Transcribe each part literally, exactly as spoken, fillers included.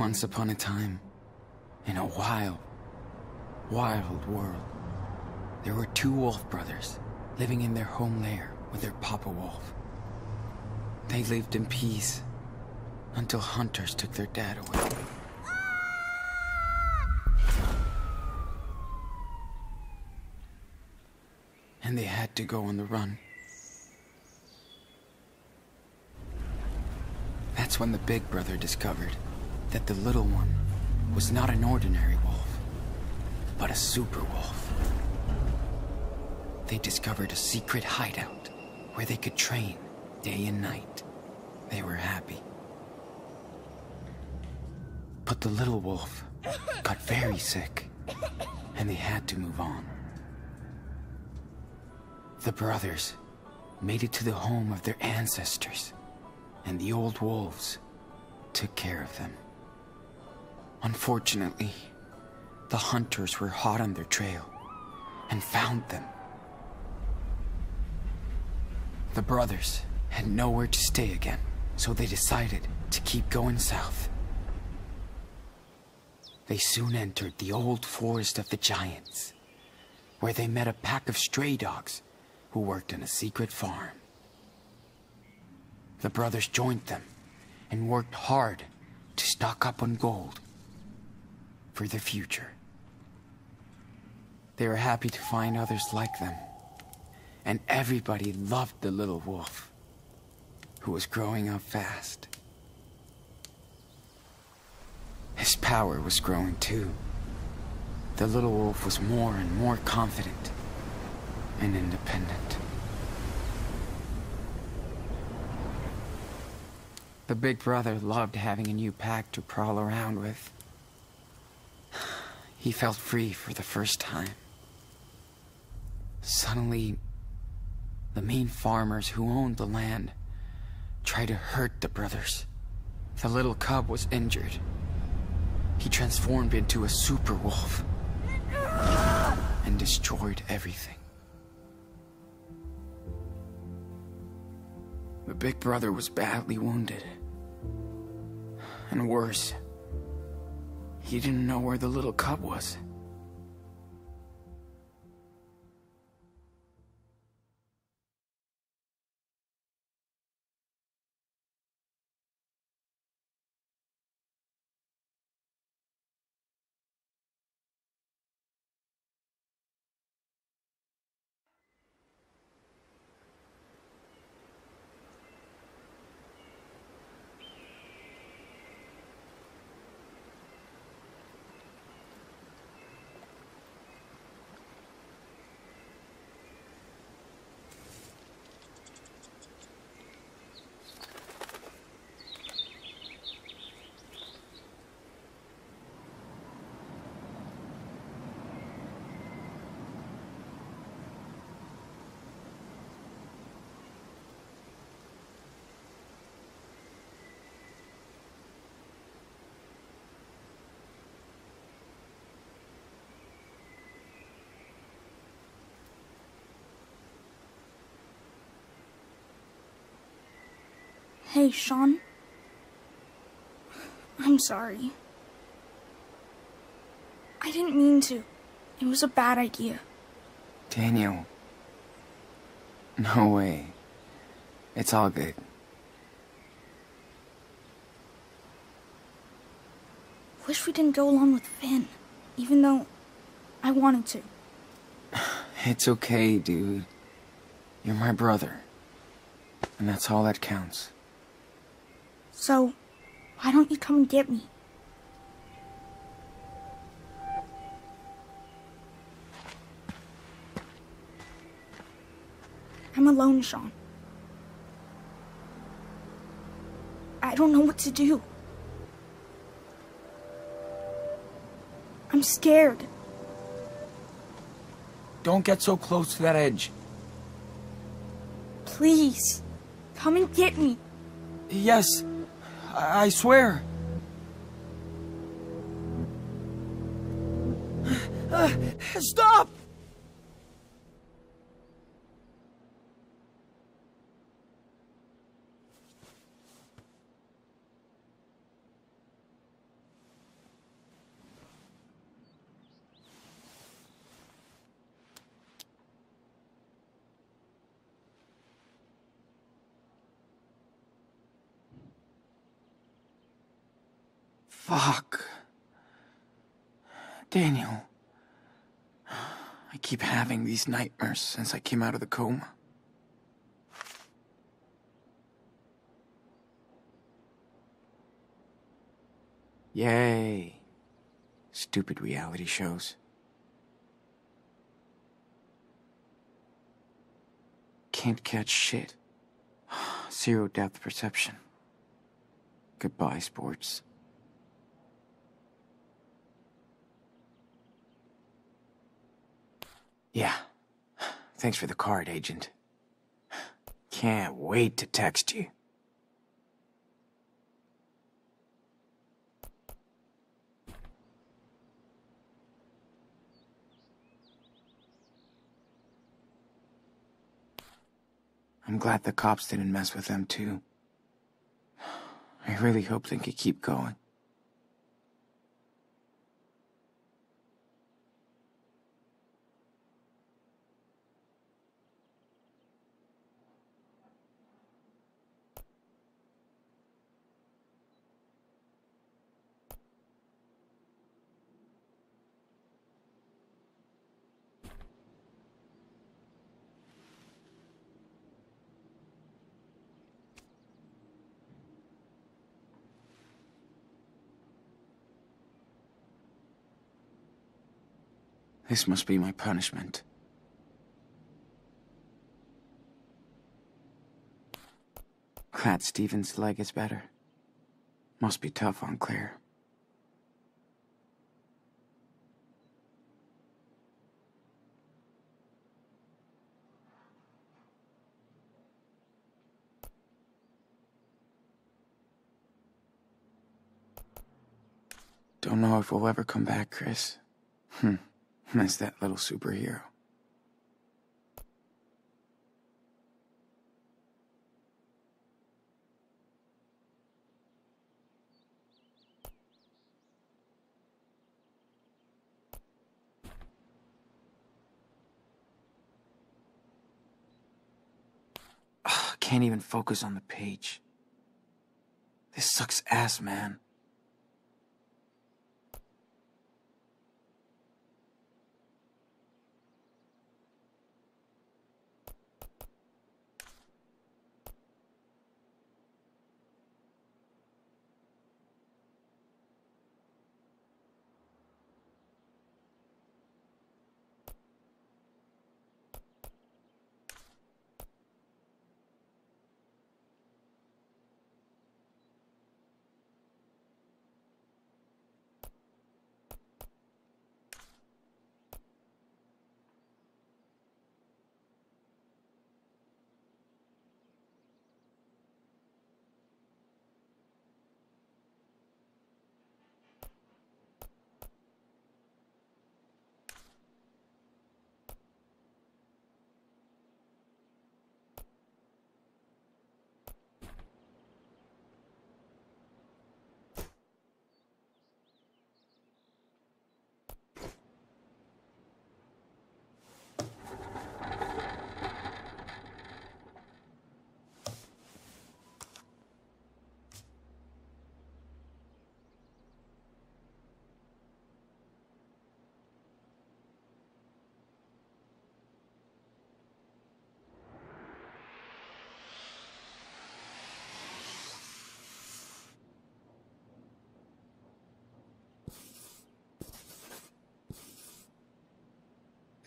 Once upon a time, in a wild, wild world, there were two wolf brothers living in their home lair with their papa wolf. They lived in peace until hunters took their dad away. And they had to go on the run. That's when the big brother discovered that the little one was not an ordinary wolf, but a super wolf. They discovered a secret hideout where they could train day and night. They were happy. But the little wolf got very sick, and they had to move on. The brothers made it to the home of their ancestors, and the old wolves took care of them. Unfortunately, the hunters were hot on their trail and found them. The brothers had nowhere to stay again, so they decided to keep going south. They soon entered the old forest of the giants, where they met a pack of stray dogs who worked on a secret farm. The brothers joined them and worked hard to stock up on gold for the future. They were happy to find others like them, and everybody loved the little wolf, who was growing up fast. His power was growing too. The little wolf was more and more confident and independent. The big brother loved having a new pack to prowl around with. He felt free for the first time. Suddenly, the mean farmers who owned the land tried to hurt the brothers. The little cub was injured. He transformed into a super wolf and destroyed everything. The big brother was badly wounded. And worse, he didn't know where the little cub was. Hey, Sean. I'm sorry. I didn't mean to. It was a bad idea. Daniel. No way. It's all good. Wish we didn't go along with Finn, even though I wanted to. It's okay, dude. You're my brother. And that's all that counts. So, why don't you come and get me? I'm alone, Sean. I don't know what to do. I'm scared. Don't get so close to that edge. Please, come and get me. Yes. I swear. Uh, stop! Fuck. Daniel. I keep having these nightmares since I came out of the coma. Yay. Stupid reality shows. Can't catch shit. Zero depth perception. Goodbye, sports. Yeah. Thanks for the card, Agent. Can't wait to text you. I'm glad the cops didn't mess with them, too. I really hope they could keep going. This must be my punishment. Glad Steven's leg is better. Must be tough on Claire. Don't know if we'll ever come back, Chris. Hmm. Miss that little superhero. Ugh, can't even focus on the page. This sucks ass, man.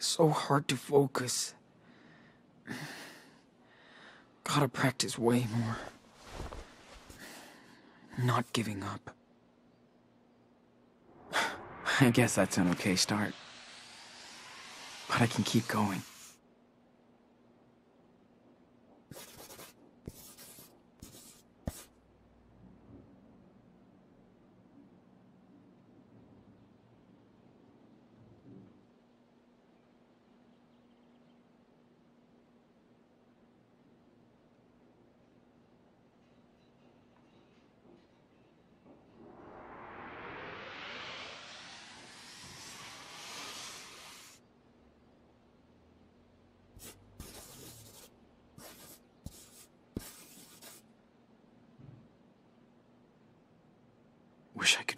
So hard to focus. Gotta practice way more. Not giving up. I guess that's an okay start. But I can keep going.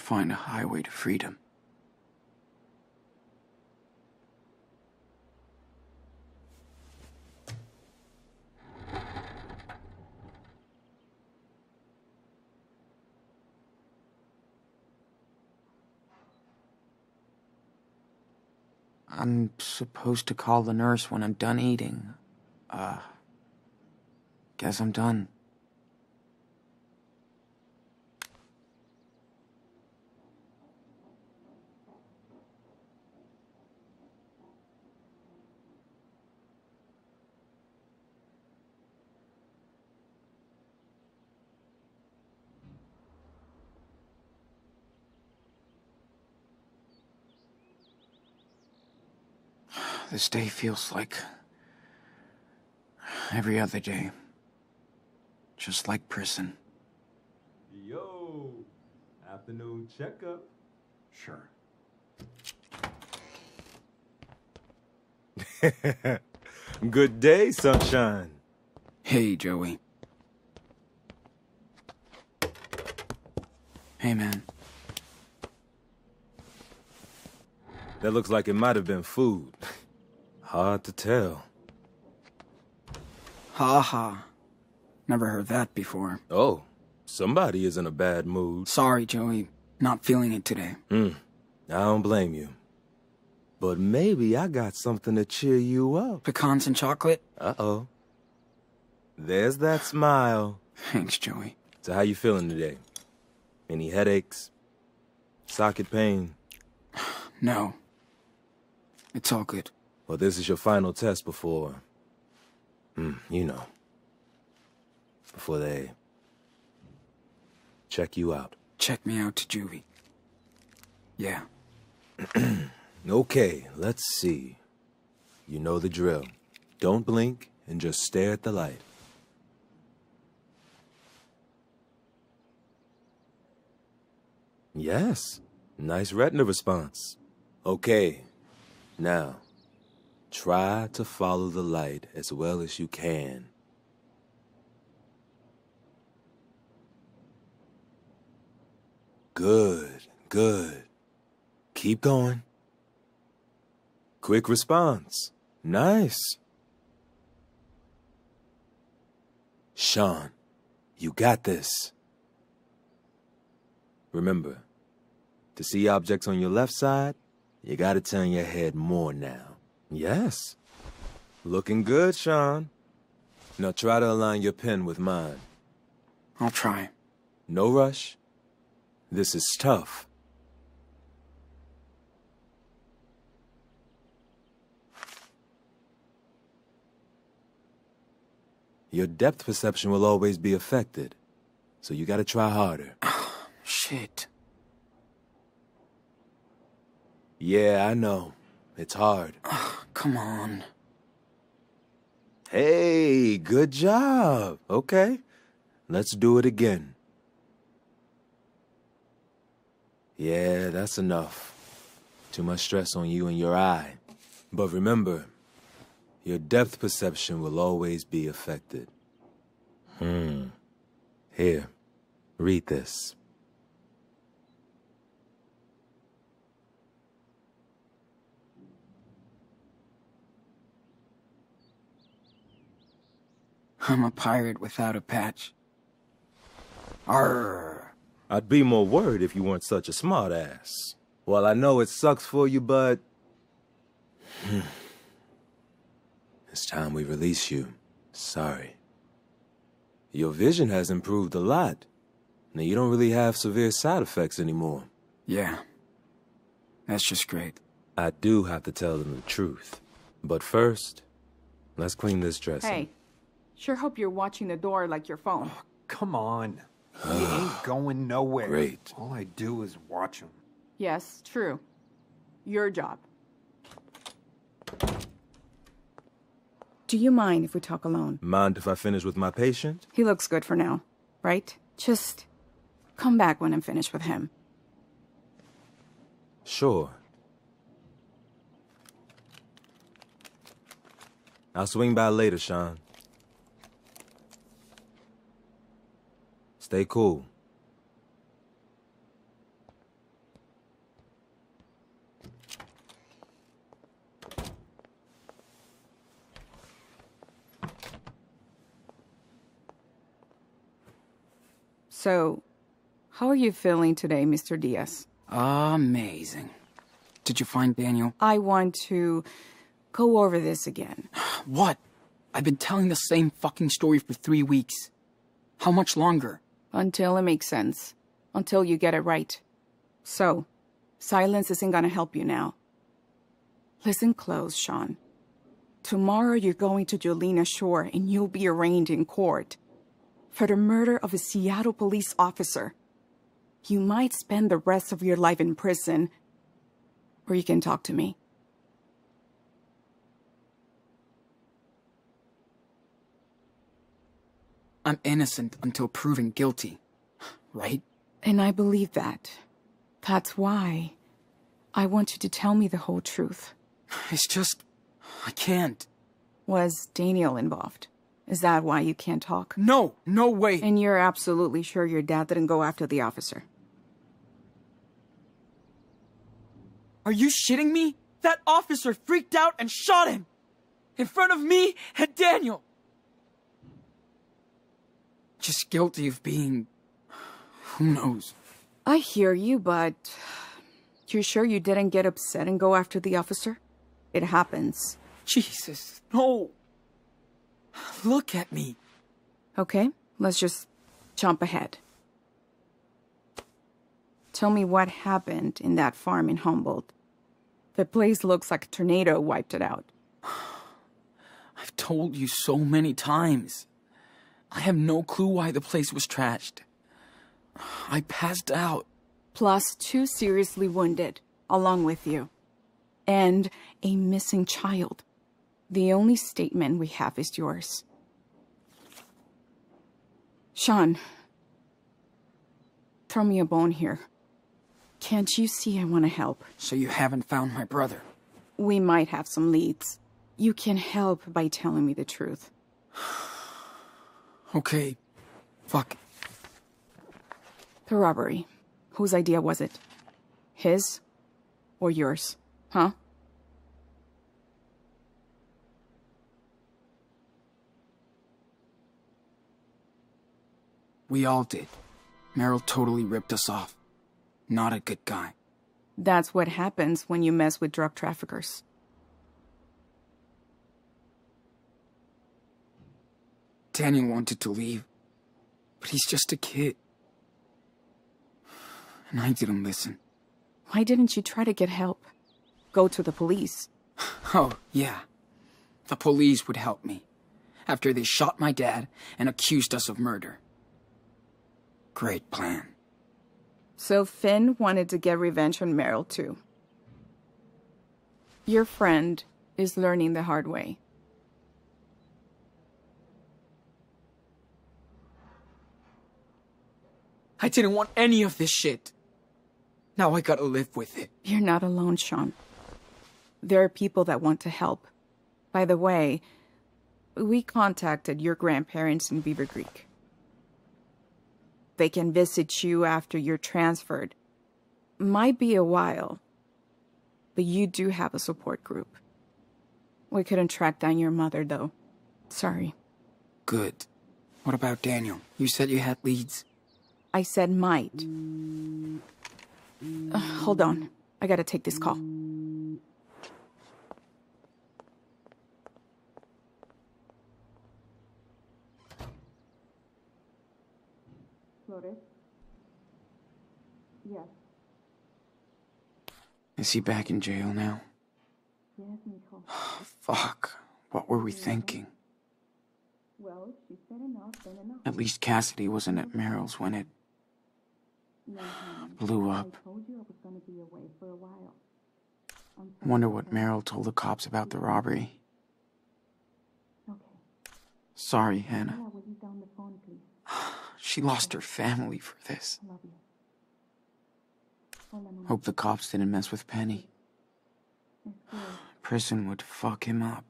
find a highway to freedom. I'm supposed to call the nurse when I'm done eating. Uh, guess I'm done. This day feels like every other day, just like prison. Yo, afternoon checkup. Sure. Good day, sunshine. Hey, Joey. Hey, man. That looks like it might have been food. Hard to tell. Ha ha. Never heard that before. Oh, somebody is in a bad mood. Sorry, Joey. Not feeling it today. Hmm. I don't blame you. But maybe I got something to cheer you up. Pecans and chocolate? Uh-oh. There's that smile. Thanks, Joey. So how you feeling today? Any headaches? Socket pain? No. It's all good. Well, this is your final test before, mm, you know, before they check you out. Check me out to juvie. Yeah. Okay, let's see. You know the drill. Don't blink and just stare at the light. Yes, nice retina response. Okay, now. Try to follow the light as well as you can. Good, good. Keep going. Quick response. Nice. Sean, you got this. Remember, to see objects on your left side, you gotta turn your head more now. Yes. Looking good, Sean. Now try to align your pen with mine. I'll try. No rush. This is tough. Your depth perception will always be affected, so you gotta try harder. Shit. Yeah, I know. It's hard. Oh, come on. Hey, good job. Okay, let's do it again. Yeah, that's enough. Too much stress on you and your eye. But remember, your depth perception will always be affected. Hmm. Here, read this. I'm a pirate without a patch. Arr. I'd be more worried if you weren't such a smart ass. Well, I know it sucks for you, but... it's time we release you. Sorry. Your vision has improved a lot. Now, you don't really have severe side effects anymore. Yeah. That's just great. I do have to tell them the truth. But first, let's clean this dressing. Hey. Sure hope you're watching the door like your phone. Oh, come on. He ain't going nowhere. Great. All I do is watch him. Yes, true. Your job. Do you mind if we talk alone? Mind if I finish with my patient? He looks good for now, right? Just come back when I'm finished with him. Sure. I'll swing by later, Sean. Stay cool. So, how are you feeling today, Mister Diaz? Amazing. Did you find Daniel? I want to go over this again. What? I've been telling the same fucking story for three weeks. How much longer? Until it makes sense. Until you get it right. So, silence isn't gonna help you now. Listen close, Sean. Tomorrow you're going to Jolena Shore and you'll be arraigned in court for the murder of a Seattle police officer. You might spend the rest of your life in prison, or you can talk to me. I'm innocent until proven guilty, right? And I believe that. That's why I want you to tell me the whole truth. It's just, I can't. Was Daniel involved? Is that why you can't talk? No, no way. And you're absolutely sure your dad didn't go after the officer? Are you shitting me? That officer freaked out and shot him! In front of me and Daniel! Just guilty of being... who knows? I hear you, but... you're sure you didn't get upset and go after the officer? It happens. Jesus, no! Look at me! Okay, let's just jump ahead. Tell me what happened in that farm in Humboldt. The place looks like a tornado wiped it out. I've told you so many times. I have no clue why the place was trashed. I passed out. Plus two seriously wounded, along with you. And a missing child. The only statement we have is yours. Sean, throw me a bone here. Can't you see I want to help? So you haven't found my brother? We might have some leads. You can help by telling me the truth. Okay. Fuck. The robbery. Whose idea was it? His? Or yours? Huh? We all did. Merrill totally ripped us off. Not a good guy. That's what happens when you mess with drug traffickers. Daniel wanted to leave, but he's just a kid. And I didn't listen. Why didn't you try to get help? Go to the police. Oh, yeah. The police would help me. After they shot my dad and accused us of murder. Great plan. So Finn wanted to get revenge on Merrill, too. Your friend is learning the hard way. I didn't want any of this shit. Now I gotta live with it. You're not alone, Sean. There are people that want to help. By the way, we contacted your grandparents in Beaver Creek. They can visit you after you're transferred. Might be a while, but you do have a support group. We couldn't track down your mother, though. Sorry. Good. What about Daniel? You said you had leads. I said might. Uh, hold on. I gotta take this call. Flores? Yes. Is he back in jail now? Yes, Nicole. Fuck. What were we thinking? Well, she said enough, then enough. At least Cassidy wasn't at Merrill's when it... blew up. Wonder what Merrill told the cops about the robbery. Sorry, Hannah. She lost her family for this. Hope the cops didn't mess with Penny. Prison would fuck him up.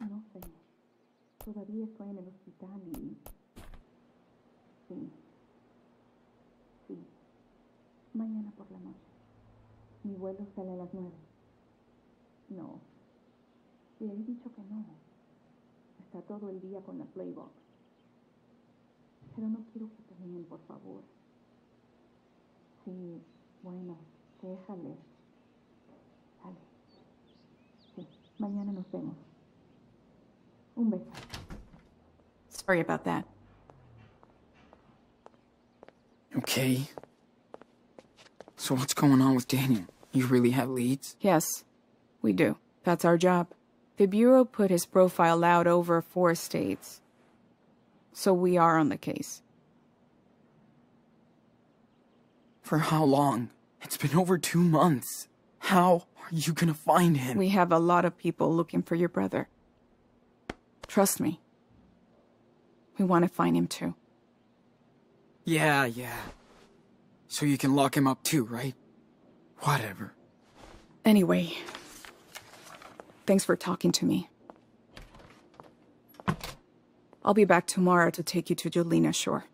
Mañana por la noche. Mi vuelo sale a las nueve. No. Le he dicho que no. Está todo el día con la playbox. Pero no quiero que terminen, por favor. Sí, bueno, déjale. Dale. Sí, mañana nos vemos. Un beso. Sorry about that. Okay. So what's going on with Daniel? You really have leads? Yes, we do. That's our job. The Bureau put his profile out over four states. So we are on the case. For how long? It's been over two months. How are you gonna find him? We have a lot of people looking for your brother. Trust me. We want to find him too. Yeah, yeah. So you can lock him up too, right? Whatever. Anyway, thanks for talking to me. I'll be back tomorrow to take you to Jolena Shore.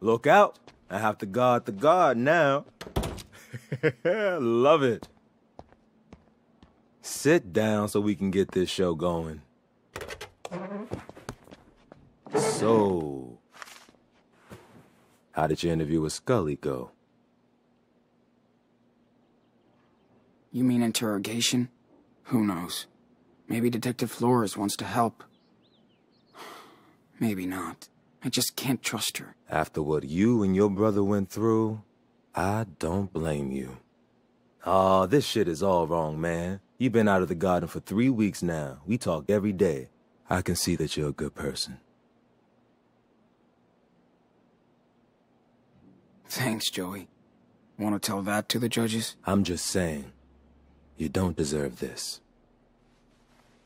Look out. I have to guard the guard now. Love it. Sit down so we can get this show going. So, how did your interview with Scully go? You mean interrogation? Who knows? Maybe Detective Flores wants to help. Maybe not. I just can't trust her. After what you and your brother went through, I don't blame you. Aw, oh, this shit is all wrong, man. You've been out of the garden for three weeks now. We talk every day. I can see that you're a good person. Thanks, Joey. Want to tell that to the judges? I'm just saying, you don't deserve this.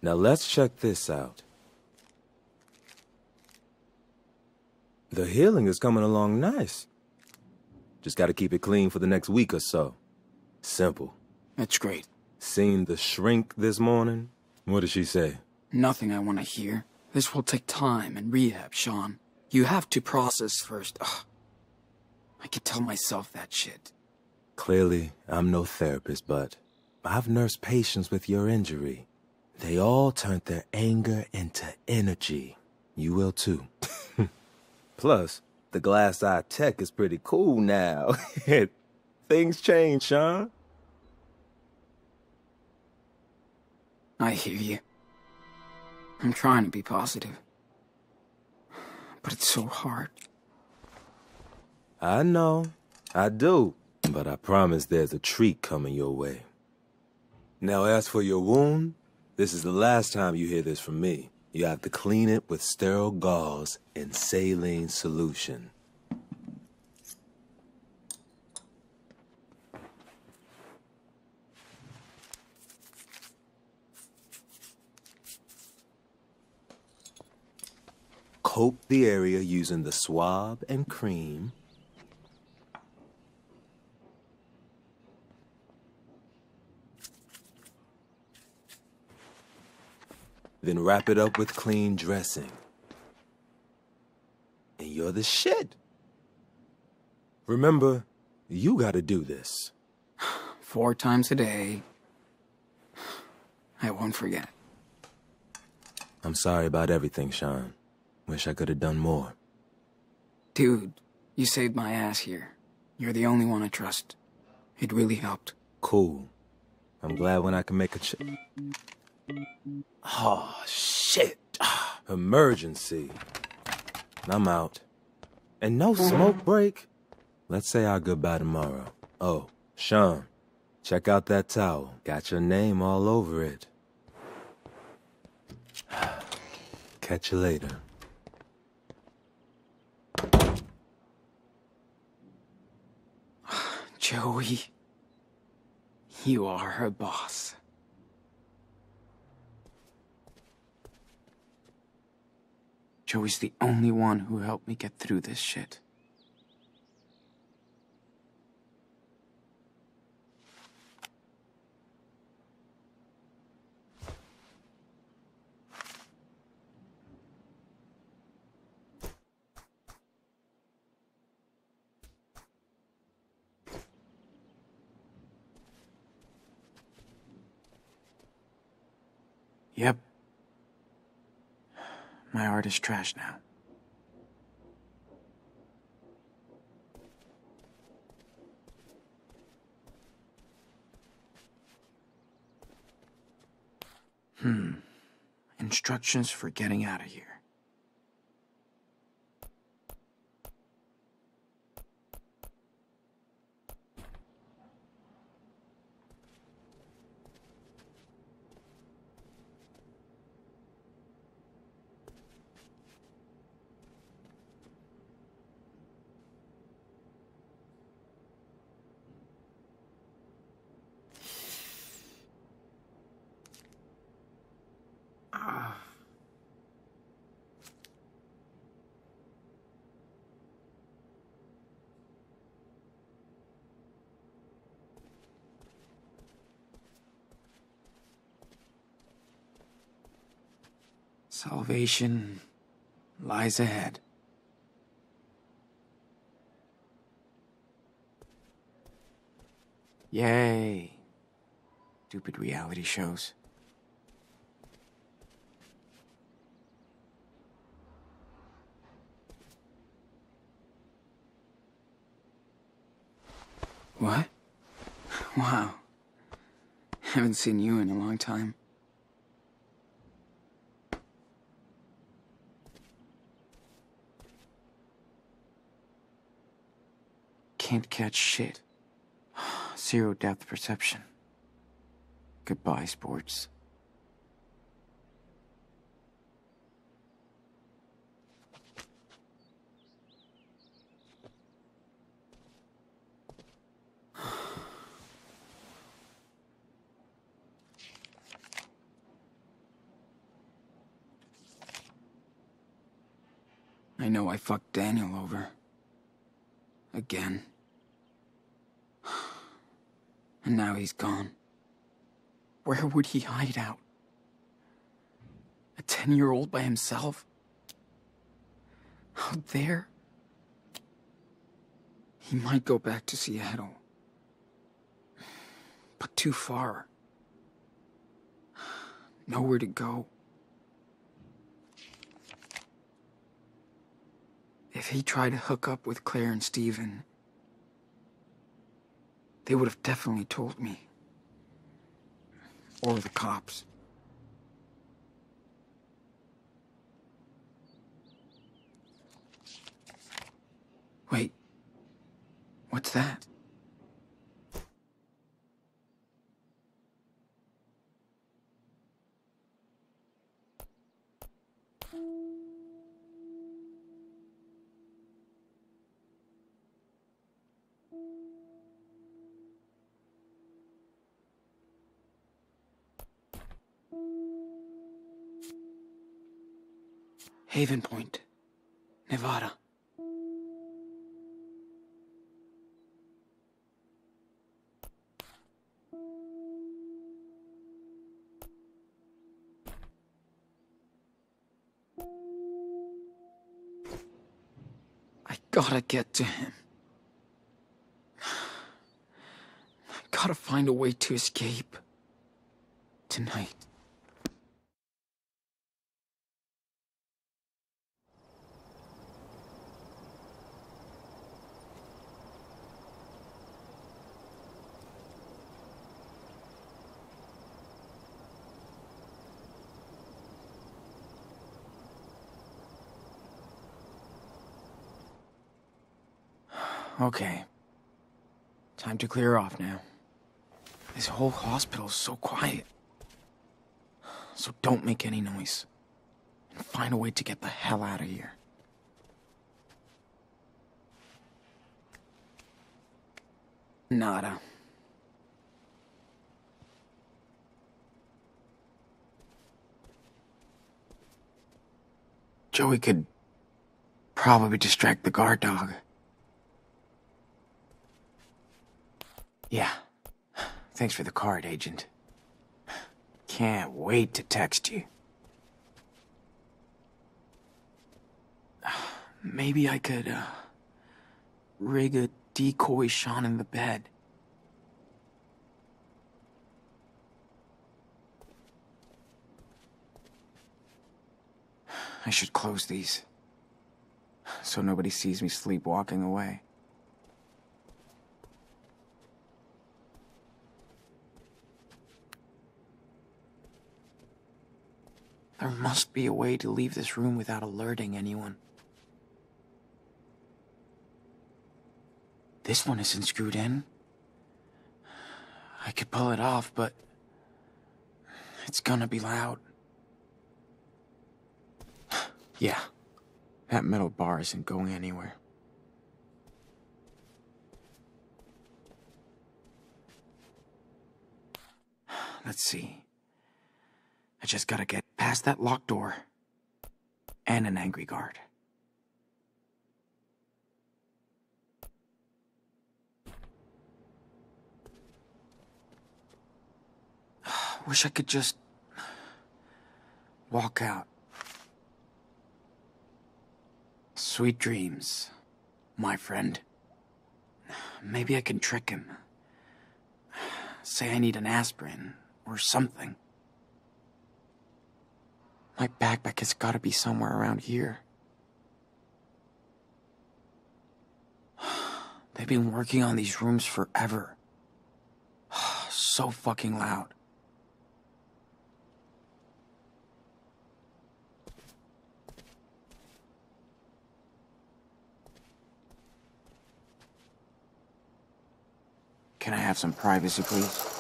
Now let's check this out. The healing is coming along nice. Just gotta keep it clean for the next week or so. Simple. That's great. Seen the shrink this morning? What did she say? Nothing I want to hear. This will take time and rehab, Sean. You have to process first. Ugh. I could tell myself that shit. Clearly, I'm no therapist, but I've nursed patients with your injury. They all turned their anger into energy. You will too. Plus, the glass-eye tech is pretty cool now. Things change, Sean. I hear you. I'm trying to be positive. But it's so hard. I know. I do. But I promise there's a treat coming your way. Now, as for your wound, this is the last time you hear this from me. You have to clean it with sterile gauze and saline solution. Coat the area using the swab and cream. Then wrap it up with clean dressing. And you're the shit. Remember, you gotta do this. Four times a day. I won't forget. I'm sorry about everything, Sean. Wish I could have done more. Dude, you saved my ass here. You're the only one I trust. It really helped. Cool. I'm glad when I can make a ch... Oh, shit. Emergency. I'm out. And no smoke break. Let's say our goodbye tomorrow. Oh, Sean, check out that towel. Got your name all over it. Catch you later. Joey, you are her boss. Joey's the only one who helped me get through this shit. Yep. My art is trash now. Hmm. Instructions for getting out of here. Salvation lies ahead. Yay! Stupid reality shows. What? Wow. Haven't seen you in a long time. Can't catch shit. Zero depth perception. Goodbye, sports. I know I fucked Daniel over. Again. And now he's gone. Where would he hide out? A ten-year-old by himself? Out there? He might go back to Seattle. But too far. Nowhere to go. If he tried to hook up with Claire and Steven, they would have definitely told me. Or the cops. Wait. What's that? Haven Point, Nevada. I gotta get to him. I gotta find a way to escape. Tonight. Okay. Time to clear off now. This whole hospital is so quiet. So don't make any noise. And find a way to get the hell out of here. Nada. Joey could probably distract the guard dog. Yeah. Thanks for the card, Agent. Can't wait to text you. Maybe I could uh, rig a decoy shot in the bed. I should close these, so nobody sees me sleepwalking away. There must be a way to leave this room without alerting anyone. This one isn't screwed in. I could pull it off, but it's gonna be loud. Yeah, that metal bar isn't going anywhere. Let's see. I just gotta get past that locked door and an angry guard. Wish I could just walk out. Sweet dreams, my friend. Maybe I can trick him. Say I need an aspirin or something. My backpack has got to be somewhere around here. They've been working on these rooms forever. So fucking loud. Can I have some privacy, please?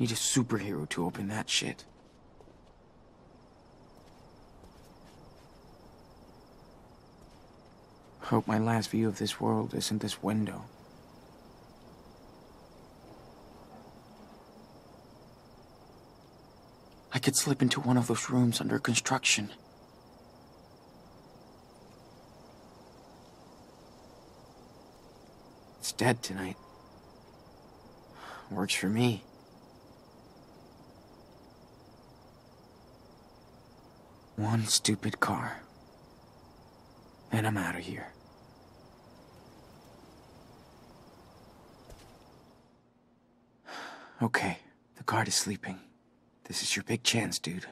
Need a superhero to open that shit. Hope my last view of this world isn't this window. I could slip into one of those rooms under construction. It's dead tonight. Works for me. One stupid car, and I'm out of here. Okay, the guard is sleeping. This is your big chance, dude.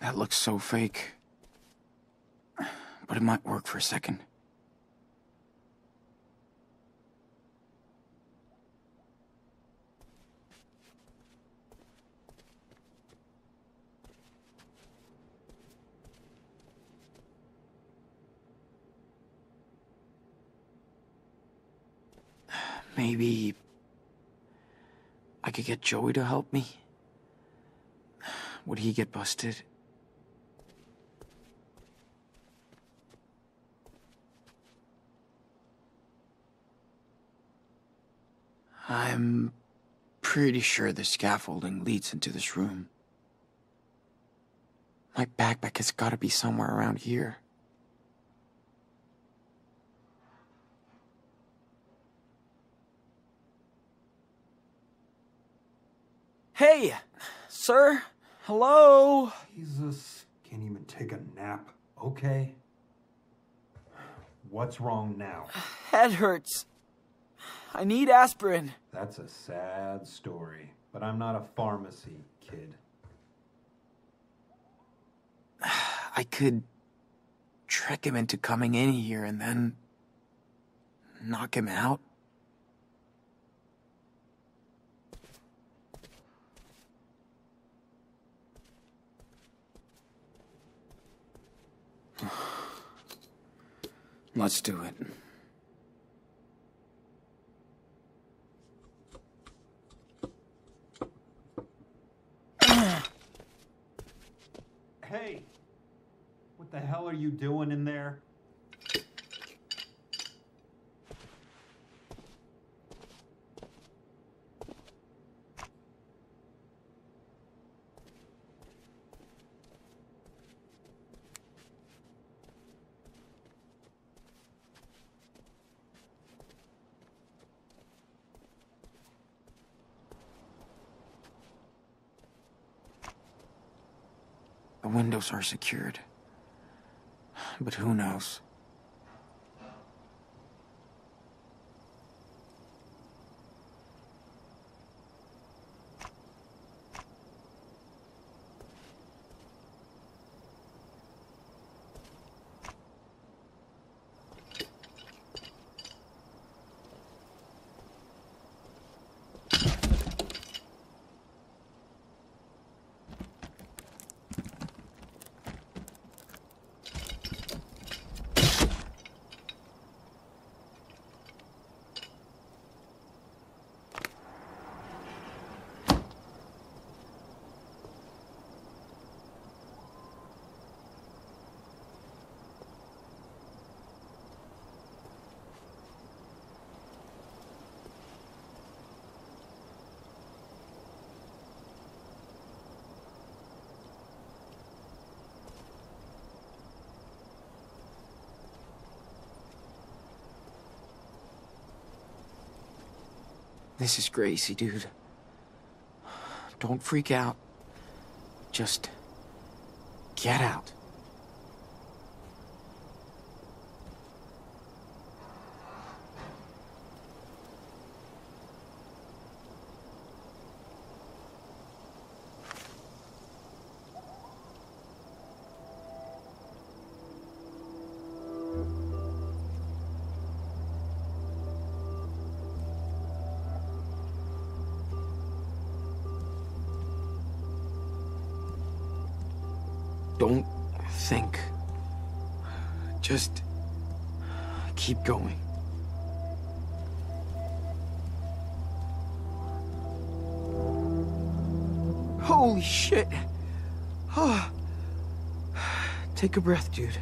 That looks so fake, but it might work for a second. Maybe I could get Joey to help me. Would he get busted? I'm pretty sure the scaffolding leads into this room. My backpack has got to be somewhere around here. Hey, sir. Hello. Jesus, can't even take a nap. Okay. What's wrong now? Head hurts. I need aspirin. That's a sad story, but I'm not a pharmacy kid. I could trick him into coming in here and then knock him out. Let's do it. Hey, what the hell are you doing in there? Windows are secured, but who knows? This is crazy, dude. Don't freak out. Just get out. Don't think. Just keep going. Holy shit. Oh. Take a breath, dude.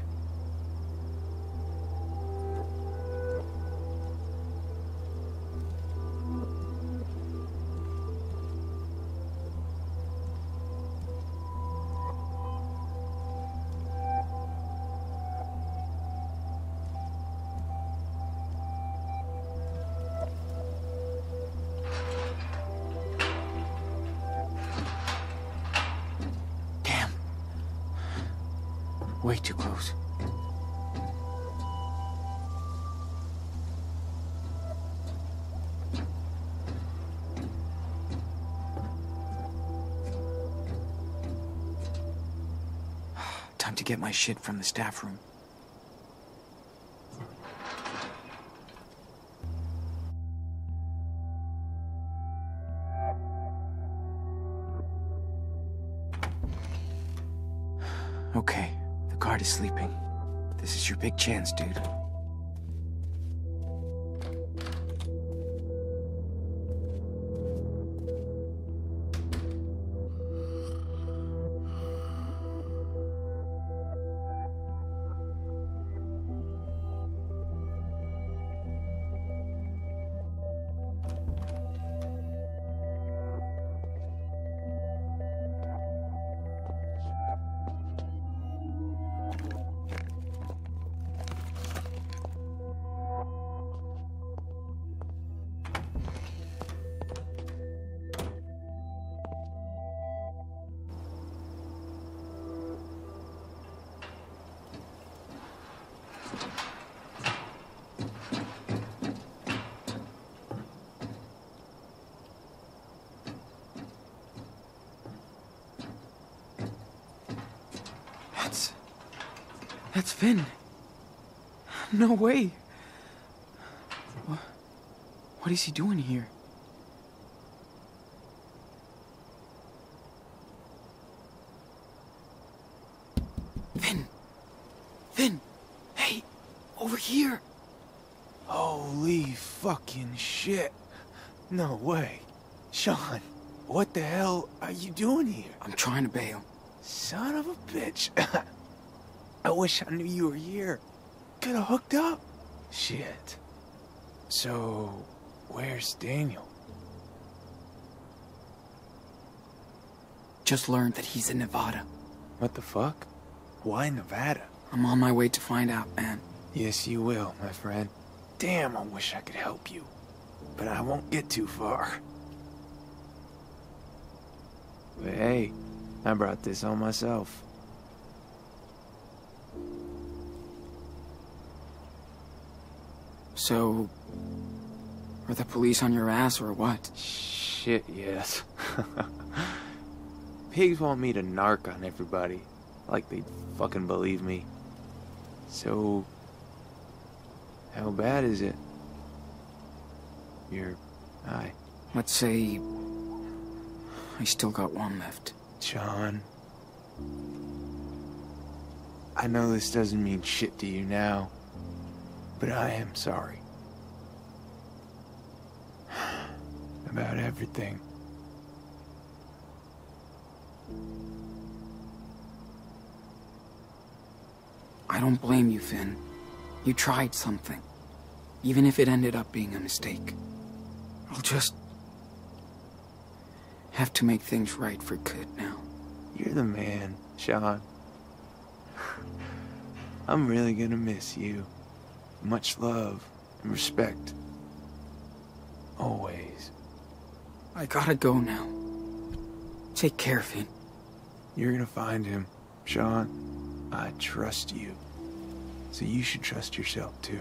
Way too close. Time to get my shit from the staff room. Sleeping. This is your big chance, dude. That's Finn. No way. What, what is he doing here? Finn! Finn! Hey! Over here! Holy fucking shit. No way. Sean, what the hell are you doing here? I'm trying to bail. Son of a bitch. I wish I knew you were here. Coulda hooked up. Shit. So, where's Daniel? Just learned that he's in Nevada. What the fuck? Why Nevada? I'm on my way to find out, man. Yes, you will, my friend. Damn, I wish I could help you. But I won't get too far. But hey, I brought this on myself. So, are the police on your ass or what? Shit, yes. Pigs want me to narc on everybody. Like they'd fucking believe me. So, how bad is it? Your eye. Let's say I still got one left. John, I know this doesn't mean shit to you now, but I am sorry. About everything. I don't blame you, Finn. You tried something. Even if it ended up being a mistake. I'll just have to make things right for good now. You're the man, Sean. I'm really gonna miss you. Much love and respect. Always. I gotta go now. Take care, Finn. You're gonna find him, Sean. I trust you. So you should trust yourself, too.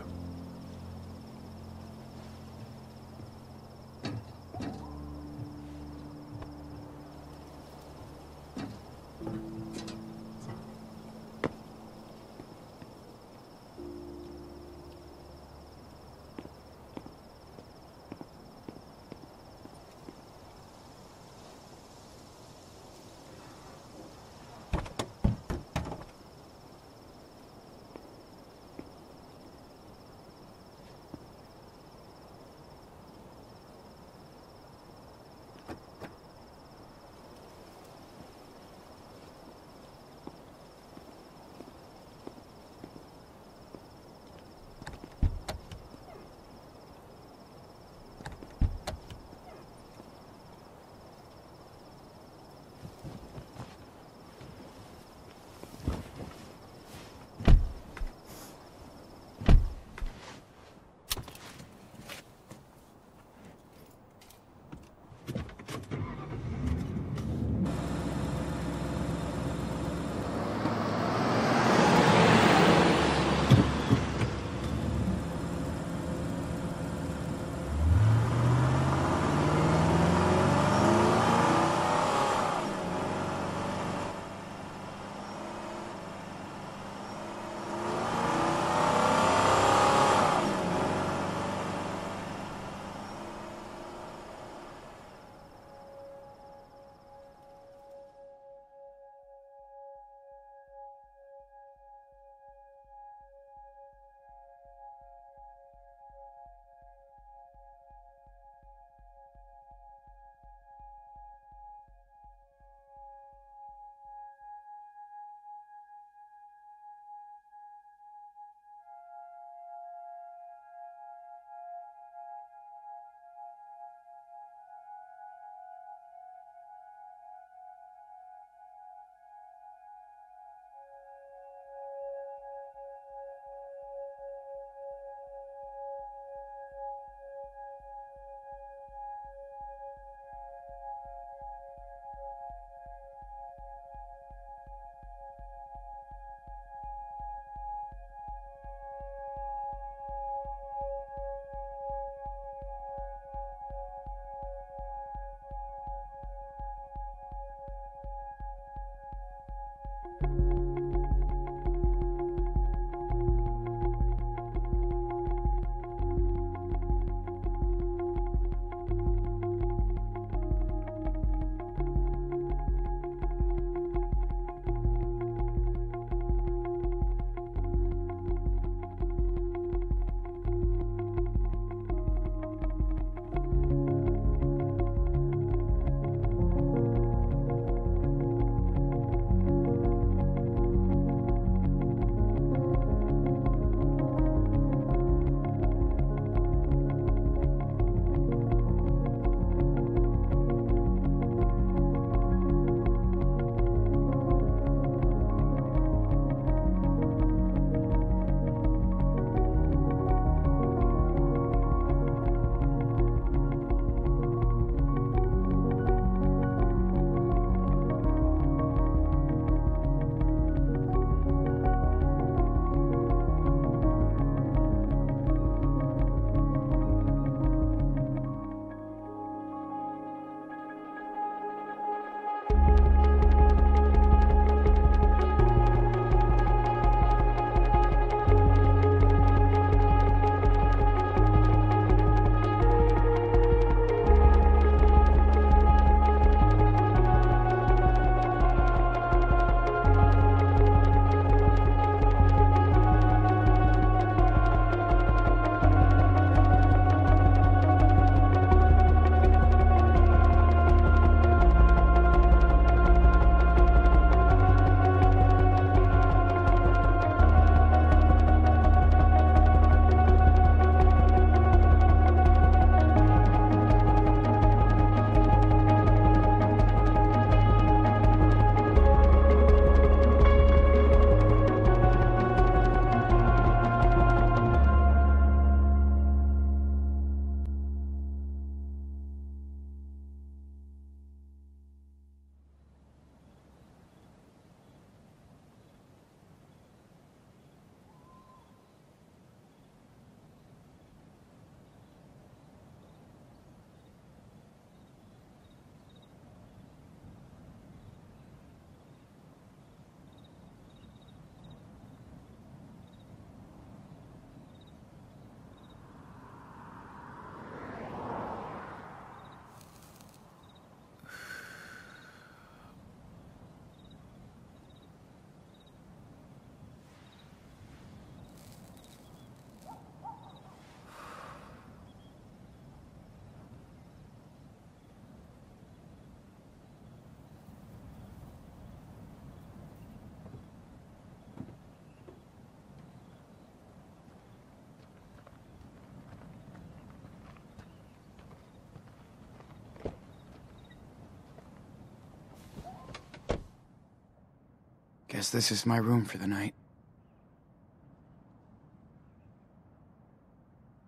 as this is my room for the night.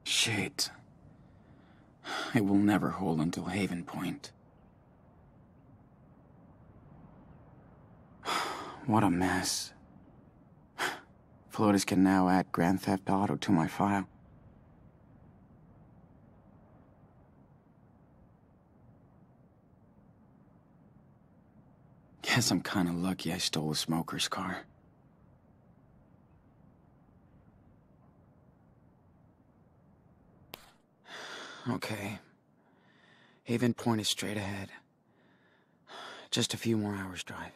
Shit. It will never hold until Haven Point. What a mess. Flores can now add Grand Theft Auto to my file. Guess I'm kinda lucky I stole a smoker's car. Okay. Haven Point is straight ahead. Just a few more hours drive.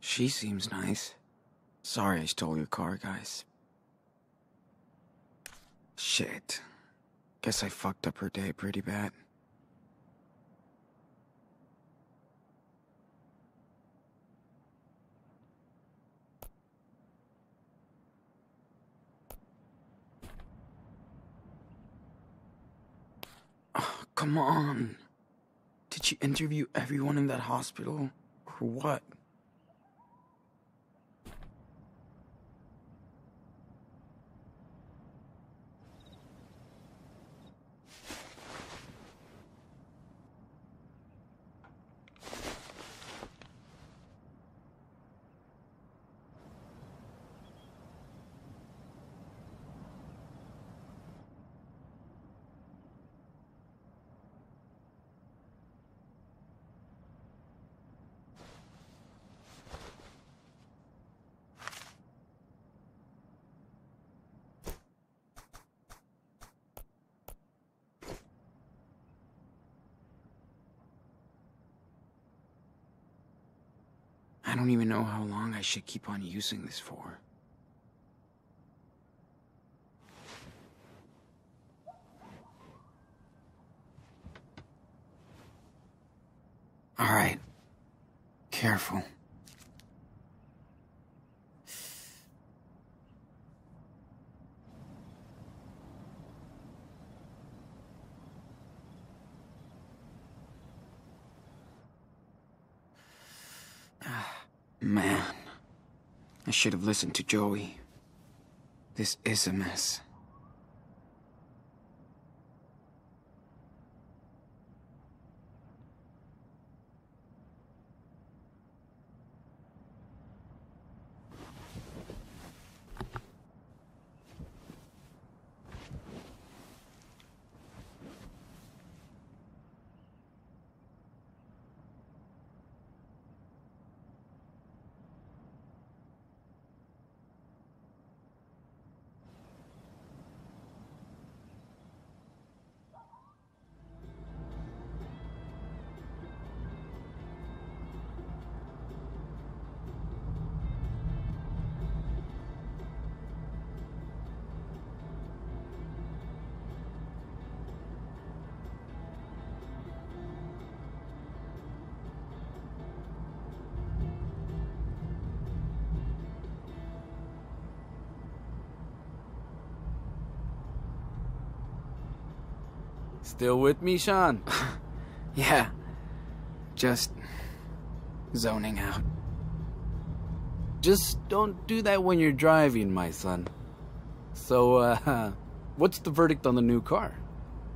She seems nice. Sorry I stole your car, guys. Shit. Guess I fucked up her day pretty bad. Oh, come on. Did she interview everyone in that hospital? Or what? I don't even know how long I should keep on using this for. All right. Careful. Man, I should have listened to Joey. This is a mess. Still with me, Sean? Yeah. Just zoning out. Just don't do that when you're driving, my son. So, uh, what's the verdict on the new car?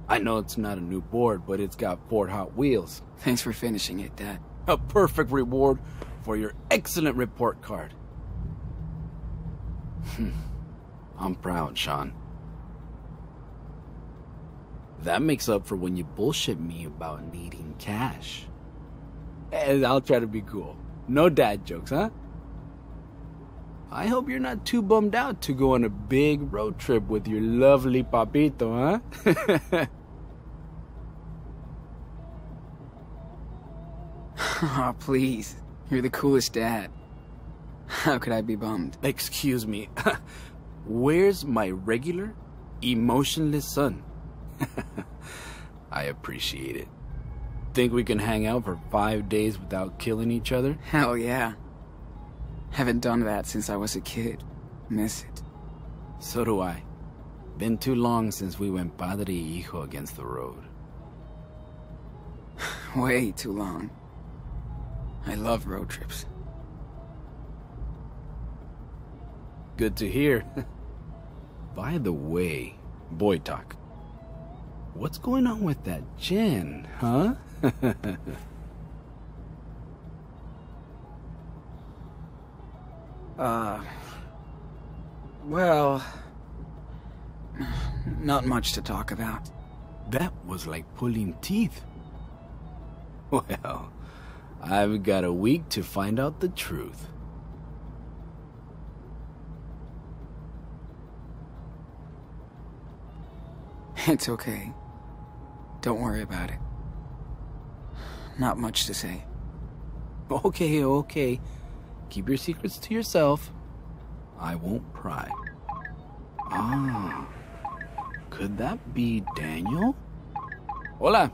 I know it's not a new board, but it's got four Hot Wheels. Thanks for finishing it, Dad. A perfect reward for your excellent report card. I'm proud, Sean. That makes up for when you bullshit me about needing cash. And I'll try to be cool. No dad jokes, huh? I hope you're not too bummed out to go on a big road trip with your lovely papito, huh? Aw, oh, please. You're the coolest dad. How could I be bummed? Excuse me. Where's my regular, emotionless son? I appreciate it. Think we can hang out for five days without killing each other? Hell yeah. Haven't done that since I was a kid. Miss it. So do I. Been too long since we went padre y hijo against the road. Way too long. I love road trips. Good to hear. By the way, boy talk. What's going on with that Jen, huh? uh... Well... Not much to talk about. That was like pulling teeth. Well, I've got a week to find out the truth. It's okay. Don't worry about it. Not much to say. Okay, okay. Keep your secrets to yourself. I won't pry. Ah. Could that be Daniel? Hola.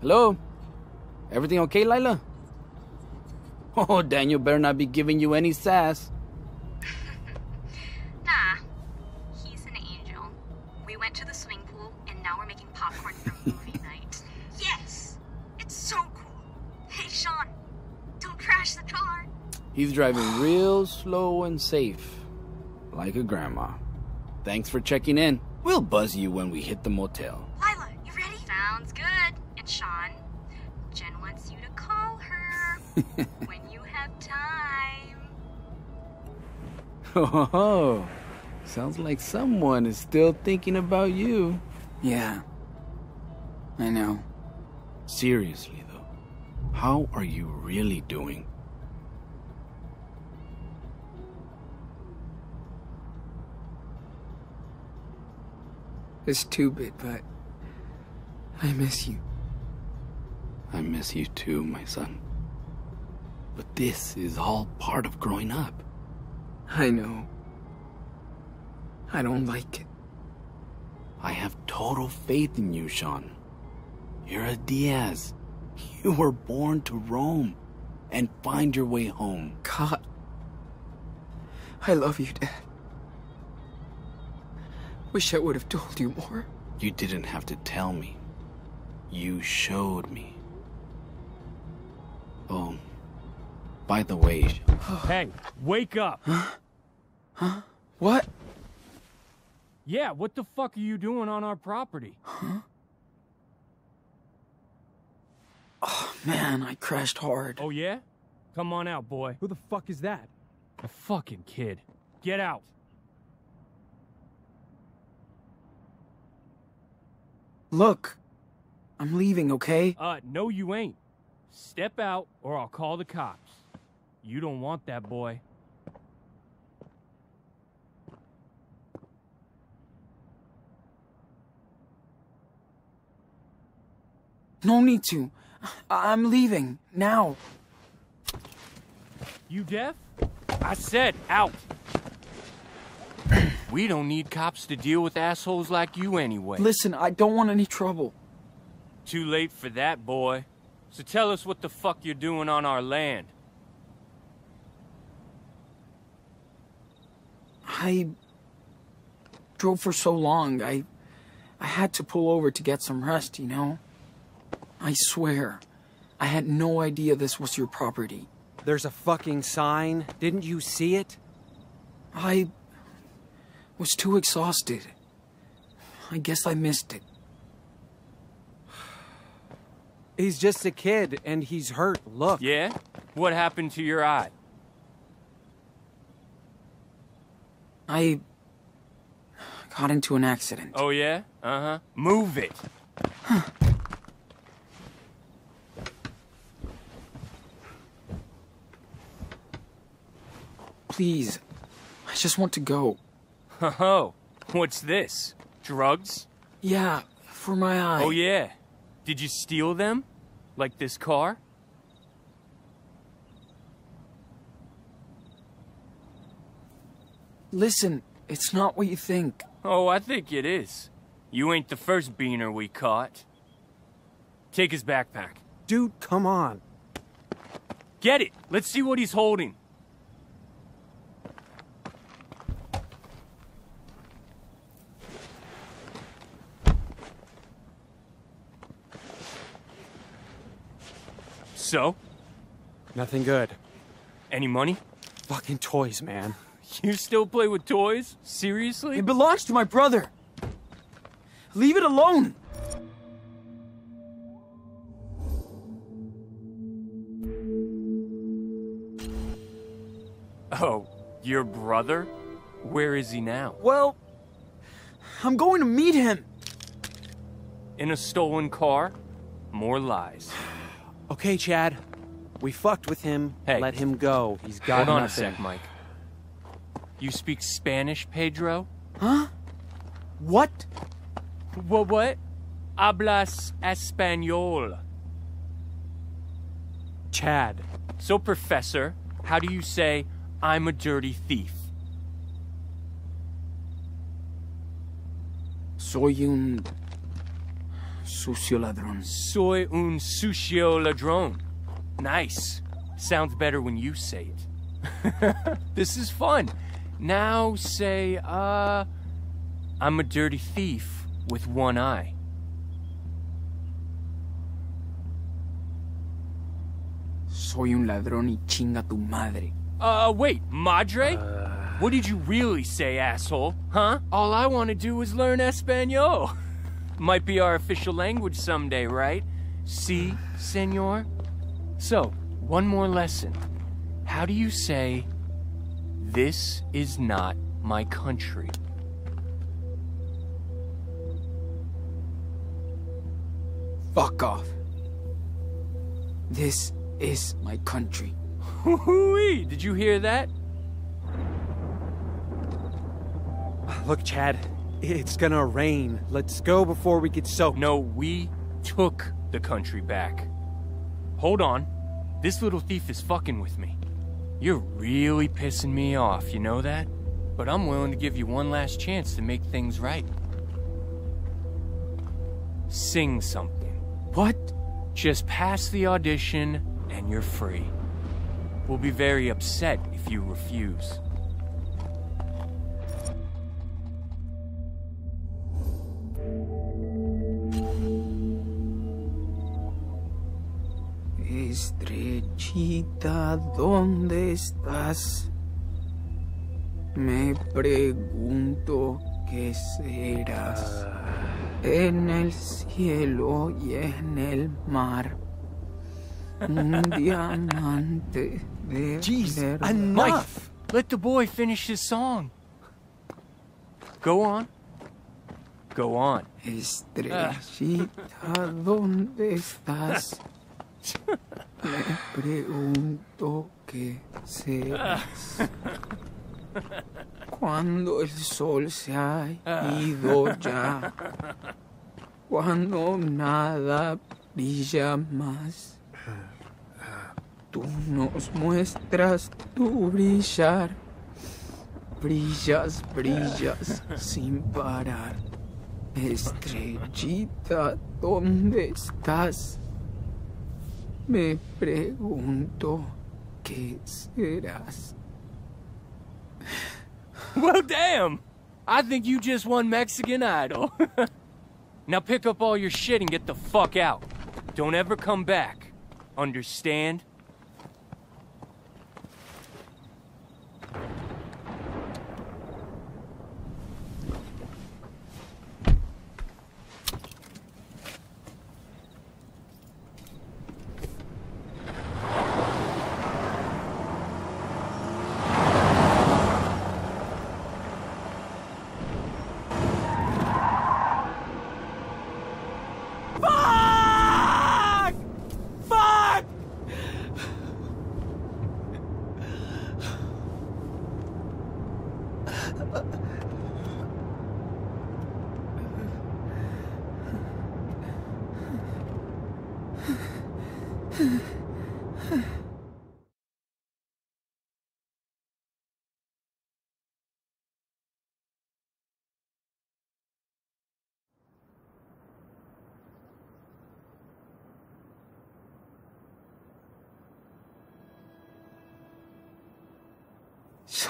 Hello. Everything okay, Lila? Oh, Daniel better not be giving you any sass. Nah. He's an angel. We went to the swimming pool, and now we're making popcorn for movie night. Yes! It's so cool. Hey, Sean, don't crash the car. He's driving real slow and safe. Like a grandma. Thanks for checking in. We'll buzz you when we hit the motel. Lila, you ready? Sounds good. And Sean, Jen wants you to call her when you have time. Oh, sounds like someone is still thinking about you. Yeah, I know. Seriously, though, how are you really doing? It's stupid, but I miss you. I miss you too, my son. But this is all part of growing up. I know. I don't like it. I have total faith in you, Sean. You're a Diaz. You were born to roam and find your way home. God. I love you, Dad. Wish I would have told you more. You didn't have to tell me. You showed me. Oh, by the way... Hey, wake up! Huh? Huh? What? Yeah, what the fuck are you doing on our property? Huh? Oh, man, I crashed hard. Oh, yeah? Come on out, boy. Who the fuck is that? A fucking kid. Get out! Look, I'm leaving, okay? Uh, no you ain't. Step out, or I'll call the cops. You don't want that, boy. No need to. I I'm leaving, now. You deaf? I said out. We don't need cops to deal with assholes like you anyway. Listen, I don't want any trouble. Too late for that, boy. So tell us what the fuck you're doing on our land. I drove for so long, I I had to pull over to get some rest, you know? I swear, I had no idea this was your property. There's a fucking sign. Didn't you see it? I was too exhausted. I guess I missed it. He's just a kid, and he's hurt. Look. Yeah? What happened to your eye? I... got into an accident. Oh, yeah? Uh-huh. Move it! Huh. Please. I just want to go. Ho-ho. What's this? Drugs? Yeah, for my eye. Oh, yeah. Did you steal them? Like this car? Listen, it's not what you think. Oh, I think it is. You ain't the first beaner we caught. Take his backpack. Dude, come on. Get it. Let's see what he's holding. So? Nothing good. Any money? Fucking toys, man. You still play with toys? Seriously? It belongs to my brother. Leave it alone. Oh, your brother? Where is he now? Well, I'm going to meet him. In a stolen car? More lies. Okay, Chad. We fucked with him. Hey. Let him go. He's got nothing. Hold on a sec, Mike. You speak Spanish, Pedro? Huh? What? What, what? Hablas Espanol. Chad. So, Professor, how do you say, I'm a dirty thief? Soy un... sucio ladrón. Soy un sucio ladrón. Nice. Sounds better when you say it. This is fun. Now say, uh... I'm a dirty thief with one eye. Soy un ladrón y chinga tu madre. Uh, wait, madre? Uh... What did you really say, asshole? Huh? All I want to do is learn Espanol. Might be our official language someday, right? Si, senor? So, one more lesson. How do you say, this is not my country? Fuck off. This is my country. Hoo-hoo-wee! Did you hear that? Look, Chad, it's gonna rain. Let's go before we get soaked. No, we took the country back. Hold on. This little thief is fucking with me. You're really pissing me off, you know that? But I'm willing to give you one last chance to make things right. Sing something. What? Just pass the audition, and you're free. We'll be very upset if you refuse. Estrellita, ¿dónde estás? Me pregunto qué serás en el cielo y en el mar. Un diamante de verdad. Jeez, enough! Let the boy finish his song. Go on. Go on. Estrellita, ¿dónde estás? Me pregunto qué serás cuando el sol se ha ido ya, cuando nada brilla más. Tú nos muestras tu brillar, brillas, brillas sin parar. Estrellita, ¿dónde estás? Me pregunto qué serás. Well, damn! I think you just won Mexican Idol. Now pick up all your shit and get the fuck out. Don't ever come back. Understand?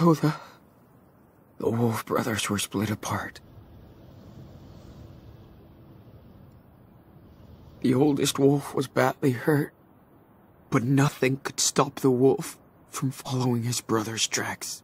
So the... the Wolf brothers were split apart. The oldest wolf was badly hurt, but nothing could stop the wolf from following his brother's tracks.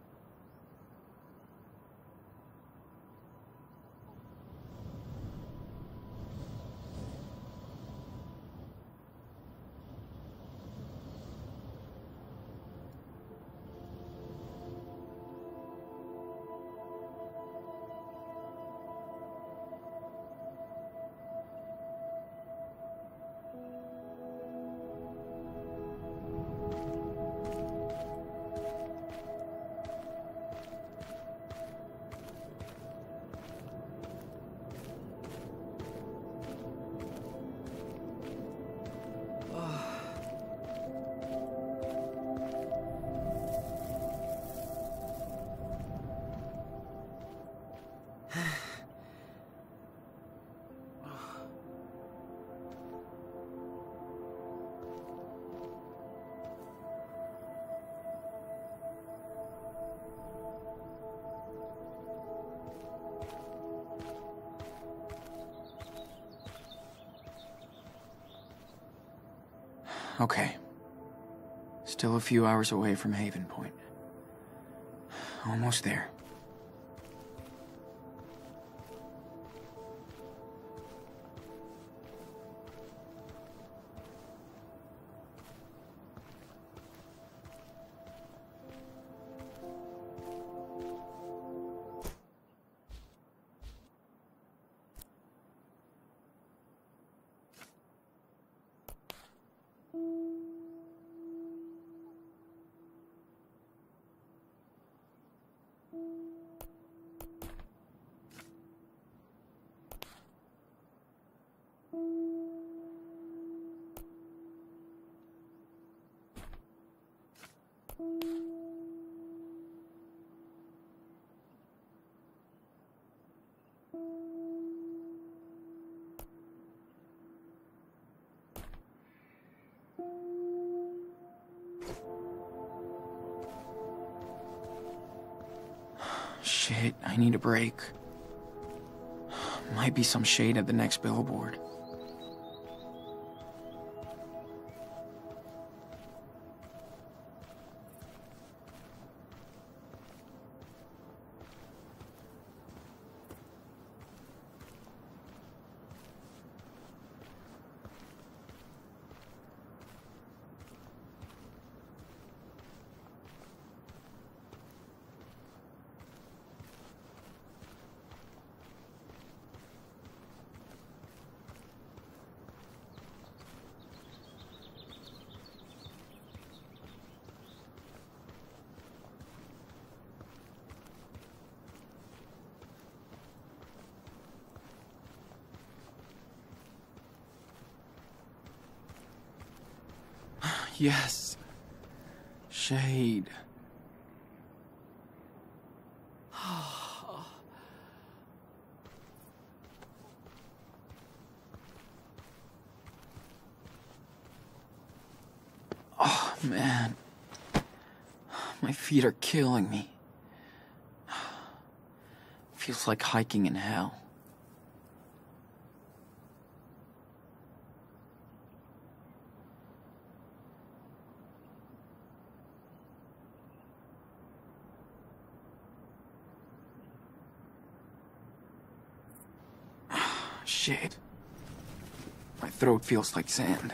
Okay. Still a few hours away from Haven Point. Almost there. Shit, I need a break. Might be some shade at the next billboard. Yes. Shade. Oh, man. My feet are killing me. Feels like hiking in hell. Shit. My throat feels like sand.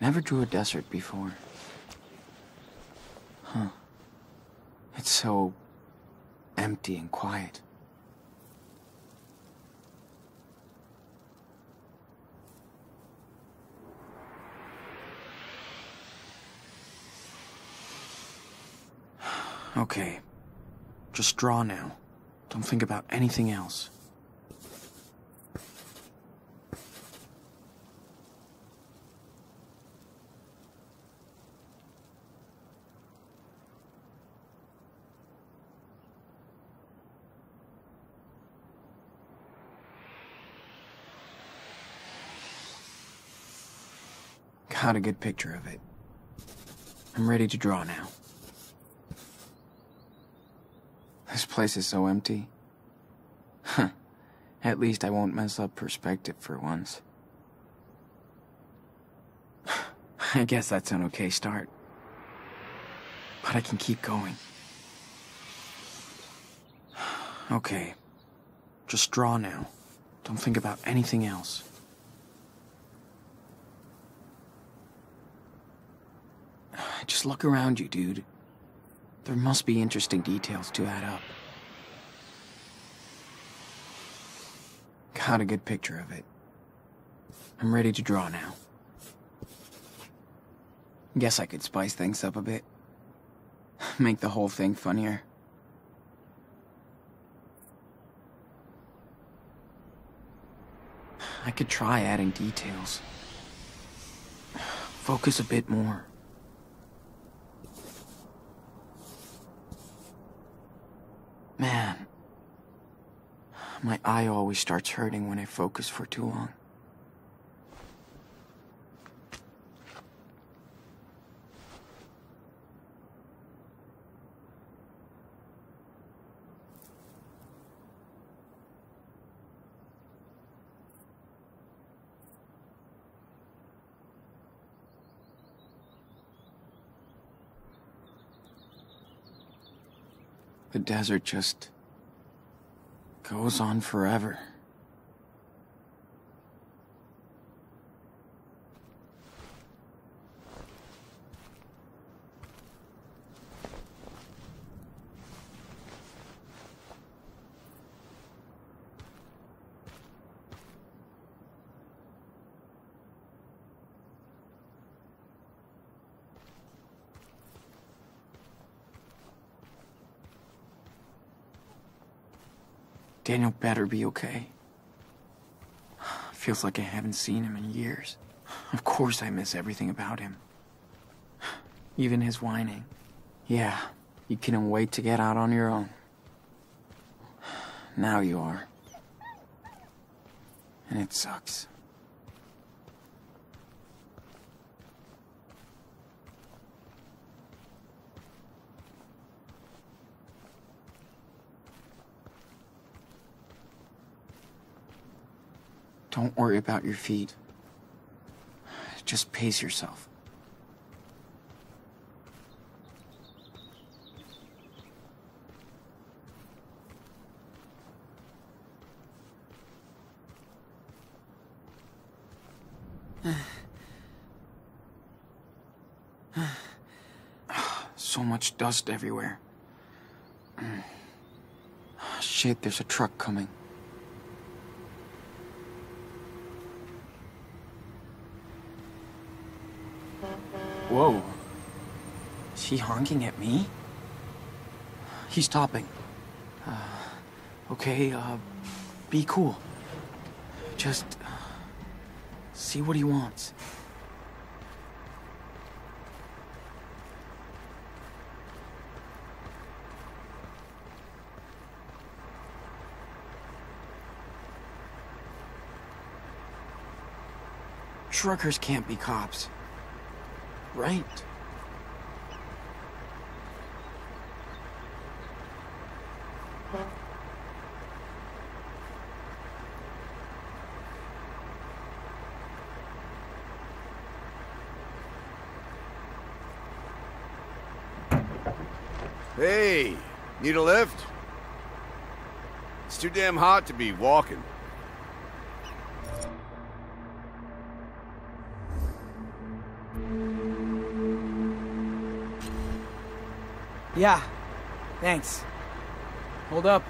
Never drew a desert before. Huh. It's so empty and quiet. Okay. Just draw now. Don't think about anything else. caught a good picture of it. I'm ready to draw now. This place is so empty. Huh. At least I won't mess up perspective for once. I guess that's an okay start. But I can keep going. Okay. Just draw now. Don't think about anything else. Just look around you, dude. There must be interesting details to add up. Got a good picture of it. I'm ready to draw now. Guess I could spice things up a bit. Make the whole thing funnier. I could try adding details. Focus a bit more. Man, my eye always starts hurting when I focus for too long. The desert just goes on forever. Daniel better be okay. Feels like I haven't seen him in years. Of course I miss everything about him. Even his whining. Yeah, you couldn't wait to get out on your own. Now you are. And it sucks. Don't worry about your feet. Just pace yourself. So much dust everywhere. Shit, there's a truck coming. Whoa. Is he honking at me? He's stopping. Uh, okay, uh, be cool. Just uh, see what he wants. Truckers can't be cops. Right. Hey, need a lift? It's too damn hot to be walking. Yeah, thanks. Hold up.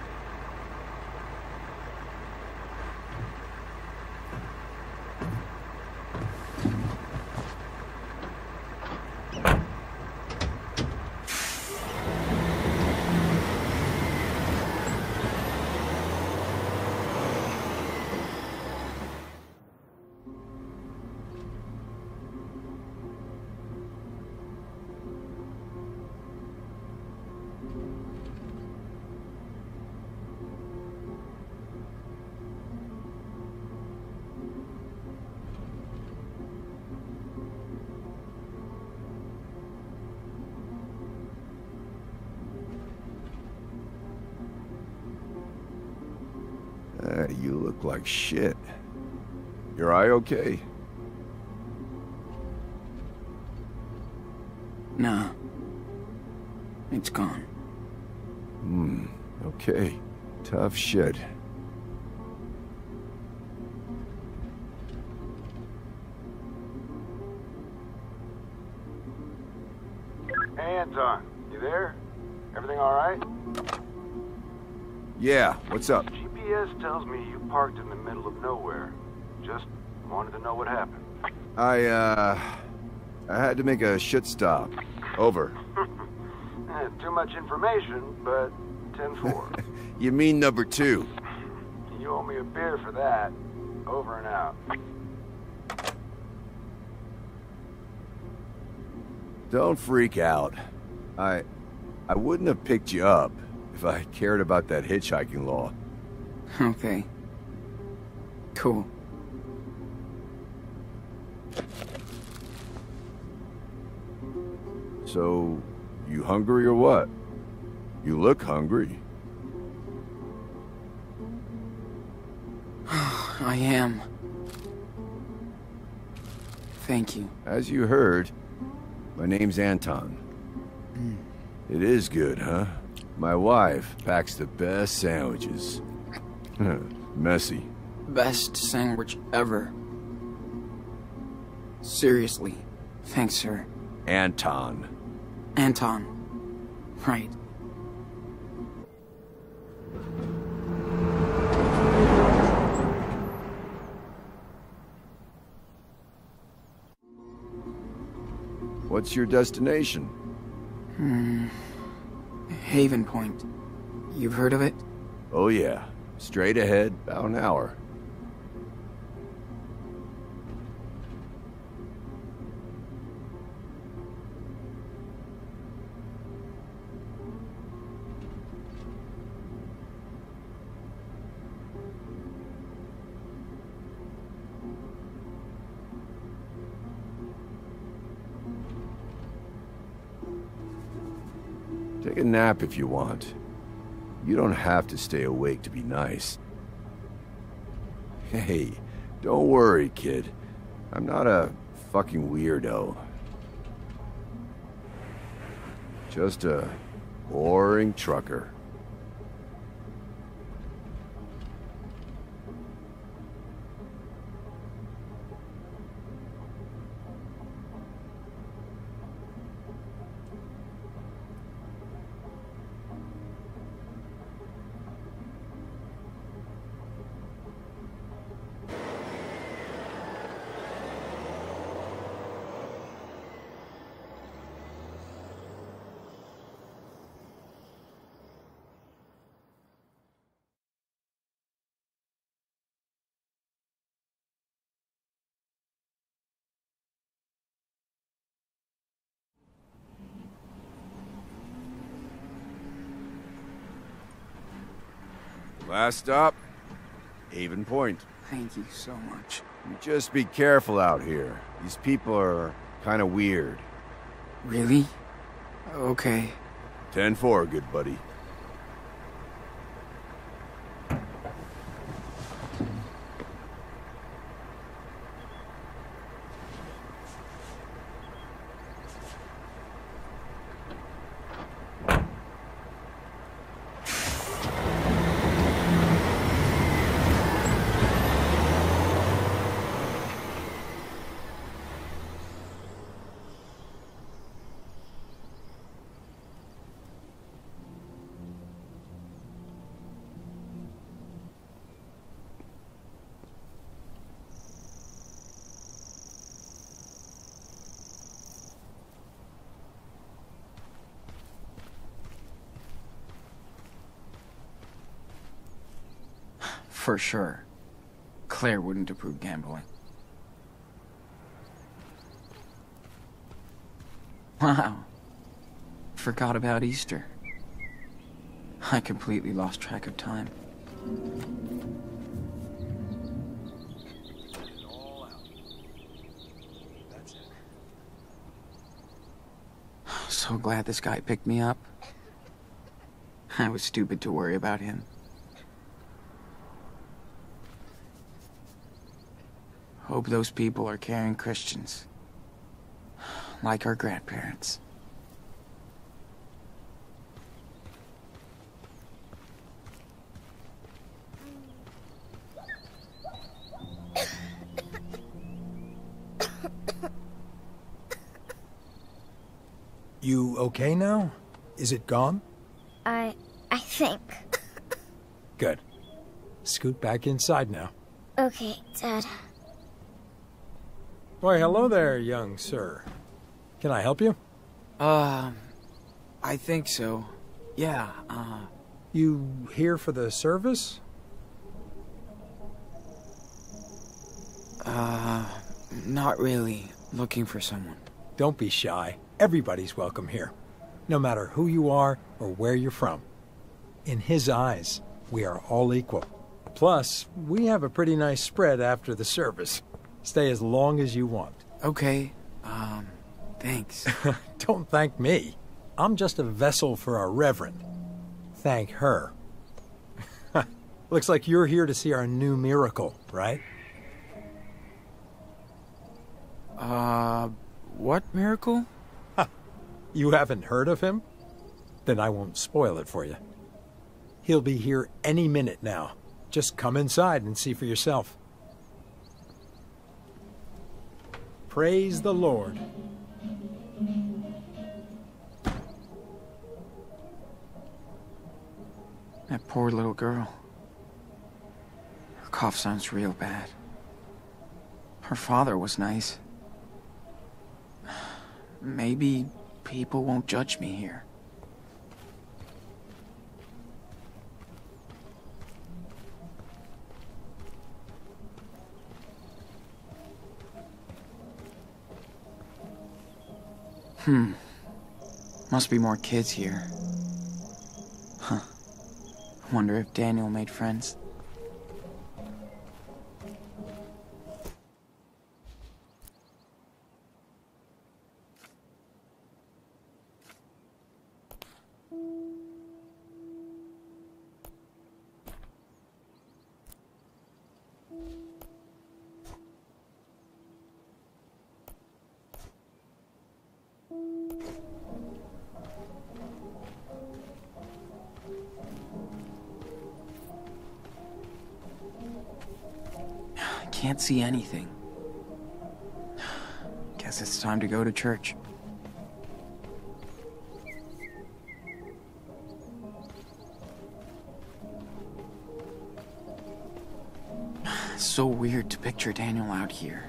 Uh, you look like shit. Your eye okay? No. It's gone. Hmm. Okay. Tough shit. Hey, Anton. You there? Everything all right? Yeah. What's up? G P S tells me you parked in the middle of nowhere. Just wanted to know what happened. I, uh... I had to make a shit stop. Over. eh, too much information, but ten four. You mean number two. You owe me a beer for that. Over and out. Don't freak out. I... I wouldn't have picked you up if I cared about that hitchhiking law. Okay. Cool. So, you hungry or what? You look hungry. I am. Thank you. As you heard, my name's Anton. Mm. It is good, huh? My wife packs the best sandwiches. Messy. Best sandwich ever. Seriously. Thanks, sir. Anton. Anton. Right. What's your destination? Hmm. Haven Point. You've heard of it? Oh yeah. Straight ahead, about an hour. Take a nap if you want. You don't have to stay awake to be nice. Hey, don't worry, kid. I'm not a fucking weirdo. Just a boring trucker. Last stop, Haven Point. Thank you so much. You just be careful out here. These people are kind of weird. Really? Okay. ten four, good buddy. For sure. Claire wouldn't approve gambling. Wow. Forgot about Easter. I completely lost track of time. So glad this guy picked me up. I was stupid to worry about him. Hope those people are caring Christians. Like our grandparents. You okay now? Is it gone? I... I think. Good. Scoot back inside now. Okay, Dad. Why, hello there, young sir. Can I help you? Um... I think so. Yeah, uh... You here for the service? Uh... Not really. Looking for someone. Don't be shy. Everybody's welcome here. No matter who you are or where you're from. In his eyes, we are all equal. Plus, we have a pretty nice spread after the service. Stay as long as you want. Okay, um, thanks. Don't thank me. I'm just a vessel for our Reverend. Thank her. Looks like you're here to see our new miracle, right? Uh, what miracle? You haven't heard of him? Then I won't spoil it for you. He'll be here any minute now. Just come inside and see for yourself. Praise the Lord. That poor little girl. Her cough sounds real bad. Her father was nice. Maybe people won't judge me here. Hmm. Must be more kids here. Huh. Wonder if Daniel made friends. Can't see anything. Guess it's time to go to church. It's so weird to picture Daniel out here.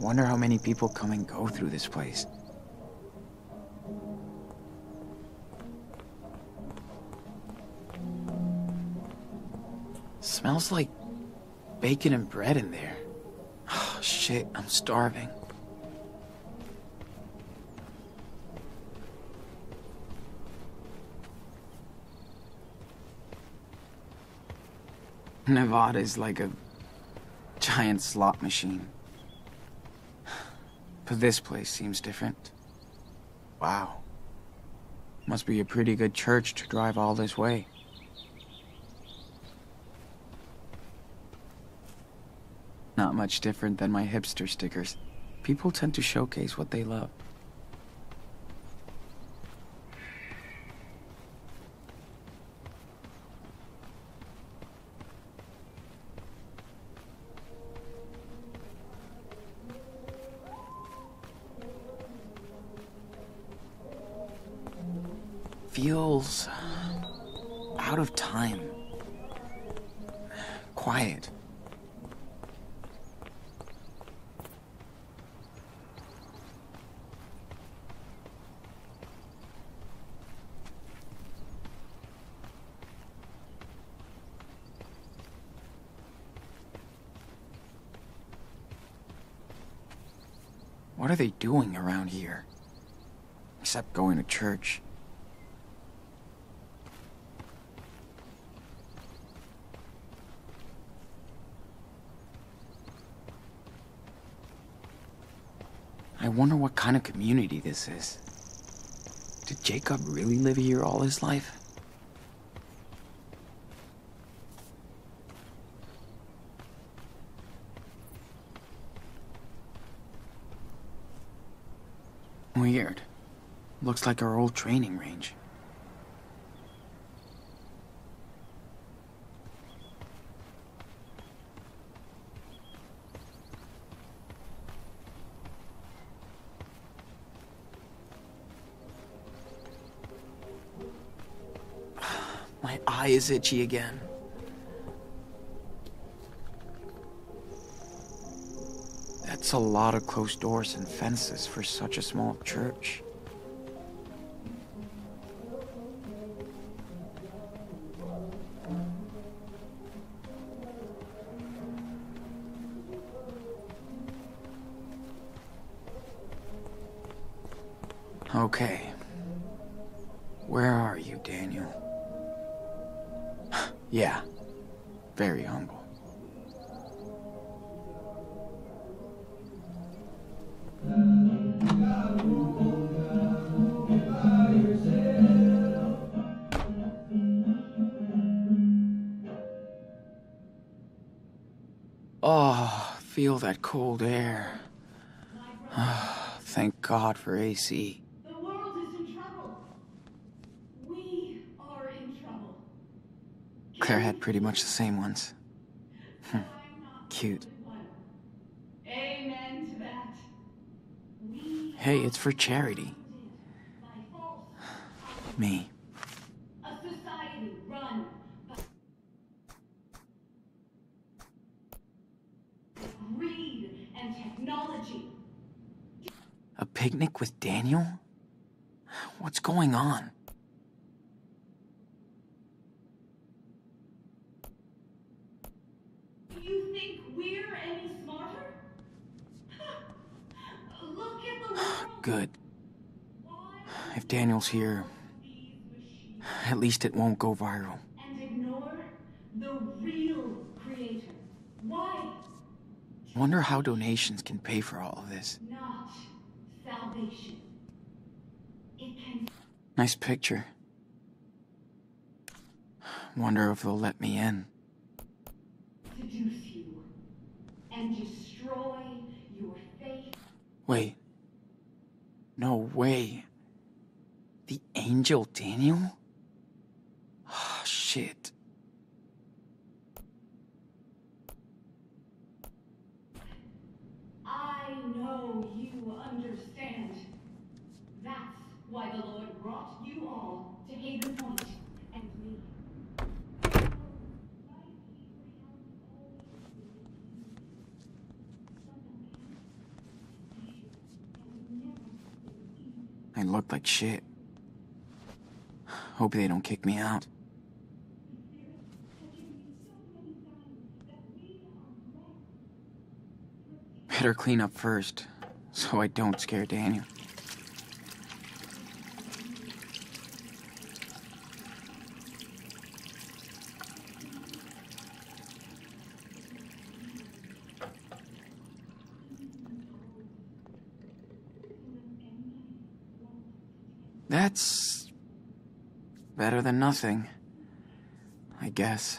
Wonder how many people come and go through this place. Smells like bacon and bread in there. Oh, shit, I'm starving. Nevada is like a giant slot machine. But this place seems different. Wow. Must be a pretty good church to drive all this way. Not much different than my hipster stickers. People tend to showcase what they love. Feels out of time. Quiet. What are they doing around here? Except going to church. wonder what kind of community this is. Did Jacob really live here all his life? Weird. Looks like our old training range. My eye is itchy again. That's a lot of closed doors and fences for such a small church. Okay. Where are you, Daniel? Yeah. Very humble. Oh, feel that cold air. Oh, thank God for A C. The world is in trouble. We are in trouble. Claire had pretty much the same ones. Hm. Cute. Amen to that. Hey, it's for charity. Me. A picnic with Daniel? What's going on? Do you think we're any smarter? Look at the world. Good. If Daniel's here, at least it won't go viral. And ignore the real creator. Why? Wonder how donations can pay for all of this. Not salvation. It can... Nice picture. Wonder if they'll let me in. Seduce you and destroy your faith. Wait. No way. The angel Daniel? Oh, shit. I know you understand. That's why the Lord brought you all to Haven Point and me. I look like shit. Hope they don't kick me out. Better clean up first, so I don't scare Daniel. That's better than nothing, I guess.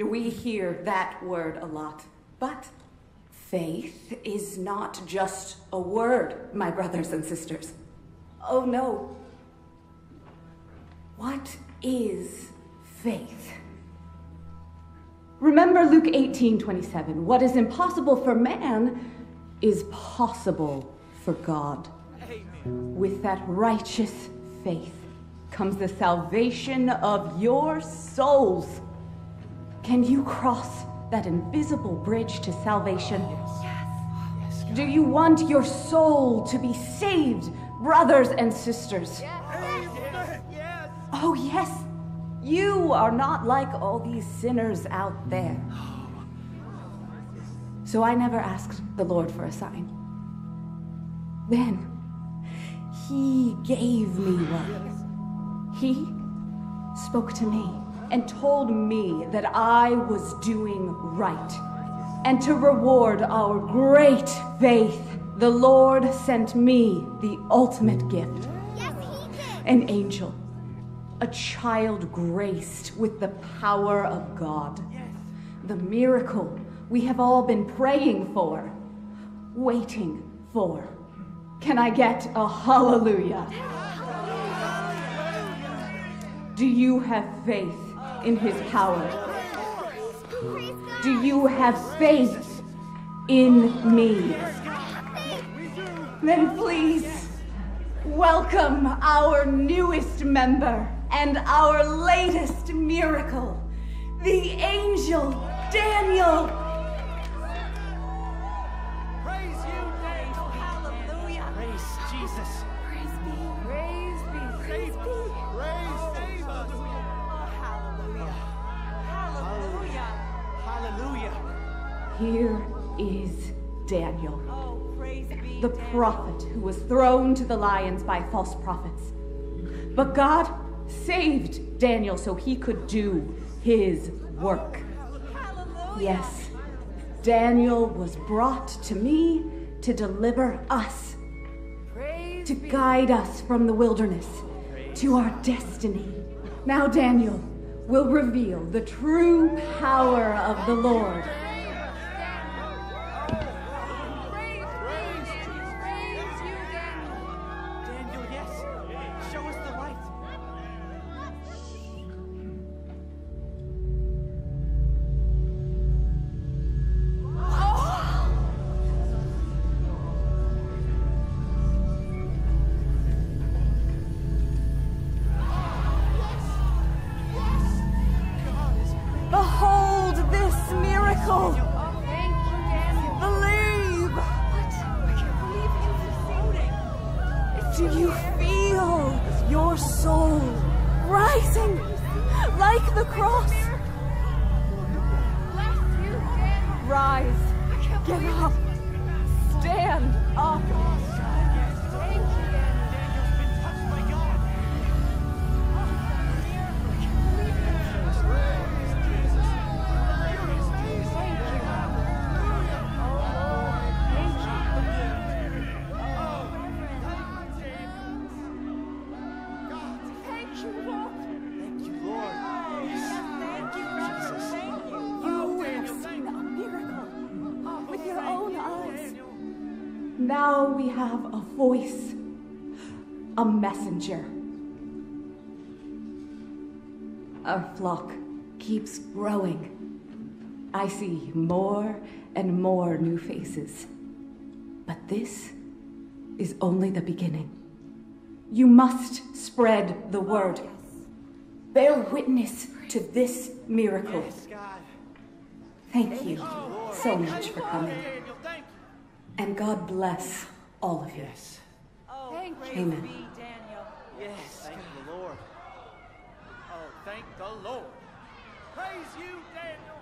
We hear that word a lot, but faith is not just a word, my brothers and sisters. Oh no. What is faith? Remember Luke eighteen twenty-seven. What is impossible for man is possible for God. Amen. With that righteous faith comes the salvation of your souls. Can you cross that invisible bridge to salvation? Oh, yes. Yes. Yes. Do you want your soul to be saved, brothers and sisters? Yes. Yes. Yes. Oh, yes. You are not like all these sinners out there. So I never asked the Lord for a sign. Then, he gave me one. He spoke to me and told me that I was doing right. And to reward our great faith, the Lord sent me the ultimate gift. Yes, he did. An angel. A child graced with the power of God. Yes. The miracle we have all been praying for, waiting for. Can I get a hallelujah? Do you have faith in his power? Do you have faith in me? Then please, welcome our newest member and our latest miracle, the angel Daniel. Praise you, Daniel. Hallelujah. Praise Jesus. Praise me. Praise me. Praise me. Praise us. Oh, hallelujah. Hallelujah. Hallelujah. Here is Daniel. The prophet who was thrown to the lions by false prophets. But God saved Daniel so he could do his work. Yes, Daniel was brought to me to deliver us, to guide us from the wilderness to our destiny. Now Daniel will reveal the true power of the Lord. Voice, a messenger. Our flock keeps growing. I see more and more new faces. But this is only the beginning. You must spread the word. Bear witness to this miracle. Thank you so much for coming. And God bless all of you. Yes. Oh, thank you, Amen. Daniel. Yes, thank the Lord. Oh, thank the Lord. Praise you, Daniel.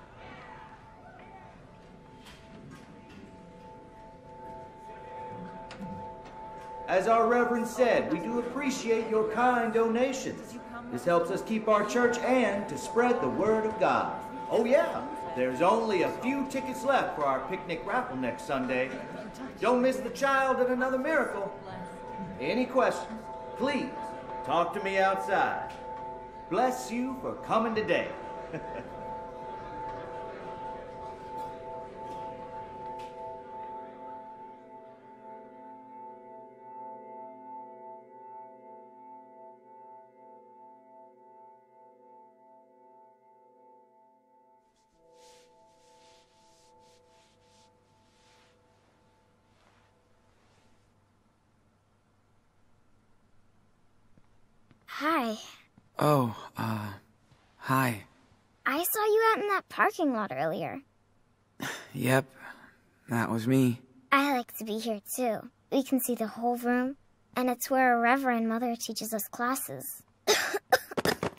As our Reverend said, we do appreciate your kind donations. This helps us keep our church and to spread the word of God. Oh yeah, there's only a few tickets left for our picnic raffle next Sunday. Don't miss the child and another miracle. Any questions, please talk to me outside. Bless you for coming today. Hi. Oh, uh, hi. I saw you out in that parking lot earlier. Yep, that was me. I like to be here too. We can see the whole room, and it's where our Reverend Mother teaches us classes.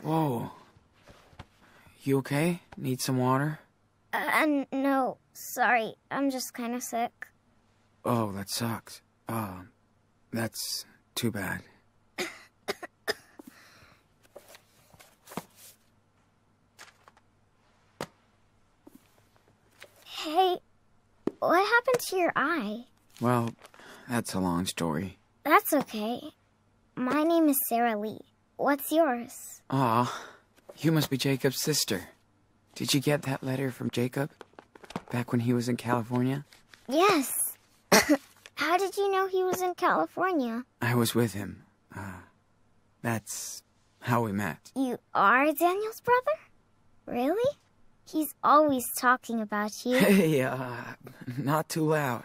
Whoa. You okay? Need some water? Uh, no, sorry. I'm just kind of sick. Oh, that sucks. Um, that's too bad. Hey, what happened to your eye? Well, that's a long story. That's okay. My name is Sarah Lee. What's yours? Aw, you must be Jacob's sister. Did you get that letter from Jacob? Back when he was in California? Yes. How did you know he was in California? I was with him. Uh, that's how we met. You are Daniel's brother? Really? He's always talking about you. Hey, uh, not too loud.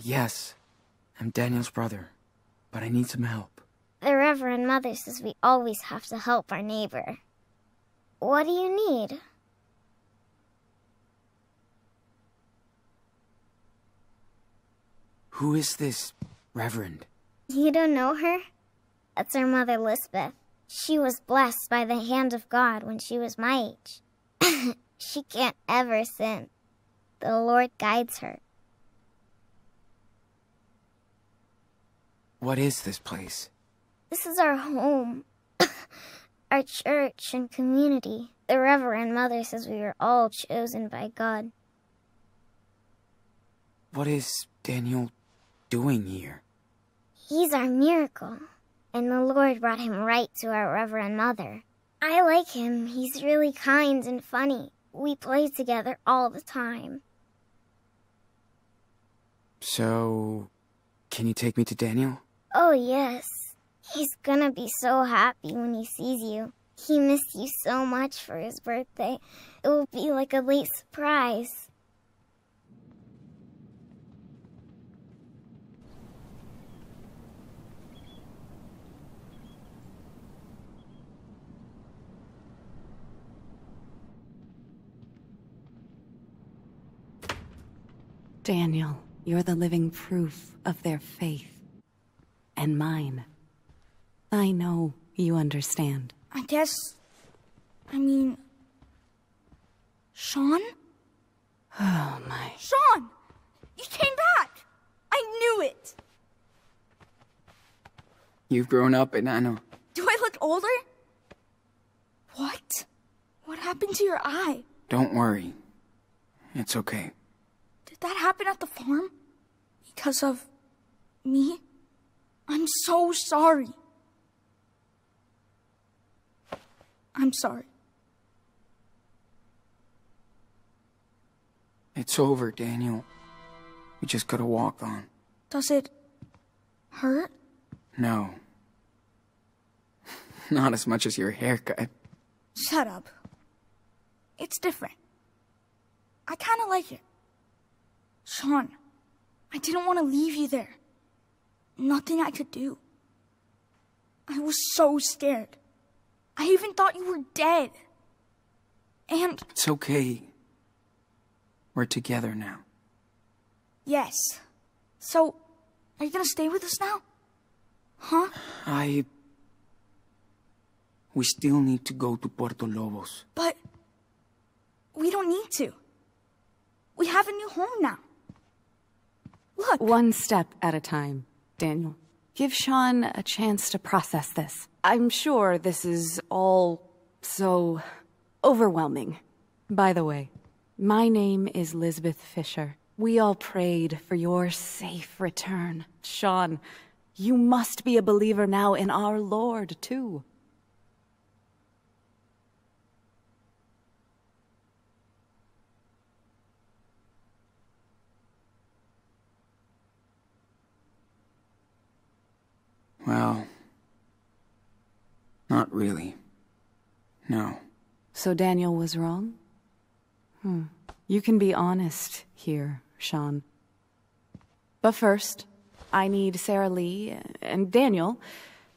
Yes, I'm Daniel's brother, but I need some help. The Reverend Mother says we always have to help our neighbor. What do you need? Who is this Reverend? You don't know her? That's our mother, Lisbeth. She was blessed by the hand of God when she was my age. She can't ever sin. The Lord guides her. What is this place? This is our home, our church and community. The Reverend Mother says we were all chosen by God. What is Daniel doing here? He's our miracle, and the Lord brought him right to our Reverend Mother. I like him. He's really kind and funny. We play together all the time. So, can you take me to Daniel? Oh, yes. He's gonna be so happy when he sees you. He missed you so much for his birthday. It will be like a late surprise. Daniel, you're the living proof of their faith. And mine. I know you understand. I guess... I mean... Sean? Oh, my... Sean! You came back! I knew it! You've grown up and I know. Do I look older? What? What happened to your eye? Don't worry. It's okay. Did that happen at the farm? Because of... me? I'm so sorry. I'm sorry. It's over, Daniel. We just gotta walk on. Does it... hurt? No. Not as much as your haircut. Shut up. It's different. I kinda like it. Sean, I didn't want to leave you there. Nothing I could do. I was so scared. I even thought you were dead. And... It's okay. We're together now. Yes. So, are you gonna stay with us now? Huh? I... We still need to go to Puerto Lobos. But... we don't need to. We have a new home now. Look. One step at a time, Daniel. Give Sean a chance to process this. I'm sure this is all so overwhelming. By the way, my name is Elizabeth Fisher. We all prayed for your safe return. Sean, you must be a believer now in our Lord, too. Well, not really. No. So Daniel was wrong? Hmm. You can be honest here, Sean. But first, I need Sarah Lee and Daniel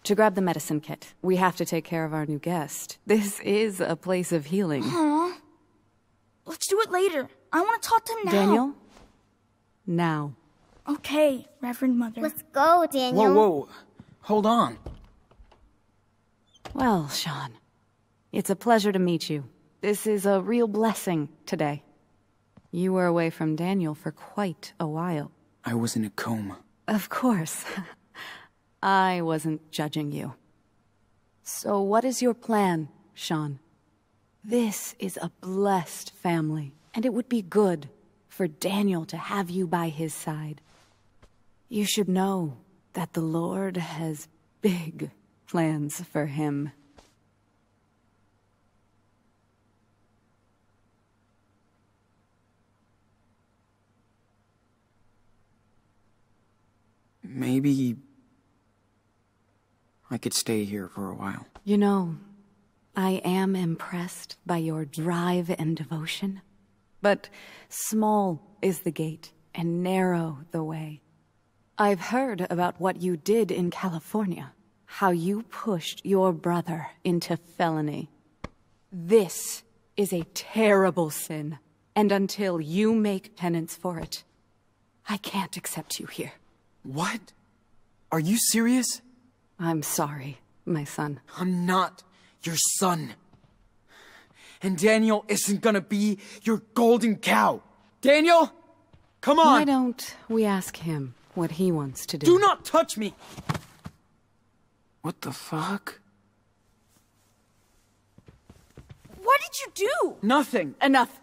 to grab the medicine kit. We have to take care of our new guest. This is a place of healing. Aww. Let's do it later. I want to talk to him now. Daniel? Now. Okay, Reverend Mother. Let's go, Daniel. Whoa, whoa. Hold on. Well, Sean, it's a pleasure to meet you. This is a real blessing today. You were away from Daniel for quite a while. I was in a coma. Of course. I wasn't judging you. So what is your plan, Sean? This is a blessed family, and it would be good for Daniel to have you by his side. You should know that the Lord has big plans for him. Maybe I could stay here for a while. You know, I am impressed by your drive and devotion. But small is the gate, and narrow the way. I've heard about what you did in California. How you pushed your brother into felony. This is a terrible sin. And until you make penance for it, I can't accept you here. What? Are you serious? I'm sorry, my son. I'm not your son. And Daniel isn't gonna be your golden cow. Daniel, come on! Why don't we ask him what he wants to do? Do not touch me! What the fuck? What did you do? Nothing. Enough.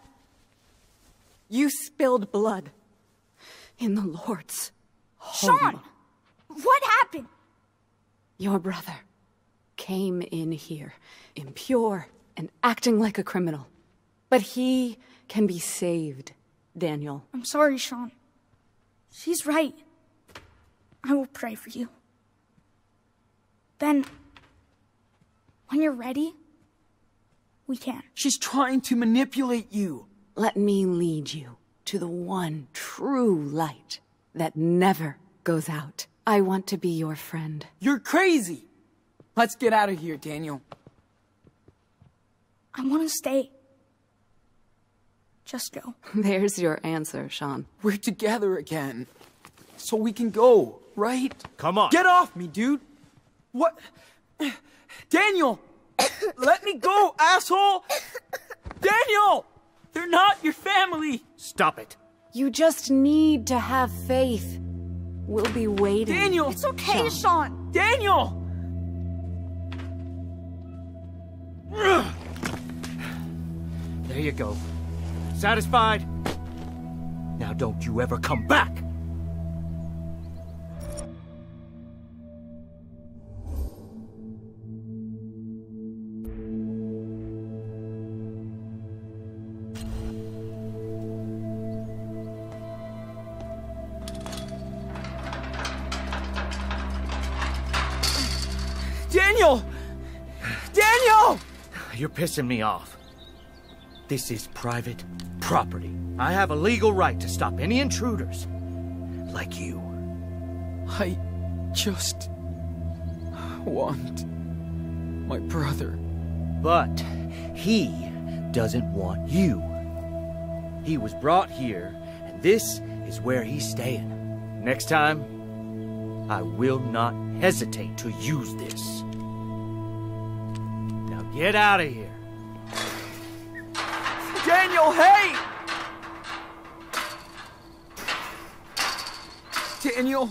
You spilled blood in the Lord's home. Sean! What happened? Your brother came in here, impure and acting like a criminal. But he can be saved, Daniel. I'm sorry, Sean. She's right. I will pray for you. Then, when you're ready, we can. She's trying to manipulate you. Let me lead you to the one true light that never goes out. I want to be your friend. You're crazy! Let's get out of here, Daniel. I want to stay. Just go. There's your answer, Sean. We're together again. So we can go, right? Come on. Get off me, dude! What? Daniel! Let me go, asshole! Daniel! They're not your family! Stop it. You just need to have faith. We'll be waiting. Daniel! It's okay, Sean. Sean. Daniel! There you go. Satisfied? Now don't you ever come back! You're pissing me off. This is private property. I have a legal right to stop any intruders like you. I just want my brother. But he doesn't want you. He was brought here, and this is where he's staying. Next time, I will not hesitate to use this. Get out of here. Daniel, hey! Daniel.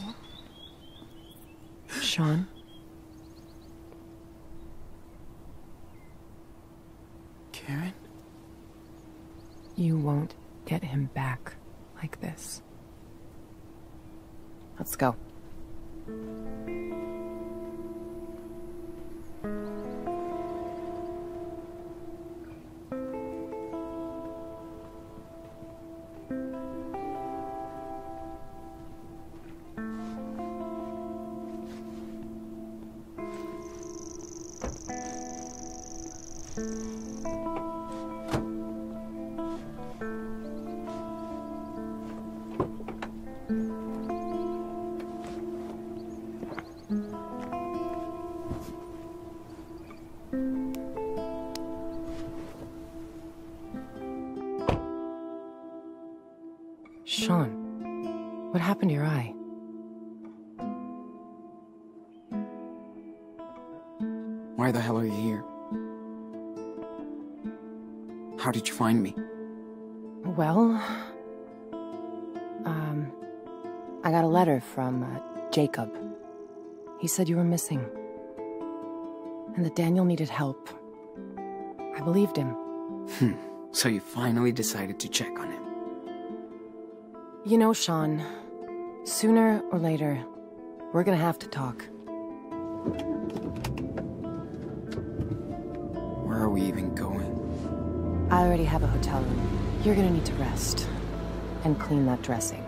Sean? Karen? You won't get him back like this. Let's go. Sean, what happened to your eye? Why the hell are you here? How did you find me? Well, um, I got a letter from uh, Jacob. He said you were missing, and that Daniel needed help. I believed him. Hmm. So you finally decided to check on him. You know, Sean, sooner or later, we're gonna have to talk. Where are we even going? I already have a hotel room. You're gonna need to rest and clean that dressing.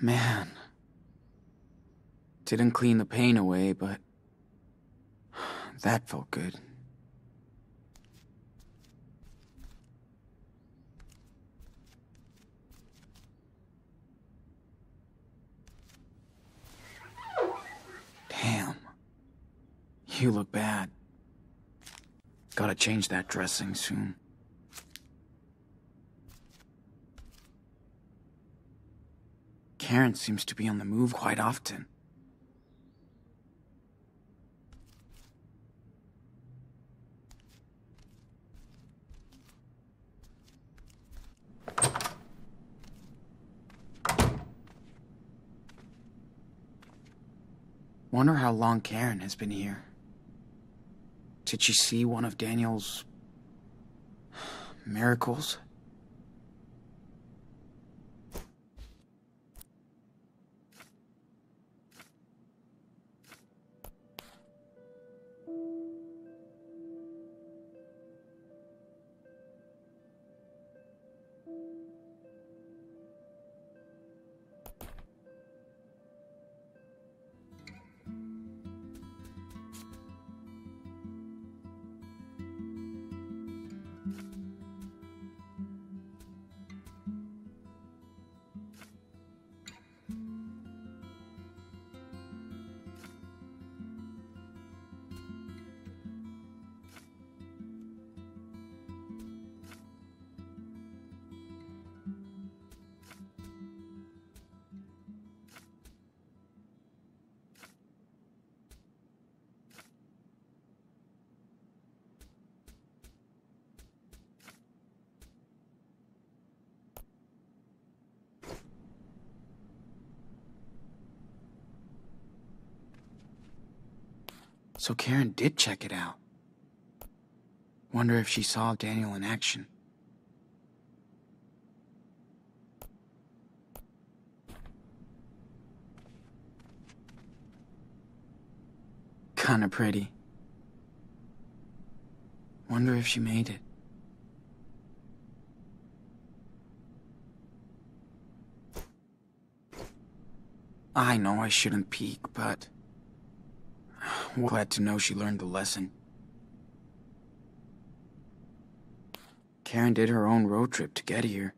Man, didn't clean the pain away, but that felt good. Damn, you look bad. Gotta change that dressing soon. Karen seems to be on the move quite often. Wonder how long Karen has been here. Did she see one of Daniel's miracles? So Karen did check it out. Wonder if she saw Daniel in action. Kinda pretty. Wonder if she made it. I know I shouldn't peek, but... We're glad to know she learned the lesson. Karen did her own road trip to get here.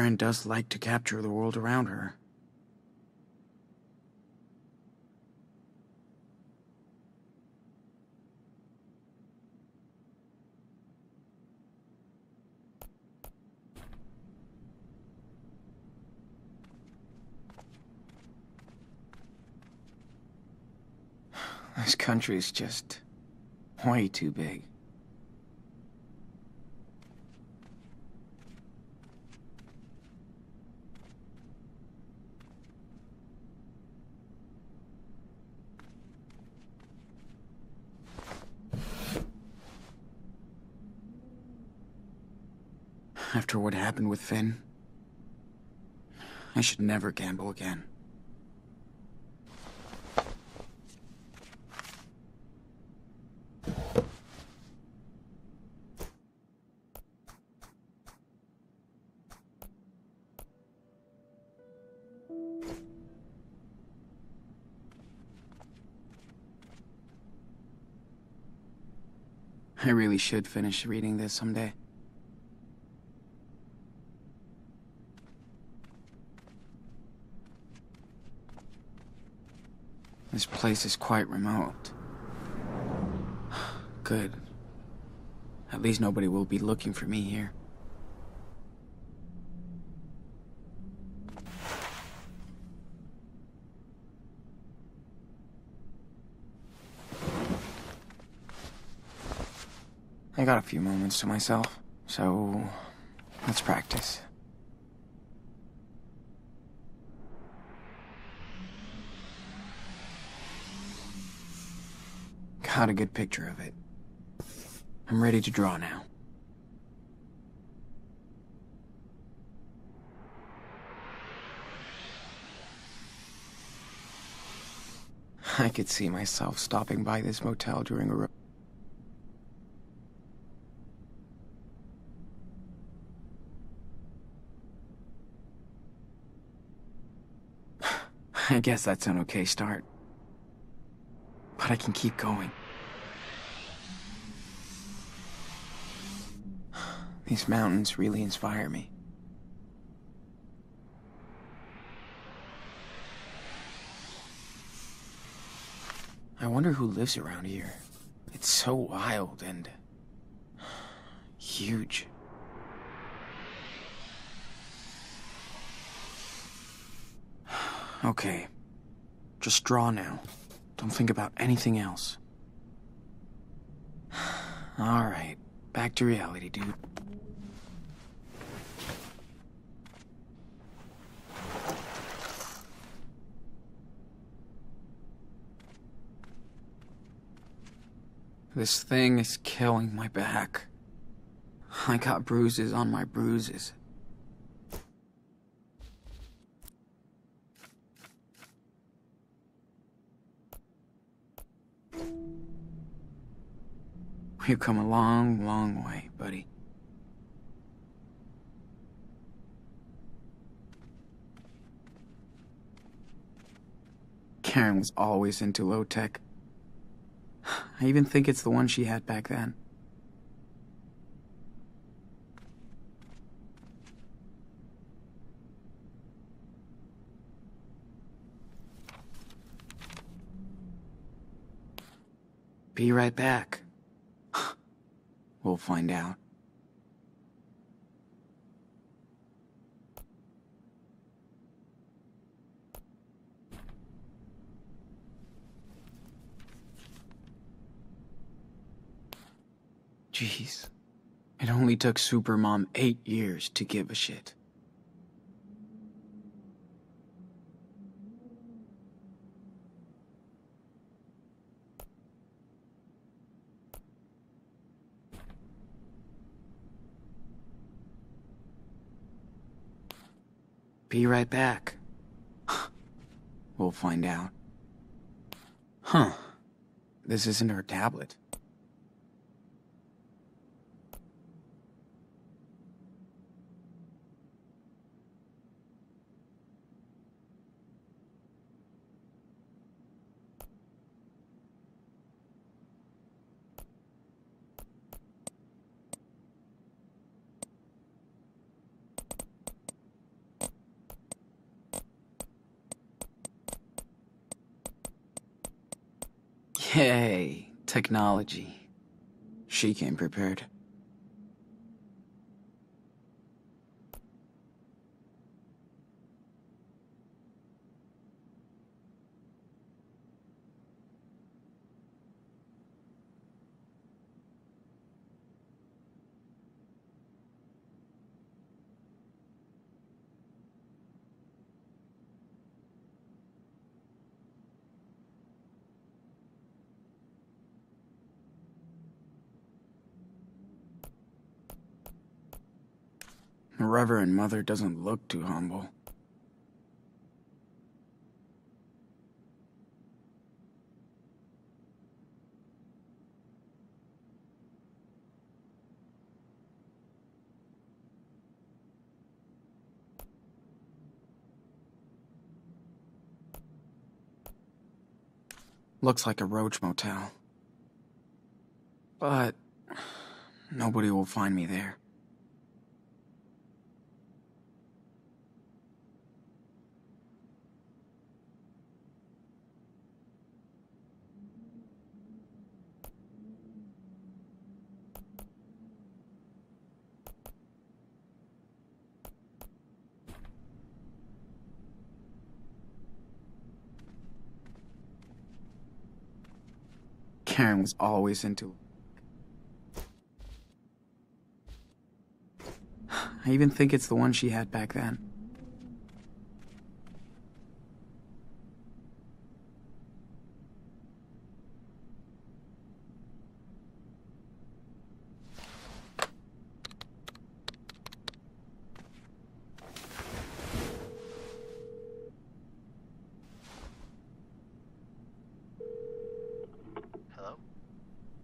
Karen does like to capture the world around her. This country's just way too big. After what happened with Finn, I should never gamble again. I really should finish reading this someday. This place is quite remote. Good. At least nobody will be looking for me here. I got a few moments to myself, so let's practice. Got a good picture of it. I'm ready to draw now. I could see myself stopping by this motel during a road. I guess that's an okay start. But I can keep going. These mountains really inspire me. I wonder who lives around here. It's so wild and huge. Okay, just draw now. Don't think about anything else. All right, back to reality, dude. This thing is killing my back. I got bruises on my bruises. You've come a long, long way, buddy. Karen was always into low tech. I even think it's the one she had back then. Be right back. We'll find out. Jeez, it only took Supermom eight years to give a shit. Be right back. We'll find out. Huh. This isn't her tablet. Yay, technology. She came prepared. Reverend Mother doesn't look too humble. Looks like a roach motel. But nobody will find me there. Karen was always into it. I even think it's the one she had back then.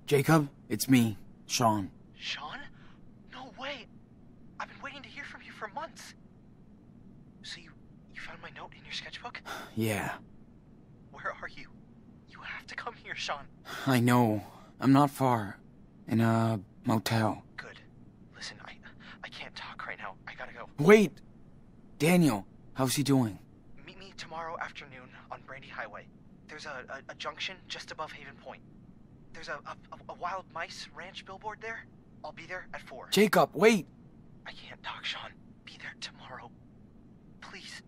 Jacob, it's me, Sean. Sean? No way! I've been waiting to hear from you for months. So you, you found my note in your sketchbook? Yeah. Where are you? You have to come here, Sean. I know. I'm not far. In a motel. Good. Listen, I, I can't talk right now. I gotta go. Wait! Daniel, how's he doing? Meet me tomorrow afternoon on Brady Highway. There's a, a, a junction just above Haven Point. There's a, a, a wild mice ranch billboard there. I'll be there at four. Jacob, wait! I can't talk, Sean. Be there tomorrow. Please.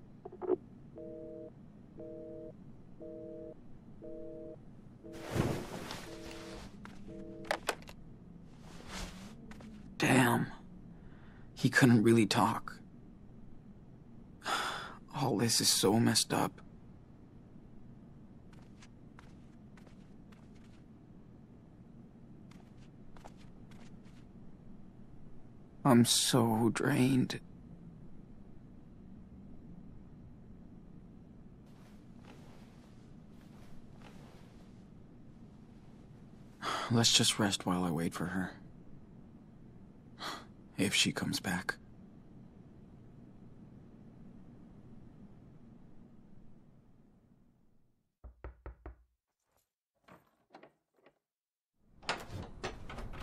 Damn. He couldn't really talk. All this is so messed up. I'm so drained. Let's just rest while I wait for her. If she comes back.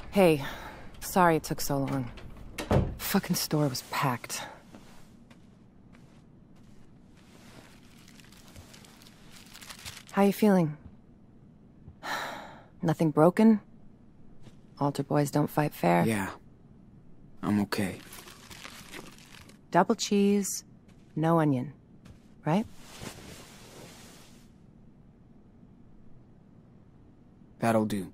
Hey, sorry it took so long. The fucking store was packed. How you feeling? Nothing broken? Altar boys don't fight fair? Yeah. I'm okay. Double cheese, no onion, right? That'll do.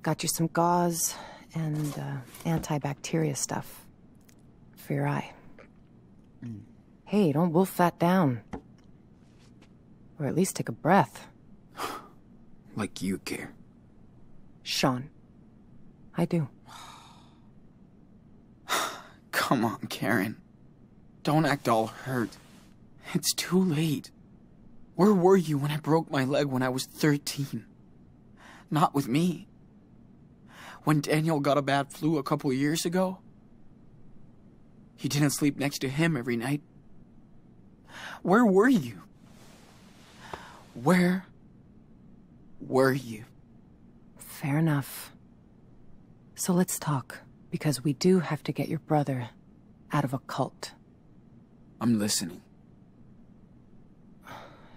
Got you some gauze and uh, antibacteria stuff for your eye. Mm. Hey, don't wolf that down. Or at least take a breath. Like you care. Sean, I do. Come on, Karen. Don't act all hurt. It's too late. Where were you when I broke my leg when I was thirteen? Not with me. When Daniel got a bad flu a couple years ago, you didn't sleep next to him every night. Where were you? Where were you? Fair enough. So let's talk, because we do have to get your brother out of a cult. I'm listening.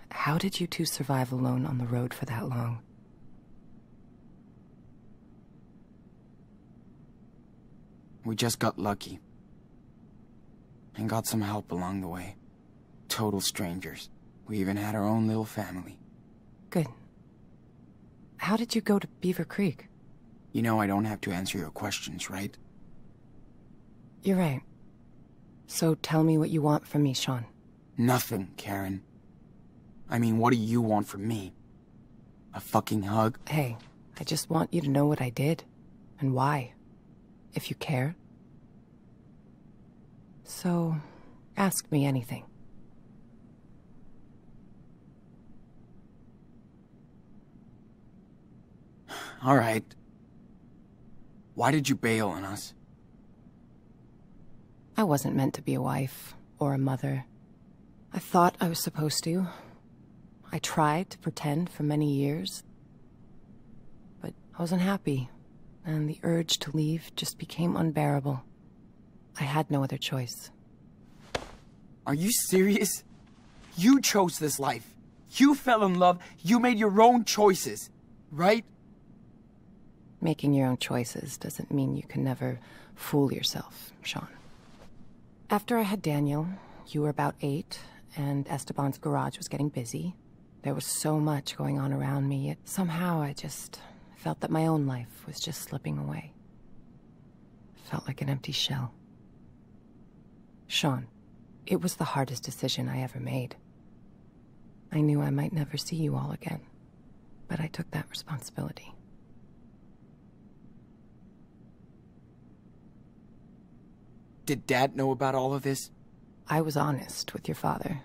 How did you two survive alone on the road for that long? We just got lucky. And got some help along the way. Total strangers. We even had our own little family. Good. How did you go to Beaver Creek? You know I don't have to answer your questions, right? You're right. So tell me what you want from me, Sean. Nothing, Karen. I mean, what do you want from me? A fucking hug? Hey, I just want you to know what I did. And why. If you care. So, ask me anything. All right. Why did you bail on us? I wasn't meant to be a wife or a mother. I thought I was supposed to. I tried to pretend for many years, but I was unhappy, and the urge to leave just became unbearable. I had no other choice. Are you serious? You chose this life. You fell in love. You made your own choices, right? Making your own choices doesn't mean you can never fool yourself, Sean. After I had Daniel, you were about eight, and Esteban's garage was getting busy. There was so much going on around me, yet somehow I just felt that my own life was just slipping away. It felt like an empty shell. Sean, it was the hardest decision I ever made. I knew I might never see you all again, but I took that responsibility. Did Dad know about all of this? I was honest with your father.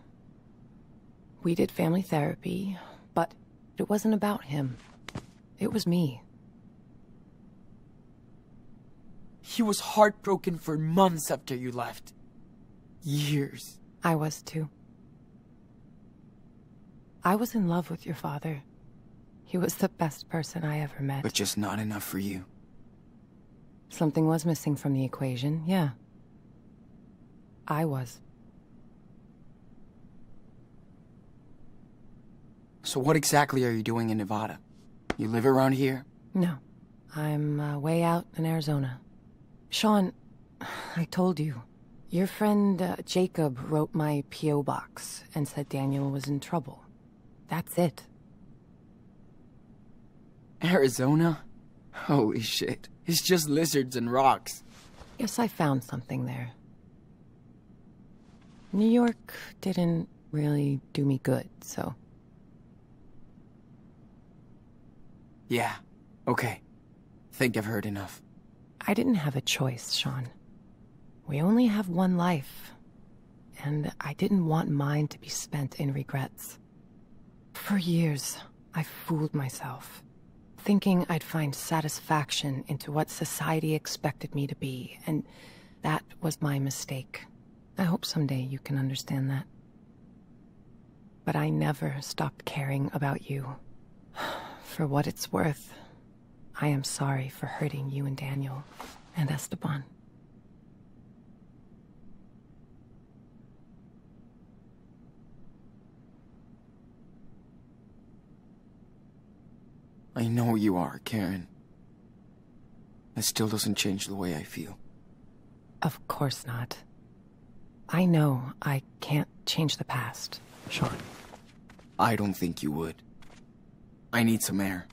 We did family therapy, but it wasn't about him. It was me. He was heartbroken for months after you left. Years. I was too. I was in love with your father. He was the best person I ever met. But just not enough for you. Something was missing from the equation, yeah. I was. So what exactly are you doing in Nevada? You live around here? No. I'm uh, way out in Arizona. Sean, I told you. Your friend uh, Jacob wrote my P O box and said Daniel was in trouble. That's it. Arizona? Holy shit. It's just lizards and rocks. Yes, I found something there. New York didn't really do me good, so... Yeah, okay. Think I've heard enough. I didn't have a choice, Sean. We only have one life, and I didn't want mine to be spent in regrets. For years, I fooled myself, thinking I'd find satisfaction into what society expected me to be, and that was my mistake. I hope someday you can understand that. But I never stopped caring about you. For what it's worth, I am sorry for hurting you and Daniel and Esteban. I know you are, Karen. That still doesn't change the way I feel. Of course not. I know I can't change the past, Sean. Sure. I don't think you would. I need some air.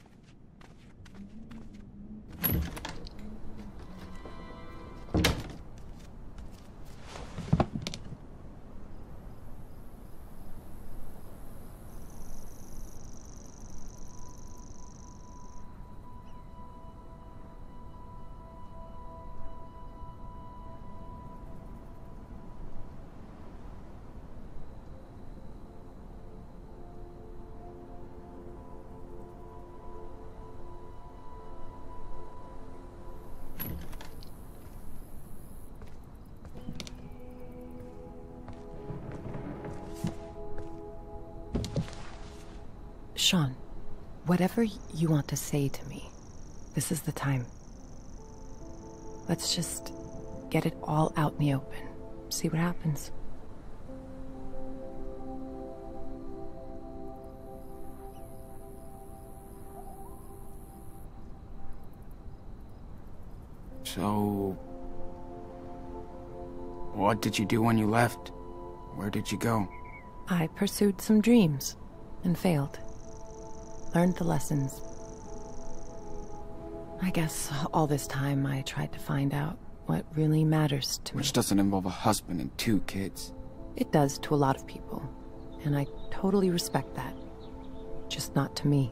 Sean, whatever you want to say to me, This is the time. Let's just get it all out in the open. See what happens. So... what did you do when you left? Where did you go? I pursued some dreams, and failed. Learned the lessons. I guess all this time I tried to find out what really matters to me. Which doesn't involve a husband and two kids. It does to a lot of people, and I totally respect that. Just not to me.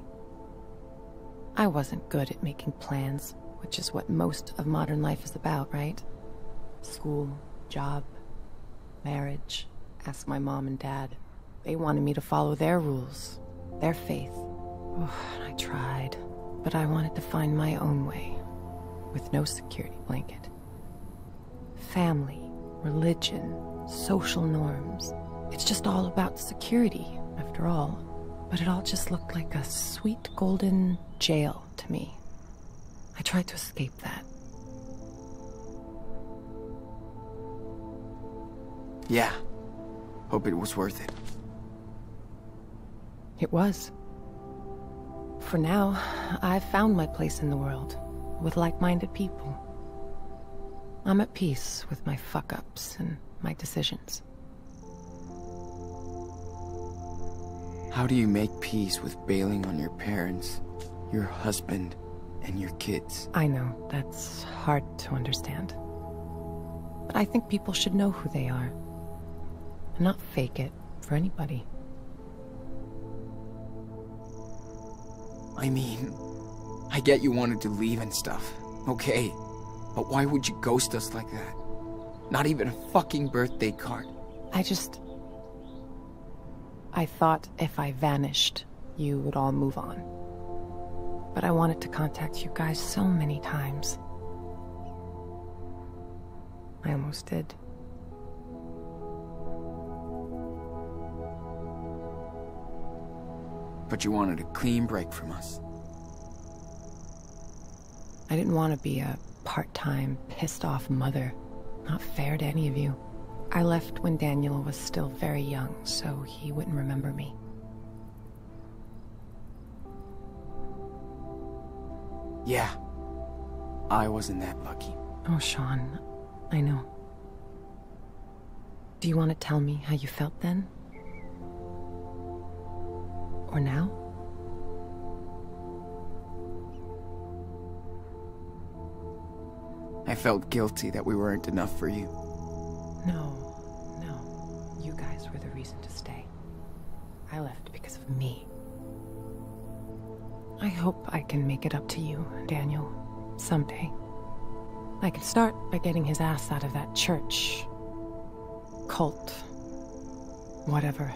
I wasn't good at making plans, which is what most of modern life is about, right? School, job, marriage. Ask my mom and dad. They wanted me to follow their rules, their faith. Oh, I tried, but I wanted to find my own way, with no security blanket. Family, religion, social norms. It's just all about security, after all. But it all just looked like a sweet golden jail to me. I tried to escape that. Yeah. Hope it was worth it. It was. For now, I've found my place in the world, with like-minded people. I'm at peace with my fuck-ups and my decisions. How do you make peace with bailing on your parents, your husband, and your kids? I know, that's hard to understand. But I think people should know who they are. And not fake it for anybody. I mean, I get you wanted to leave and stuff, okay. But why would you ghost us like that? Not even a fucking birthday card. I just... I thought if I vanished, you would all move on. But I wanted to contact you guys so many times. I almost did. But you wanted a clean break from us. I didn't want to be a part-time, pissed-off mother. Not fair to any of you. I left when Daniel was still very young, so he wouldn't remember me. Yeah. I wasn't that lucky. Oh, Sean. I know. Do you want to tell me how you felt then? Or now? I felt guilty that we weren't enough for you. No, no. You guys were the reason to stay. I left because of me. I hope I can make it up to you, Daniel, someday. I can start by getting his ass out of that church, cult, whatever.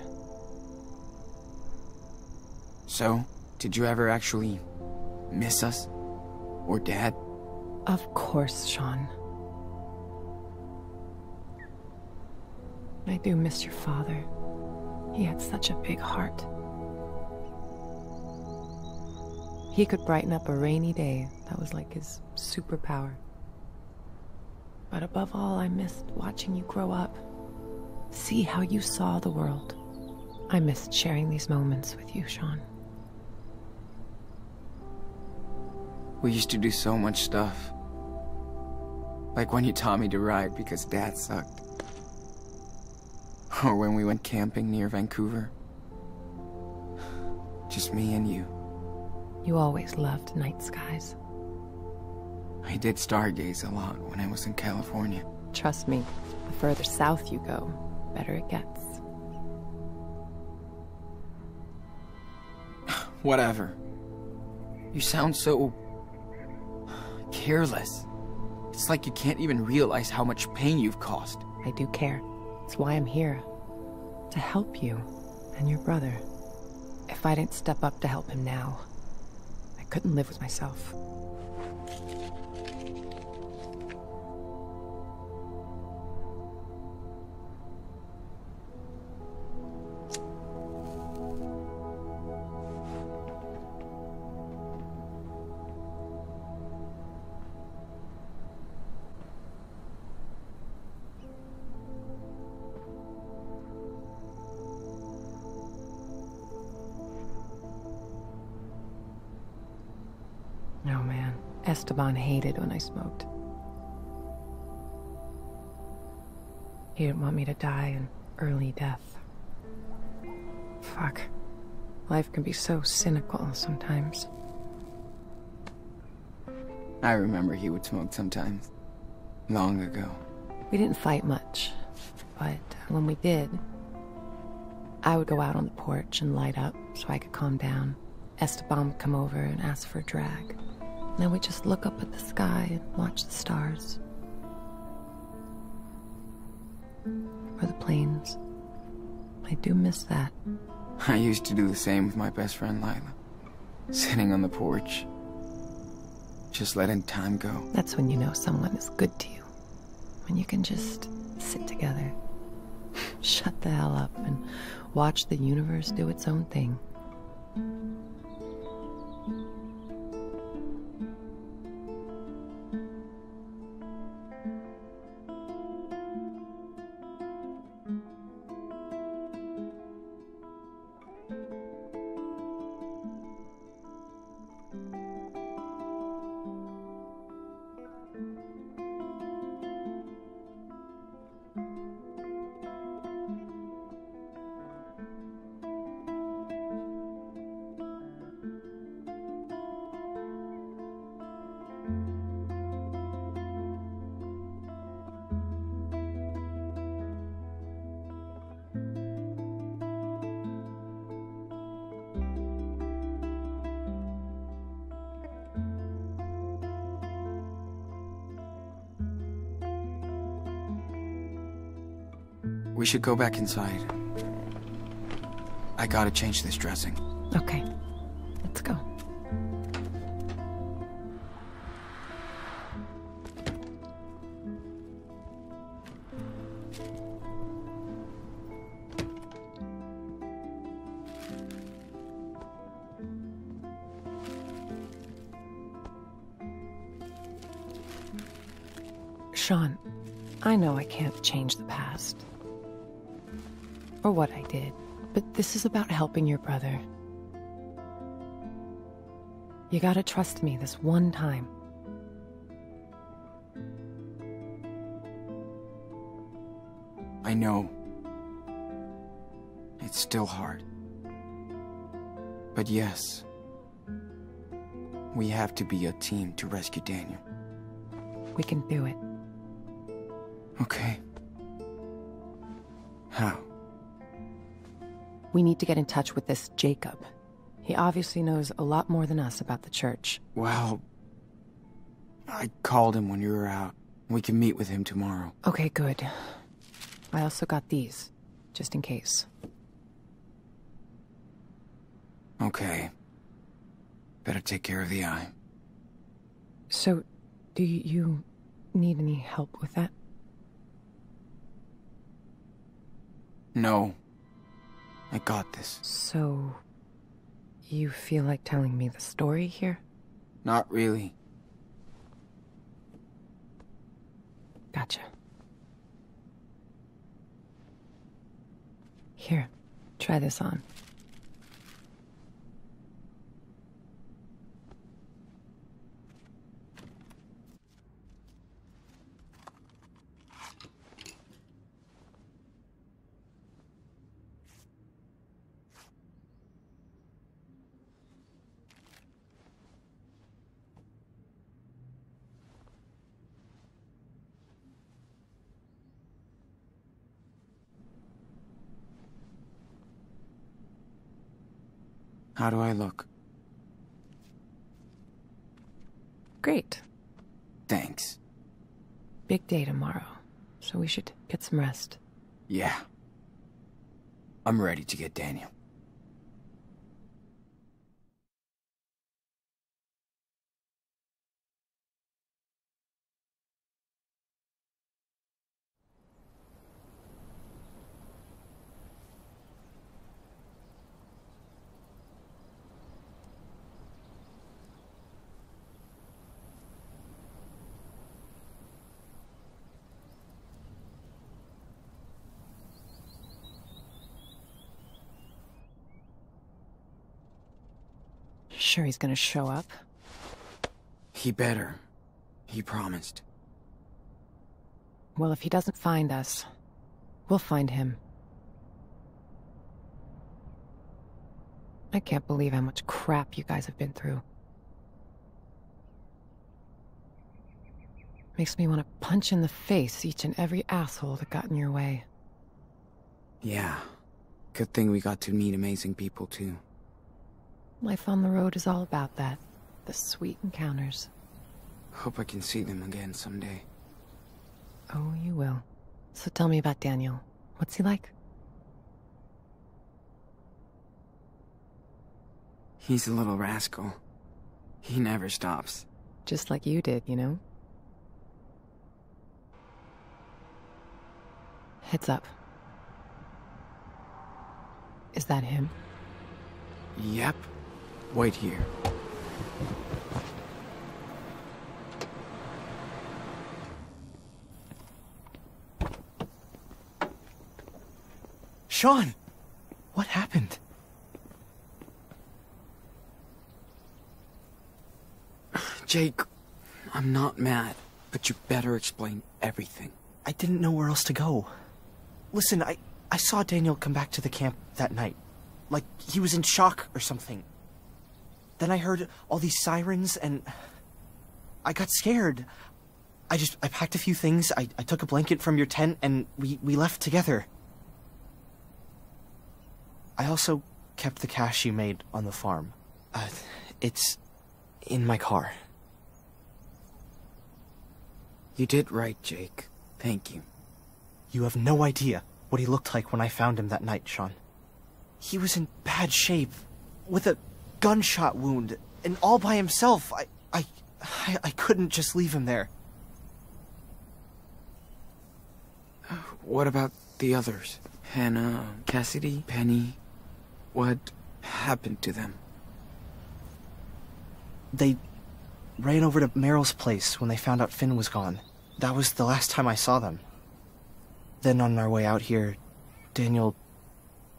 So, did you ever actually miss us? Or Dad? Of course, Sean. I do miss your father. He had such a big heart. He could brighten up a rainy day. That was like his superpower. But above all, I missed watching you grow up. See how you saw the world. I missed sharing these moments with you, Sean. We used to do so much stuff. Like when you taught me to ride because Dad sucked. Or when we went camping near Vancouver. Just me and you. You always loved night skies. I did stargaze a lot when I was in California. Trust me, the further south you go, the better it gets. Whatever. You sound so... careless. It's like you can't even realize how much pain you've caused. I do care. It's why I'm here. To help you and your brother. If I didn't step up to help him now, I couldn't live with myself. No, man. Esteban hated when I smoked. He didn't want me to die an early death. Fuck. Life can be so cynical sometimes. I remember he would smoke sometimes. Long ago. We didn't fight much, but when we did, I would go out on the porch and light up so I could calm down. Esteban would come over and ask for a drag. Then we'd just look up at the sky and watch the stars. Or the planes. I do miss that. I used to do the same with my best friend Lila. Sitting on the porch. Just letting time go. That's when you know someone is good to you. When you can just sit together. Shut the hell up and watch the universe do its own thing. We should go back inside. I gotta change this dressing. Okay. Let's go. Sean, I know I can't change the past. Or what I did, but this is about helping your brother. You gotta trust me this one time. I know. It's still hard. But yes, we have to be a team to rescue Daniel. We can do it. Okay. How? We need to get in touch with this Jacob. He obviously knows a lot more than us about the church. Well, I called him when you were out. We can meet with him tomorrow. Okay, good. I also got these, just in case. Okay. Better take care of the eye. So, do you need any help with that? No. I got this. So, you feel like telling me the story here? Not really. Gotcha. Here, try this on. How do I look? Great. Thanks. Big day tomorrow, so we should get some rest. Yeah. I'm ready to get Daniel. Sure he's gonna show up. He better. He promised. Well, if he doesn't find us, we'll find him. I can't believe how much crap you guys have been through. Makes me want to punch in the face each and every asshole that got in your way. Yeah. Good thing we got to meet amazing people, too. Life on the road is all about that. The sweet encounters. Hope I can see them again someday. Oh, you will. So tell me about Daniel. What's he like? He's a little rascal. He never stops. Just like you did, you know? Heads up. Is that him? Yep. Wait here. Sean! What happened? Jake, I'm not mad, but you better explain everything. I didn't know where else to go. Listen, I, I saw Daniel come back to the camp that night. Like, he was in shock or something. Then I heard all these sirens and... I got scared. I just, I packed a few things, I, I took a blanket from your tent, and we, we left together. I also kept the cash you made on the farm. Uh, it's in my car. You did right, Jake. Thank you. You have no idea what he looked like when I found him that night, Sean. He was in bad shape, with a gunshot wound, and all by himself. I, I, I, I couldn't just leave him there. What about the others? Hannah, Cassidy, Penny? What happened to them? They ran over to Merrill's place when they found out Finn was gone. That was the last time I saw them. Then on our way out here, Daniel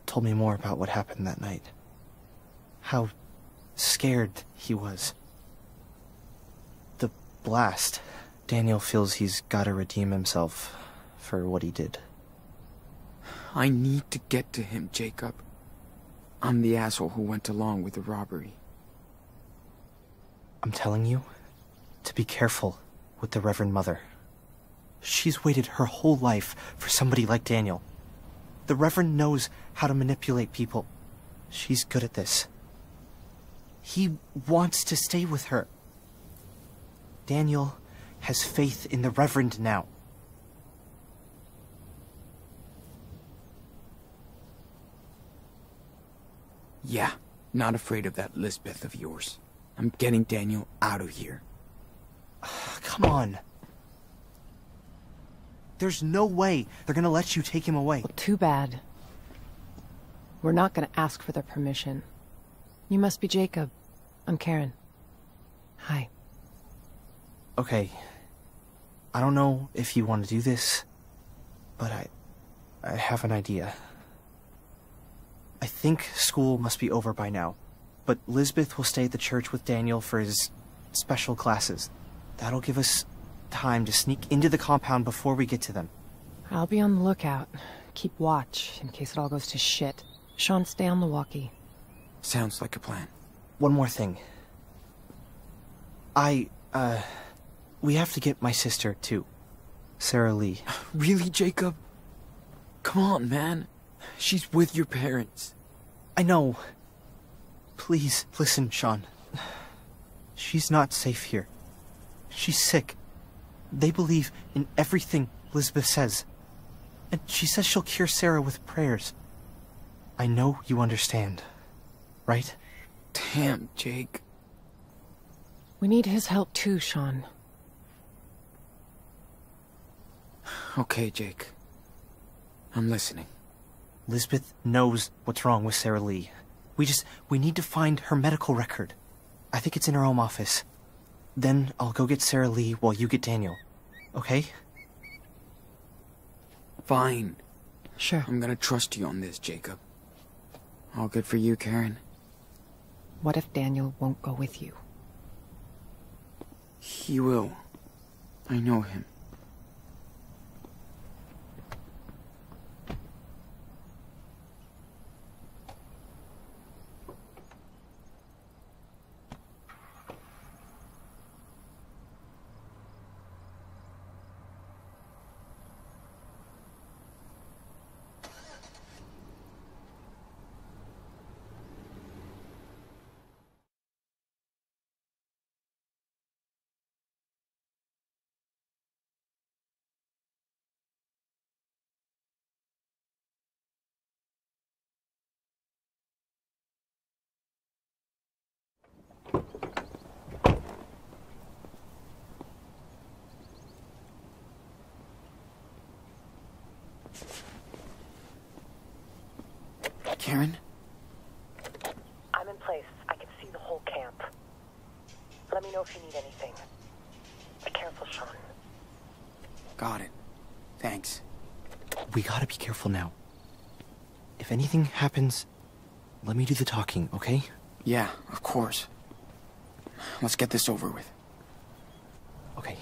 told me more about what happened that night. How scared he was. The blast. Daniel feels he's got to redeem himself for what he did. I need to get to him, Jacob. I'm the asshole who went along with the robbery. I'm telling you to be careful with the Reverend Mother. She's waited her whole life for somebody like Daniel. The Reverend knows how to manipulate people. She's good at this. He wants to stay with her. Daniel has faith in the Reverend now. Yeah, not afraid of that Lisbeth of yours. I'm getting Daniel out of here. Come on. There's no way they're gonna let you take him away. Well, too bad. We're not gonna ask for their permission. You must be Jacob. I'm Karen. Hi. Okay. I don't know if you want to do this, but I... I have an idea. I think school must be over by now, but Lisbeth will stay at the church with Daniel for his special classes. That'll give us time to sneak into the compound before we get to them. I'll be on the lookout. Keep watch in case it all goes to shit. Sean, stay on the walkie. Sounds like a plan. One more thing. I, uh, we have to get my sister, too. Sarah Lee. Really, Jacob? Come on, man. She's with your parents. I know. Please, listen, Sean. She's not safe here. She's sick. They believe in everything Elizabeth says. And she says she'll cure Sarah with prayers. I know you understand, right? Damn, Jake. We need his help too, Sean. Okay, Jake. I'm listening. Lisbeth knows what's wrong with Sarah Lee. We just, we need to find her medical record. I think it's in her home office. Then I'll go get Sarah Lee while you get Daniel. Okay? Fine. Sure. I'm gonna trust you on this, Jacob. All good for you, Karen. What if Daniel won't go with you? He will. I know him. Karen? I'm in place. I can see the whole camp. Let me know if you need anything. Be careful, Sean. Got it. Thanks. We gotta be careful now. If anything happens, let me do the talking, okay? Yeah, of course. Let's get this over with. Okay.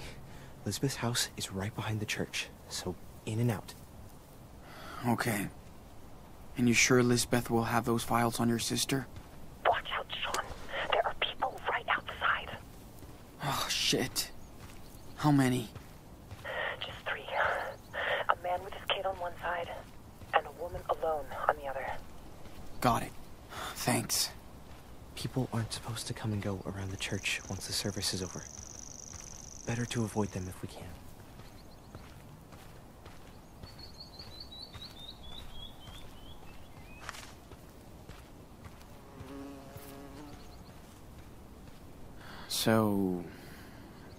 Lisbeth's house is right behind the church, so in and out. Okay. And you sure Lisbeth will have those files on your sister? Watch out, Sean. There are people right outside. Oh, shit. How many? Just three. A man with his kid on one side, and a woman alone on the other. Got it. Thanks. People aren't supposed to come and go around the church once the service is over. Better to avoid them if we can. So,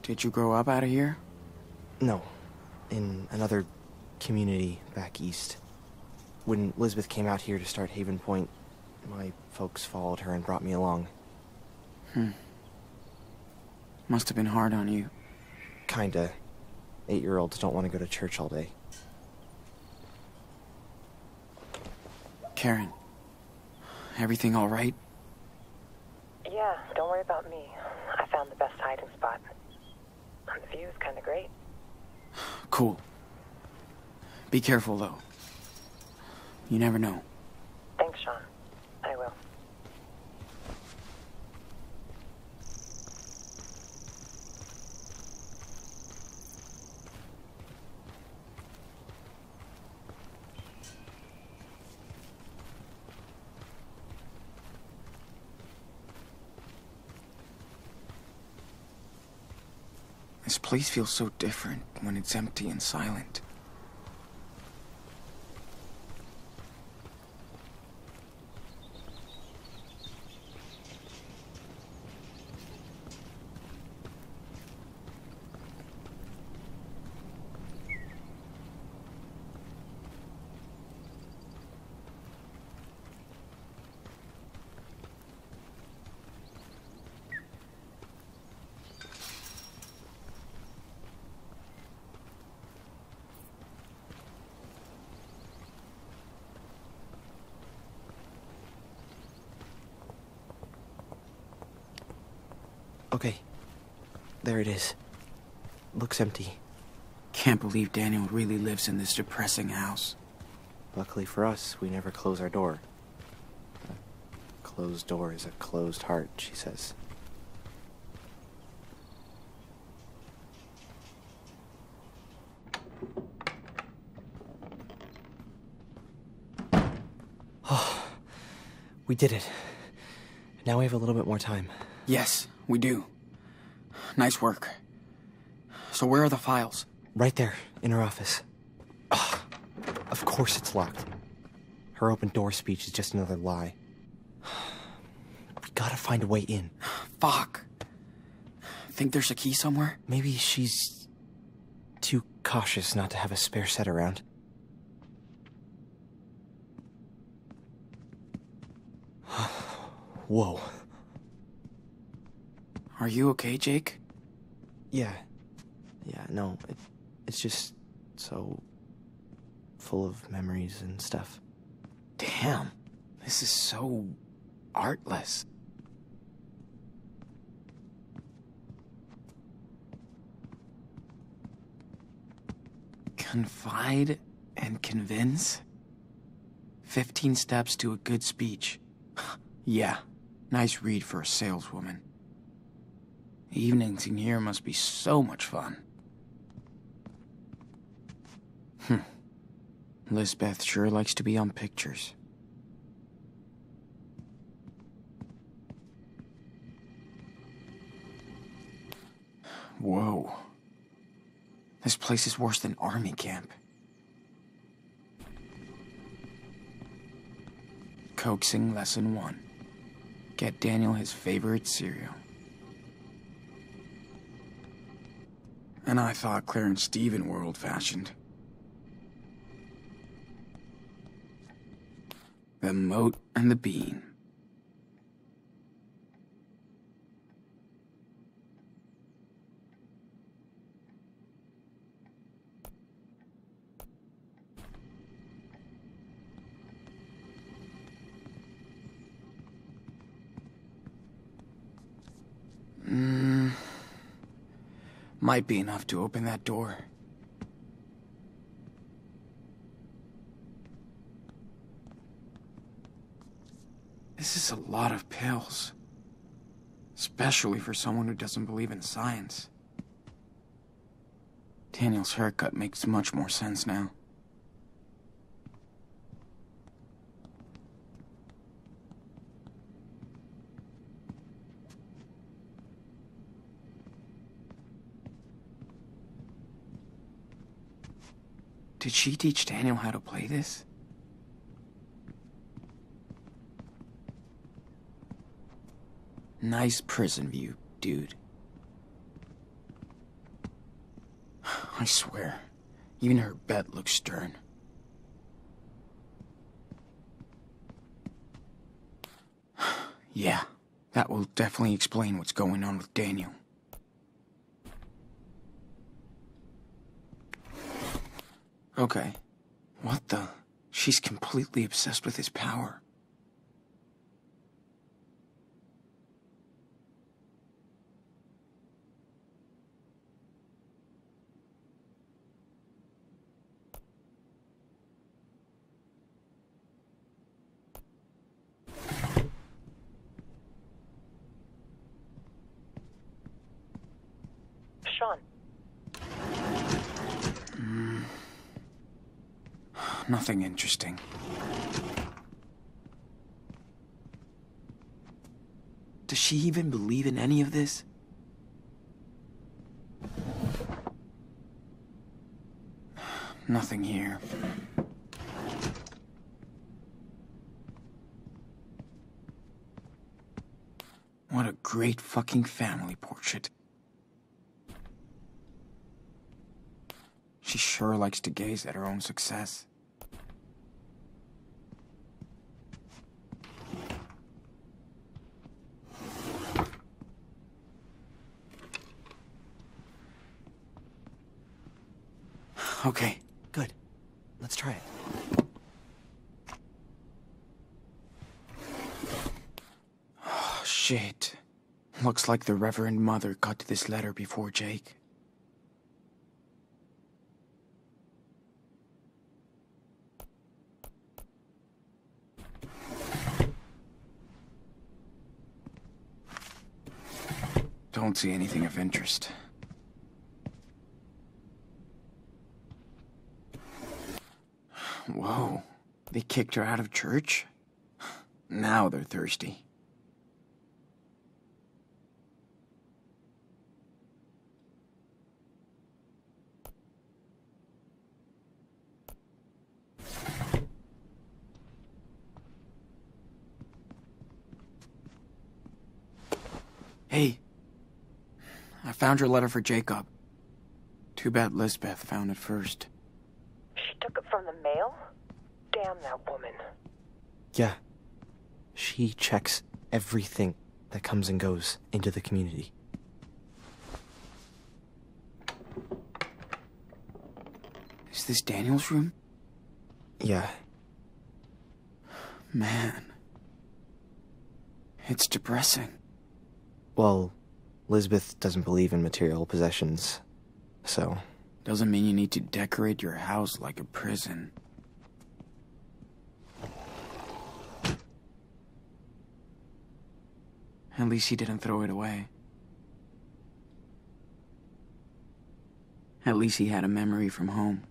did you grow up out of here? No, in another community back east. When Lisbeth came out here to start Haven Point, my folks followed her and brought me along. Hmm. Must have been hard on you. Kinda. Eight-year-olds don't want to go to church all day. Karen, everything all right? Yeah, don't worry about me. I found the best hiding spot. The view is kind of great. Cool. Be careful, though. You never know. Thanks, Sean. I will. This place feels so different when it's empty and silent. Okay. There it is. Looks empty. Can't believe Daniel really lives in this depressing house. Luckily for us, we never close our door. A closed door is a closed heart, she says. Oh, we did it. Now we have a little bit more time. Yes. We do. Nice work. So where are the files? Right there, in her office. Ugh, of course it's locked. Her open door speech is just another lie. We gotta find a way in. Fuck. Think there's a key somewhere? Maybe she's too cautious not to have a spare set around. Whoa. Are you okay, Jake? Yeah. Yeah, no, it, it's just so full of memories and stuff. Damn, this is so artless. confide and convince? Fifteen steps to a good speech. Yeah, nice read for a saleswoman. Evenings in here must be so much fun. Hm. Lisbeth sure likes to be on pictures. Whoa. This place is worse than army camp. Coaxing lesson one. Get Daniel his favorite cereal. And I thought Claire and Steven were old-fashioned. The moat and the bean. Mm. Might be enough to open that door. This is a lot of pills, especially for someone who doesn't believe in science. Daniel's haircut makes much more sense now. Did she teach Daniel how to play this? Nice prison view, dude. I swear, even her bed looks stern. Yeah, that will definitely explain what's going on with Daniel. Okay. What the? She's completely obsessed with his power. Nothing interesting. Does she even believe in any of this? Nothing here. What a great fucking family portrait. She sure likes to gaze at her own success. Okay, good. Let's try it. Oh, shit. Looks like the Reverend Mother got to this letter before Jake. Don't see anything of interest. Whoa, they kicked her out of church? Now they're thirsty. Hey, I found your letter for Jacob. Too bad Lisbeth found it first. She took it from the mail? Damn that woman. Yeah. She checks everything that comes and goes into the community. Is this Daniel's room? Yeah. Man. It's depressing. Well, Lisbeth doesn't believe in material possessions, so... Doesn't mean you need to decorate your house like a prison. At least he didn't throw it away. At least he had a memory from home.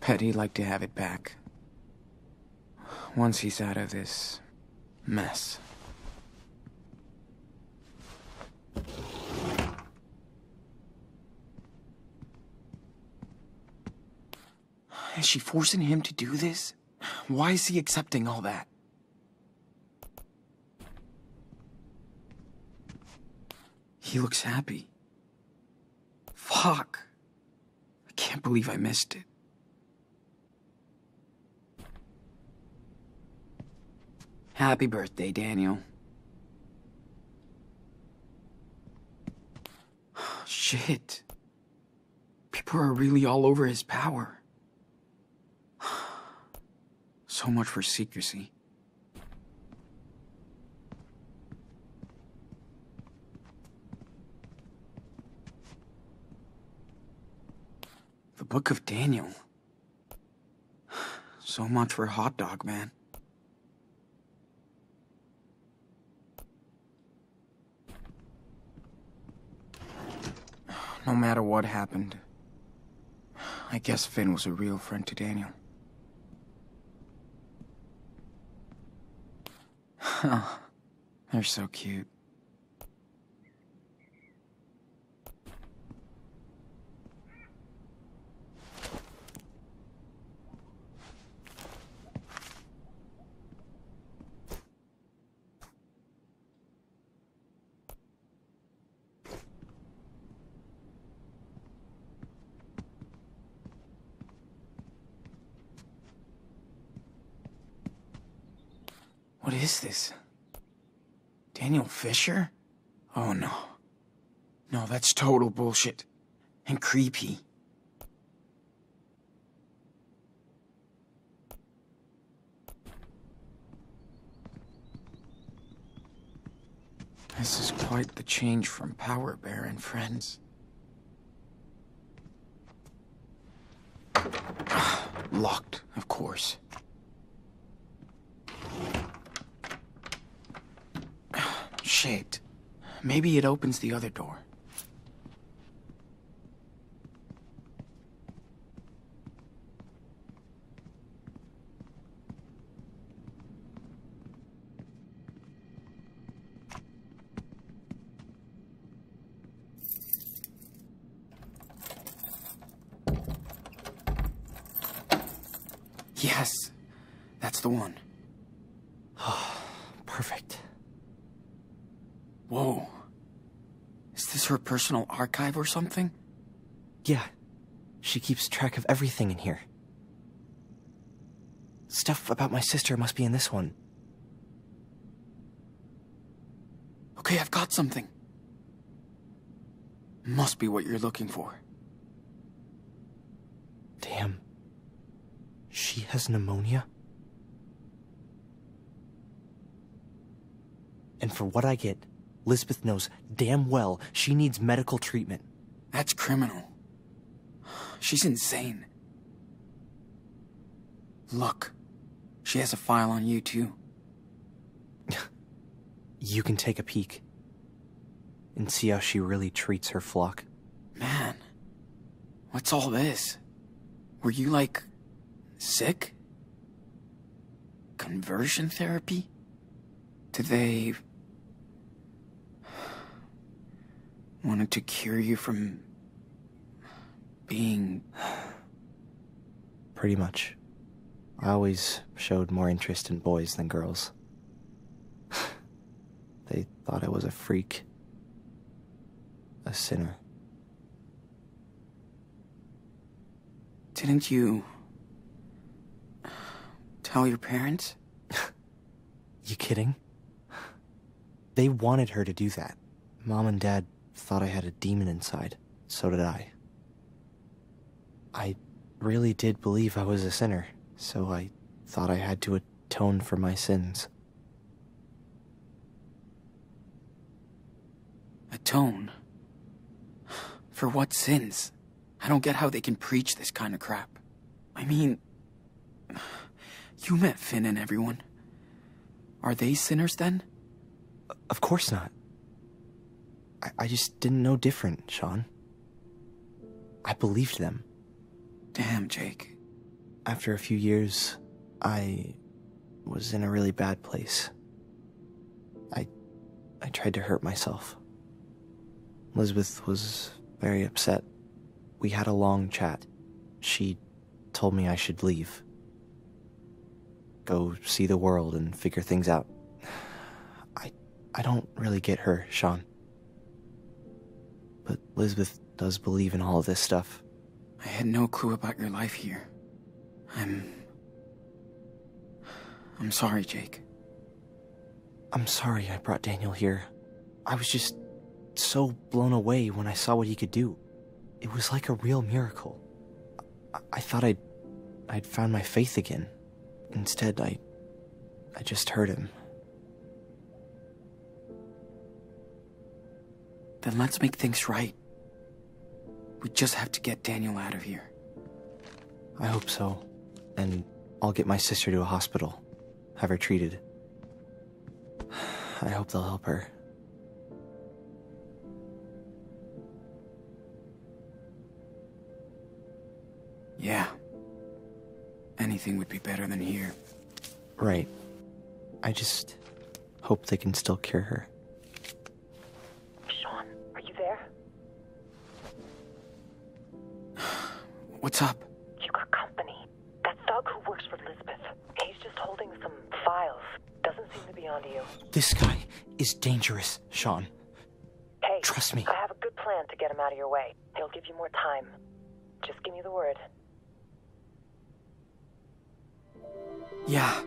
Petty'd like to have it back. Once he's out of this mess. Is she forcing him to do this? Why is he accepting all that? He looks happy. Fuck. I can't believe I missed it. Happy birthday, Daniel. Shit. People are really all over his power. So much for secrecy. The Book of Daniel. So much for Hot Dog Man. No matter what happened, I guess Finn was a real friend to Daniel. Oh, they're so cute. What is this? Daniel Fisher? Oh no. No, that's total bullshit. And creepy. This is quite the change from Power Bear and Friends. Locked, of course. Shit. Maybe it opens the other door. Yes, that's the one. Perfect. Whoa. Is this her personal archive or something? Yeah. She keeps track of everything in here. Stuff about my sister must be in this one. Okay, I've got something. Must be what you're looking for. Damn. She has pneumonia? And for what I get, Lisbeth knows damn well she needs medical treatment. That's criminal. She's insane. Look, she has a file on you too. You can take a peek and see how she really treats her flock. Man, what's all this? Were you like sick? Conversion therapy? Did they... wanted to cure you from being... Pretty much. I always showed more interest in boys than girls. They thought I was a freak. A sinner. Didn't you... tell your parents? You kidding? They wanted her to do that. Mom and Dad thought I had a demon inside. so did I. I really did believe I was a sinner, so I thought I had to atone for my sins. Atone? For what sins? I don't get how they can preach this kind of crap. I mean, you met Finn and everyone. Are they sinners then? Of course not. I, I just didn't know different, Sean. I believed them. Damn, Jake. After a few years, I was in a really bad place. I, I tried to hurt myself. Lisbeth was very upset. We had a long chat. She told me I should leave. Go see the world and figure things out. I I don't really get her, Sean. But Lisbeth does believe in all of this stuff. I had no clue about your life here. I'm... I'm sorry, Jake. I'm sorry I brought Daniel here. I was just so blown away when I saw what he could do. It was like a real miracle. I, I thought I'd... I'd found my faith again. Instead, I... I just hurt him. Then let's make things right. We just have to get Daniel out of here. I hope so. And I'll get my sister to a hospital. Have her treated. I hope they'll help her. Yeah. Anything would be better than here. Right. I just hope they can still cure her. Sean, are you there? What's up? You got company. That thug who works for Elizabeth. He's just holding some files. Doesn't seem to be onto you. This guy is dangerous, Sean. Hey, trust me. I have a good plan to get him out of your way. He'll give you more time. Just give me the word. Yeah.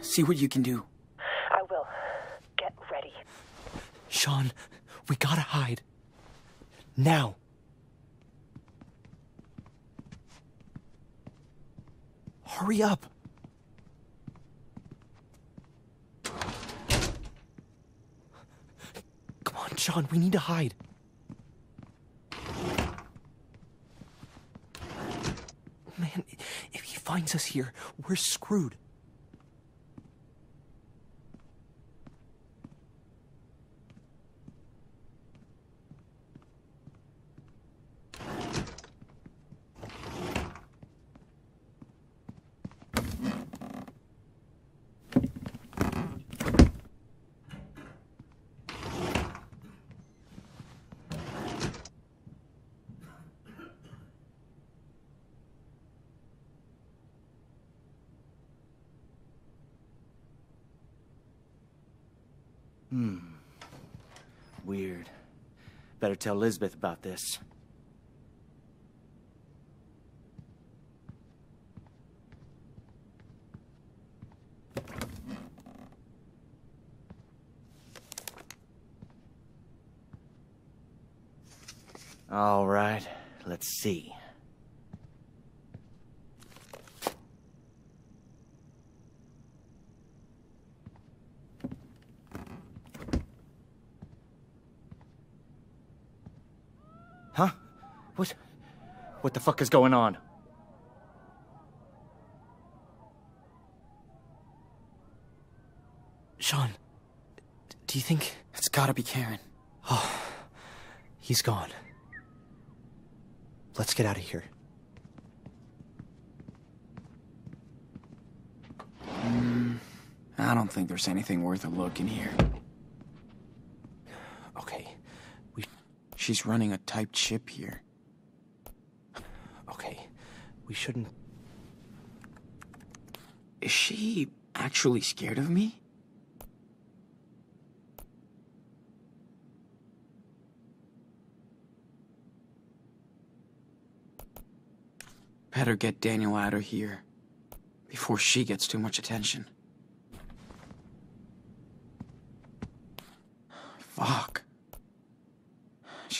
See what you can do. I will. Get ready. Sean, we gotta hide. Now. Hurry up. Come on, Sean, we need to hide. Man, if he finds us here, we're screwed. Hmm. Weird. Better tell Lisbeth about this. All right, let's see. Huh? What? What the fuck is going on? Sean, do you think... It's gotta be Karen. Oh, he's gone. Let's get out of here. Mm, I don't think there's anything worth a look in here. She's running a typed ship here. Okay, we shouldn't... Is she actually scared of me? Better get Daniel out of here before she gets too much attention.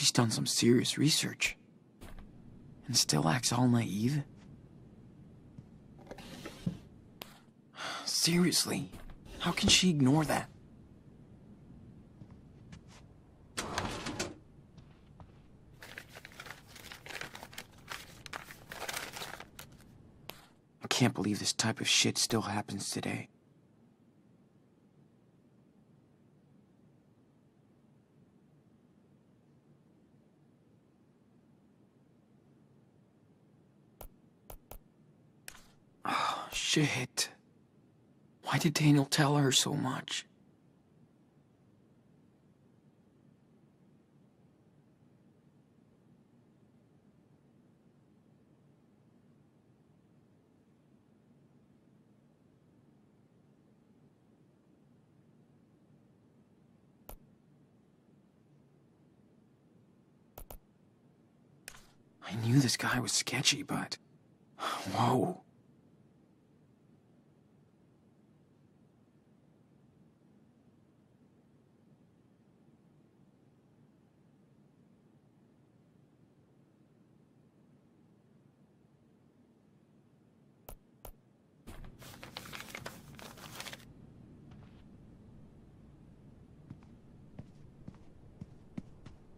She's done some serious research. And still acts all naive? Seriously, how can she ignore that? I can't believe this type of shit still happens today. Oh, shit. Why did Daniel tell her so much? I knew this guy was sketchy, but... whoa.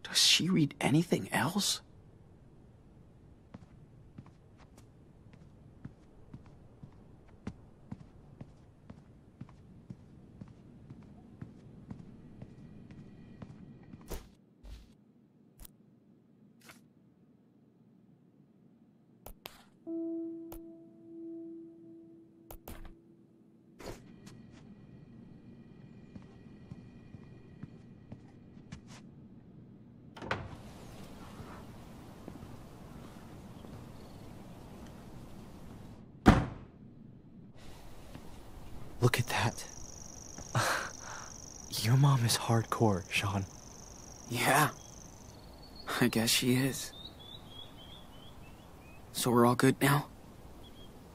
Does she read anything else? Look at that. Your mom is hardcore, Sean. Yeah. I guess she is. So we're all good now?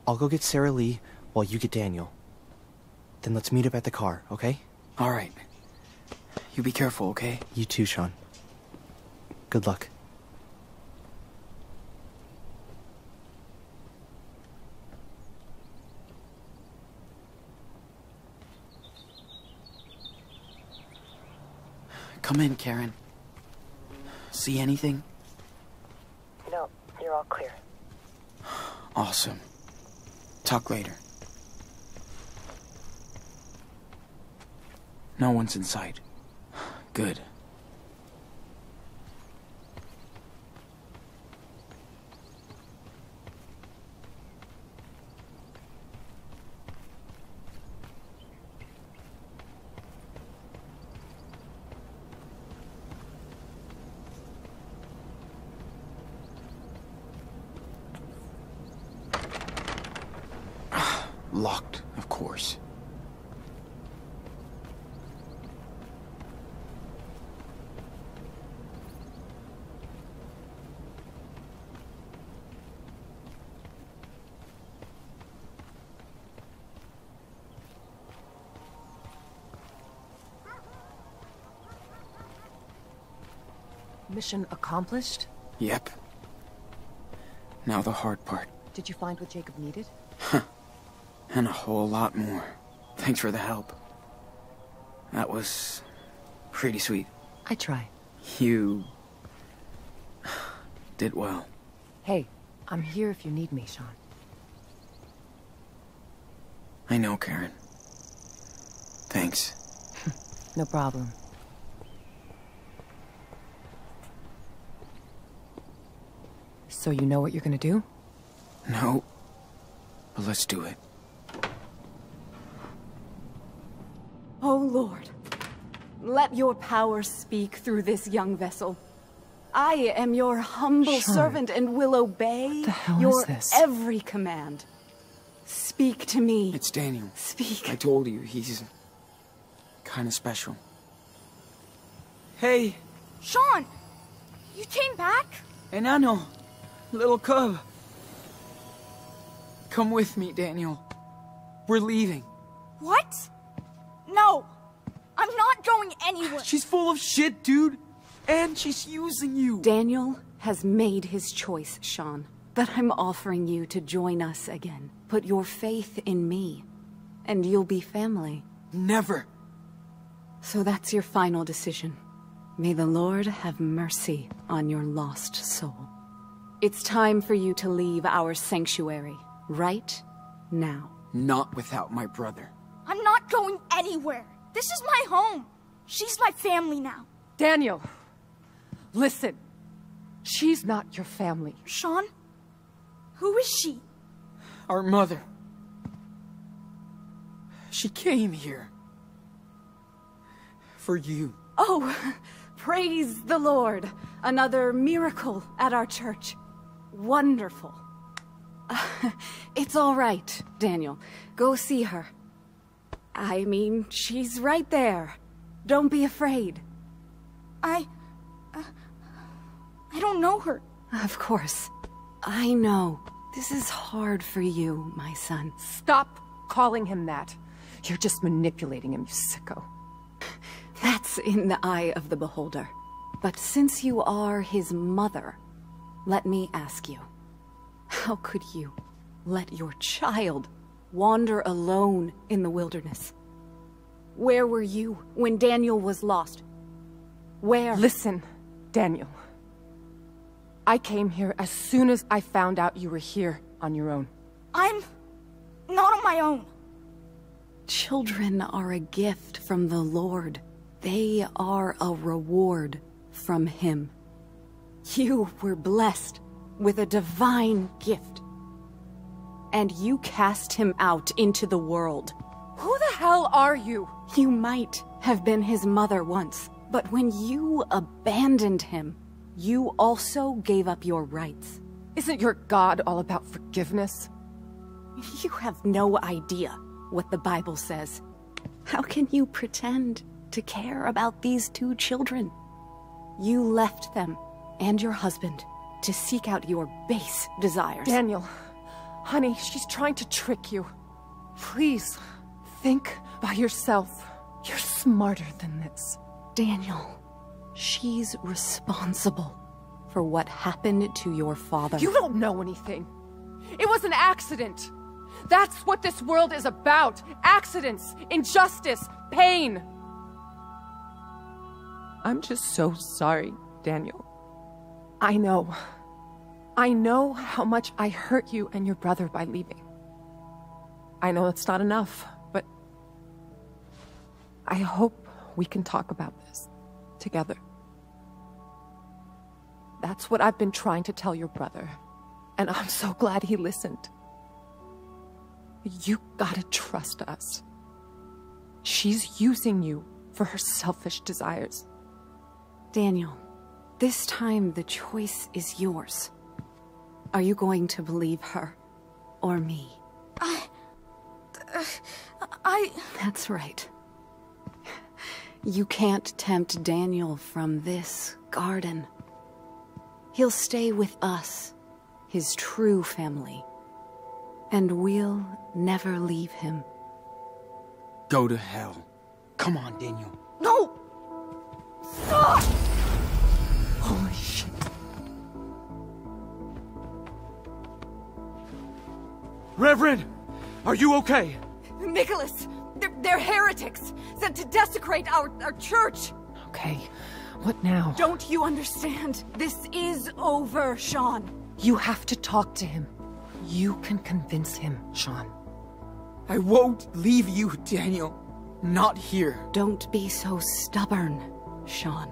I'll go get Sarah Lee while you get Daniel. Then let's meet up at the car, okay? All right. You be careful, okay? You too, Sean. Good luck. Come in, Karen. See anything? No, you're all clear. Awesome. Talk later. No one's in sight. Good. Locked, of course. Mission accomplished? Yep. Now the hard part. Did you find what Jacob needed? Huh. And a whole lot more. Thanks for the help. That was... pretty sweet. I try. You... did well. Hey, I'm here if you need me, Sean. I know, Karen. Thanks. No problem. So you know what you're gonna do? No. But let's do it. Oh, Lord, let your power speak through this young vessel. I am your humble sure. servant and will obey your every command. Speak to me. It's Daniel. Speak. I told you, he's kind of special. Hey. Sean, you came back? Enano, little cub. Come with me, Daniel. We're leaving. What? No! I'm not going anywhere! She's full of shit, dude! And she's using you. Daniel has made his choice, Sean. But I'm offering you to join us again. Put your faith in me, and you'll be family. Never. So that's your final decision. May the Lord have mercy on your lost soul. It's time for you to leave our sanctuary, right now. Not without my brother. I'm not going anywhere. This is my home. She's my family now. Daniel, listen. She's not your family. Sean, who is she? Our mother. She came here. For you. Oh, praise the Lord. Another miracle at our church. Wonderful. Uh, it's all right, Daniel. Go see her. I mean, she's right there. Don't be afraid. I... Uh, I don't know her. Of course. I know. This is hard for you, my son. Stop calling him that. You're just manipulating him, you sicko. That's in the eye of the beholder. But since you are his mother, let me ask you. How could you let your child wander alone in the wilderness? Where were you when Daniel was lost? Where? Listen, Daniel. I came here as soon as I found out you were here on your own. I'm not on my own. Children are a gift from the Lord. They are a reward from Him. You were blessed with a divine gift. And you cast him out into the world. Who the hell are you? You might have been his mother once, but when you abandoned him, you also gave up your rights. Isn't your God all about forgiveness? You have no idea what the Bible says. How can you pretend to care about these two children? You left them and your husband to seek out your base desires. Daniel, honey, she's trying to trick you. Please, think by yourself. You're smarter than this. Daniel, she's responsible for what happened to your father. You don't know anything. It was an accident. That's what this world is about. Accidents, injustice, pain. I'm just so sorry, Daniel. I know. I know how much I hurt you and your brother by leaving. I know it's not enough, but I hope we can talk about this together. That's what I've been trying to tell your brother, and I'm so glad he listened. You gotta trust us. She's using you for her selfish desires. Daniel, this time the choice is yours. Are you going to believe her or me? I... Uh, I... That's right. You can't tempt Daniel from this garden. He'll stay with us, his true family. And we'll never leave him. Go to hell. Come on, Daniel. No! Stop! Holy shit. Reverend, are you okay? Nicholas, they're, they're heretics sent to desecrate our, our church. Okay, what now? Don't you understand? This is over, Sean. You have to talk to him. You can convince him, Sean. I won't leave you, Daniel. Not here. Don't be so stubborn, Sean.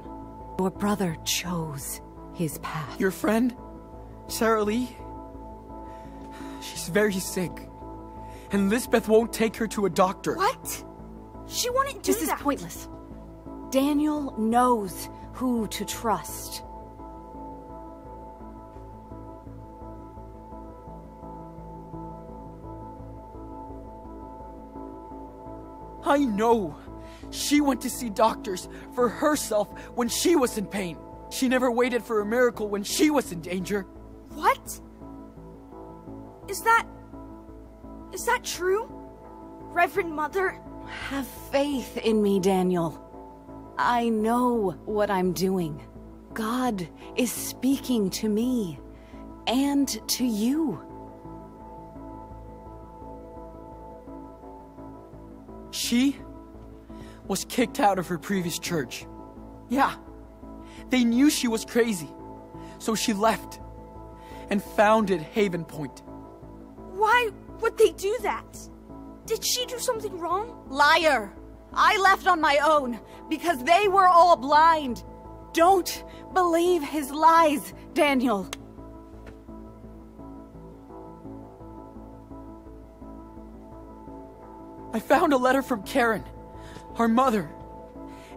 Your brother chose his path. Your friend, Sarah Lee? She's very sick, and Lisbeth won't take her to a doctor. What? She wouldn't do that. This is pointless. Daniel knows who to trust. I know. She went to see doctors for herself when she was in pain. She never waited for a miracle when she was in danger. What? Is that... is that true? Reverend Mother? Have faith in me, Daniel. I know what I'm doing. God is speaking to me and to you. She was kicked out of her previous church. Yeah, they knew she was crazy, so she left and founded Haven Point. Why would they do that? Did she do something wrong? Liar! I left on my own because they were all blind. Don't believe his lies, Daniel. I found a letter from Karen, her mother,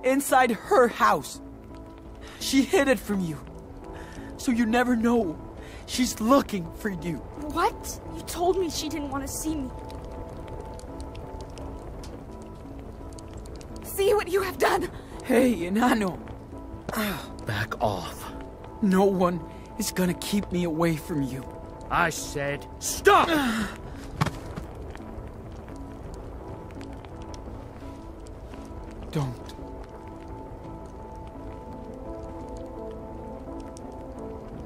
inside her house. She hid it from you, so you never know she's looking for you. What? You told me she didn't want to see me. See what you have done! Hey, Inano! Back off. No one is gonna keep me away from you. I said stop! Don't.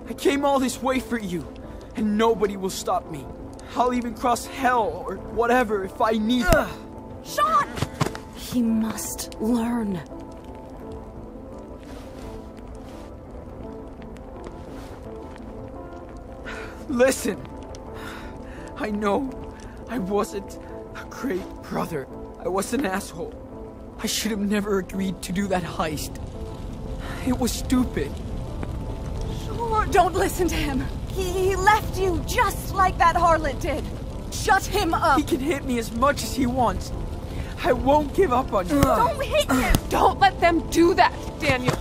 I came all this way for you, and nobody will stop me. I'll even cross hell or whatever if I need to. Sean! He must learn. Listen, I know I wasn't a great brother. I was an asshole. I should have never agreed to do that heist. It was stupid. Sure, don't listen to him. He, he left you just like that harlot did. Shut him up. He can hit me as much as he wants. I won't give up on you. Don't hit him! Don't let them do that, Daniel.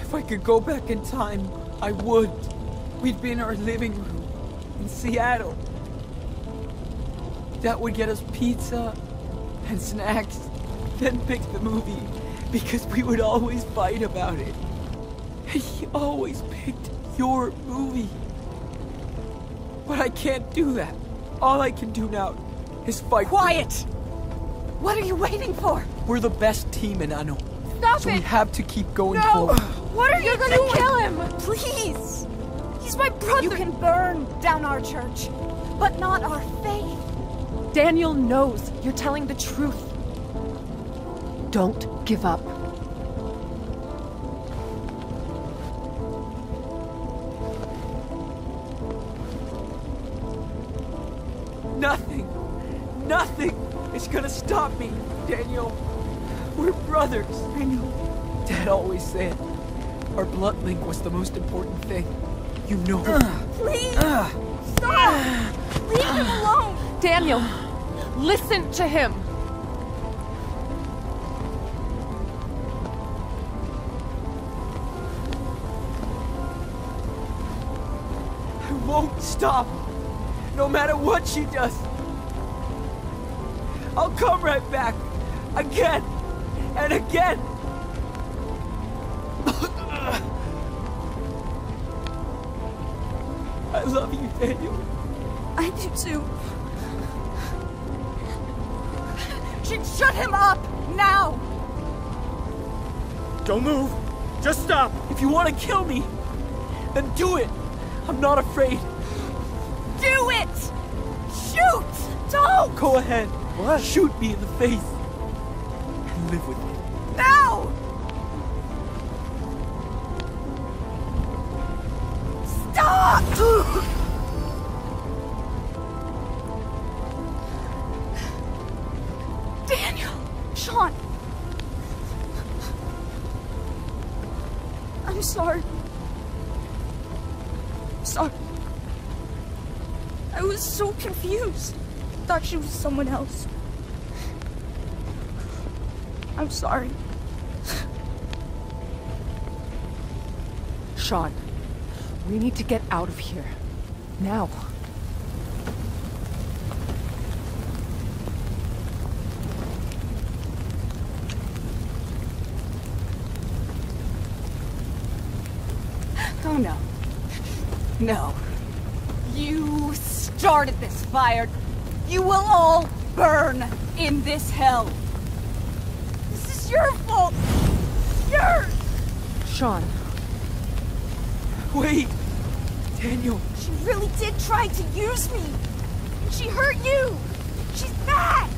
If I could go back in time, I would. We'd be in our living room in Seattle. That would get us pizza and snacks, then pick the movie, because we would always fight about it. He always picked your movie. But I can't do that. All I can do now is fight. Quiet! What are you waiting for? We're the best team, Inano. Stop so it! So we have to keep going no. forward. What are you gonna doing? Kill him! Please! He's my brother! You can burn down our church, but not our faith. Daniel knows you're telling the truth. Don't give up. Nothing, nothing is gonna stop me, Daniel. We're brothers, Daniel. Dad always said our blood link was the most important thing. You know. Uh, please, uh, stop. Uh, Leave him alone. Daniel, listen to him. I won't stop. No matter what she does, I'll come right back, again and again. I love you, Daniel. I do too. Shut him up, now! Don't move, just stop. If you want to kill me, then do it. I'm not afraid. Do it! Shoot! Don't! Go ahead. What? Shoot me in the face. And live with it. No! Stop! Daniel! Sean! I'm sorry. I'm sorry. I was so confused. I thought she was someone else. I'm sorry. Sean, we need to get out of here. Now. Oh no. No. You... started this fire. You will all burn in this hell. This is your fault. Yours! Sean. Wait! Daniel! She really did try to use me! And she hurt you! She's mad!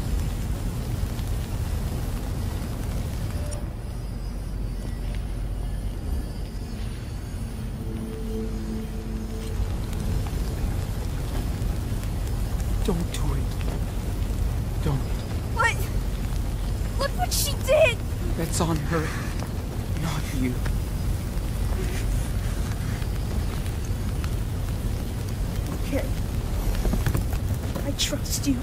Don't do it. Don't. What? Look what she did! That's on her, not you. Okay. I trust you.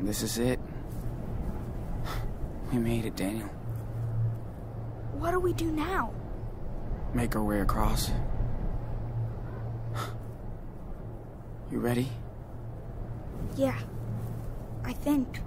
This is it. We made it, Daniel. What do we do now? Make our way across. You ready? Yeah, I think.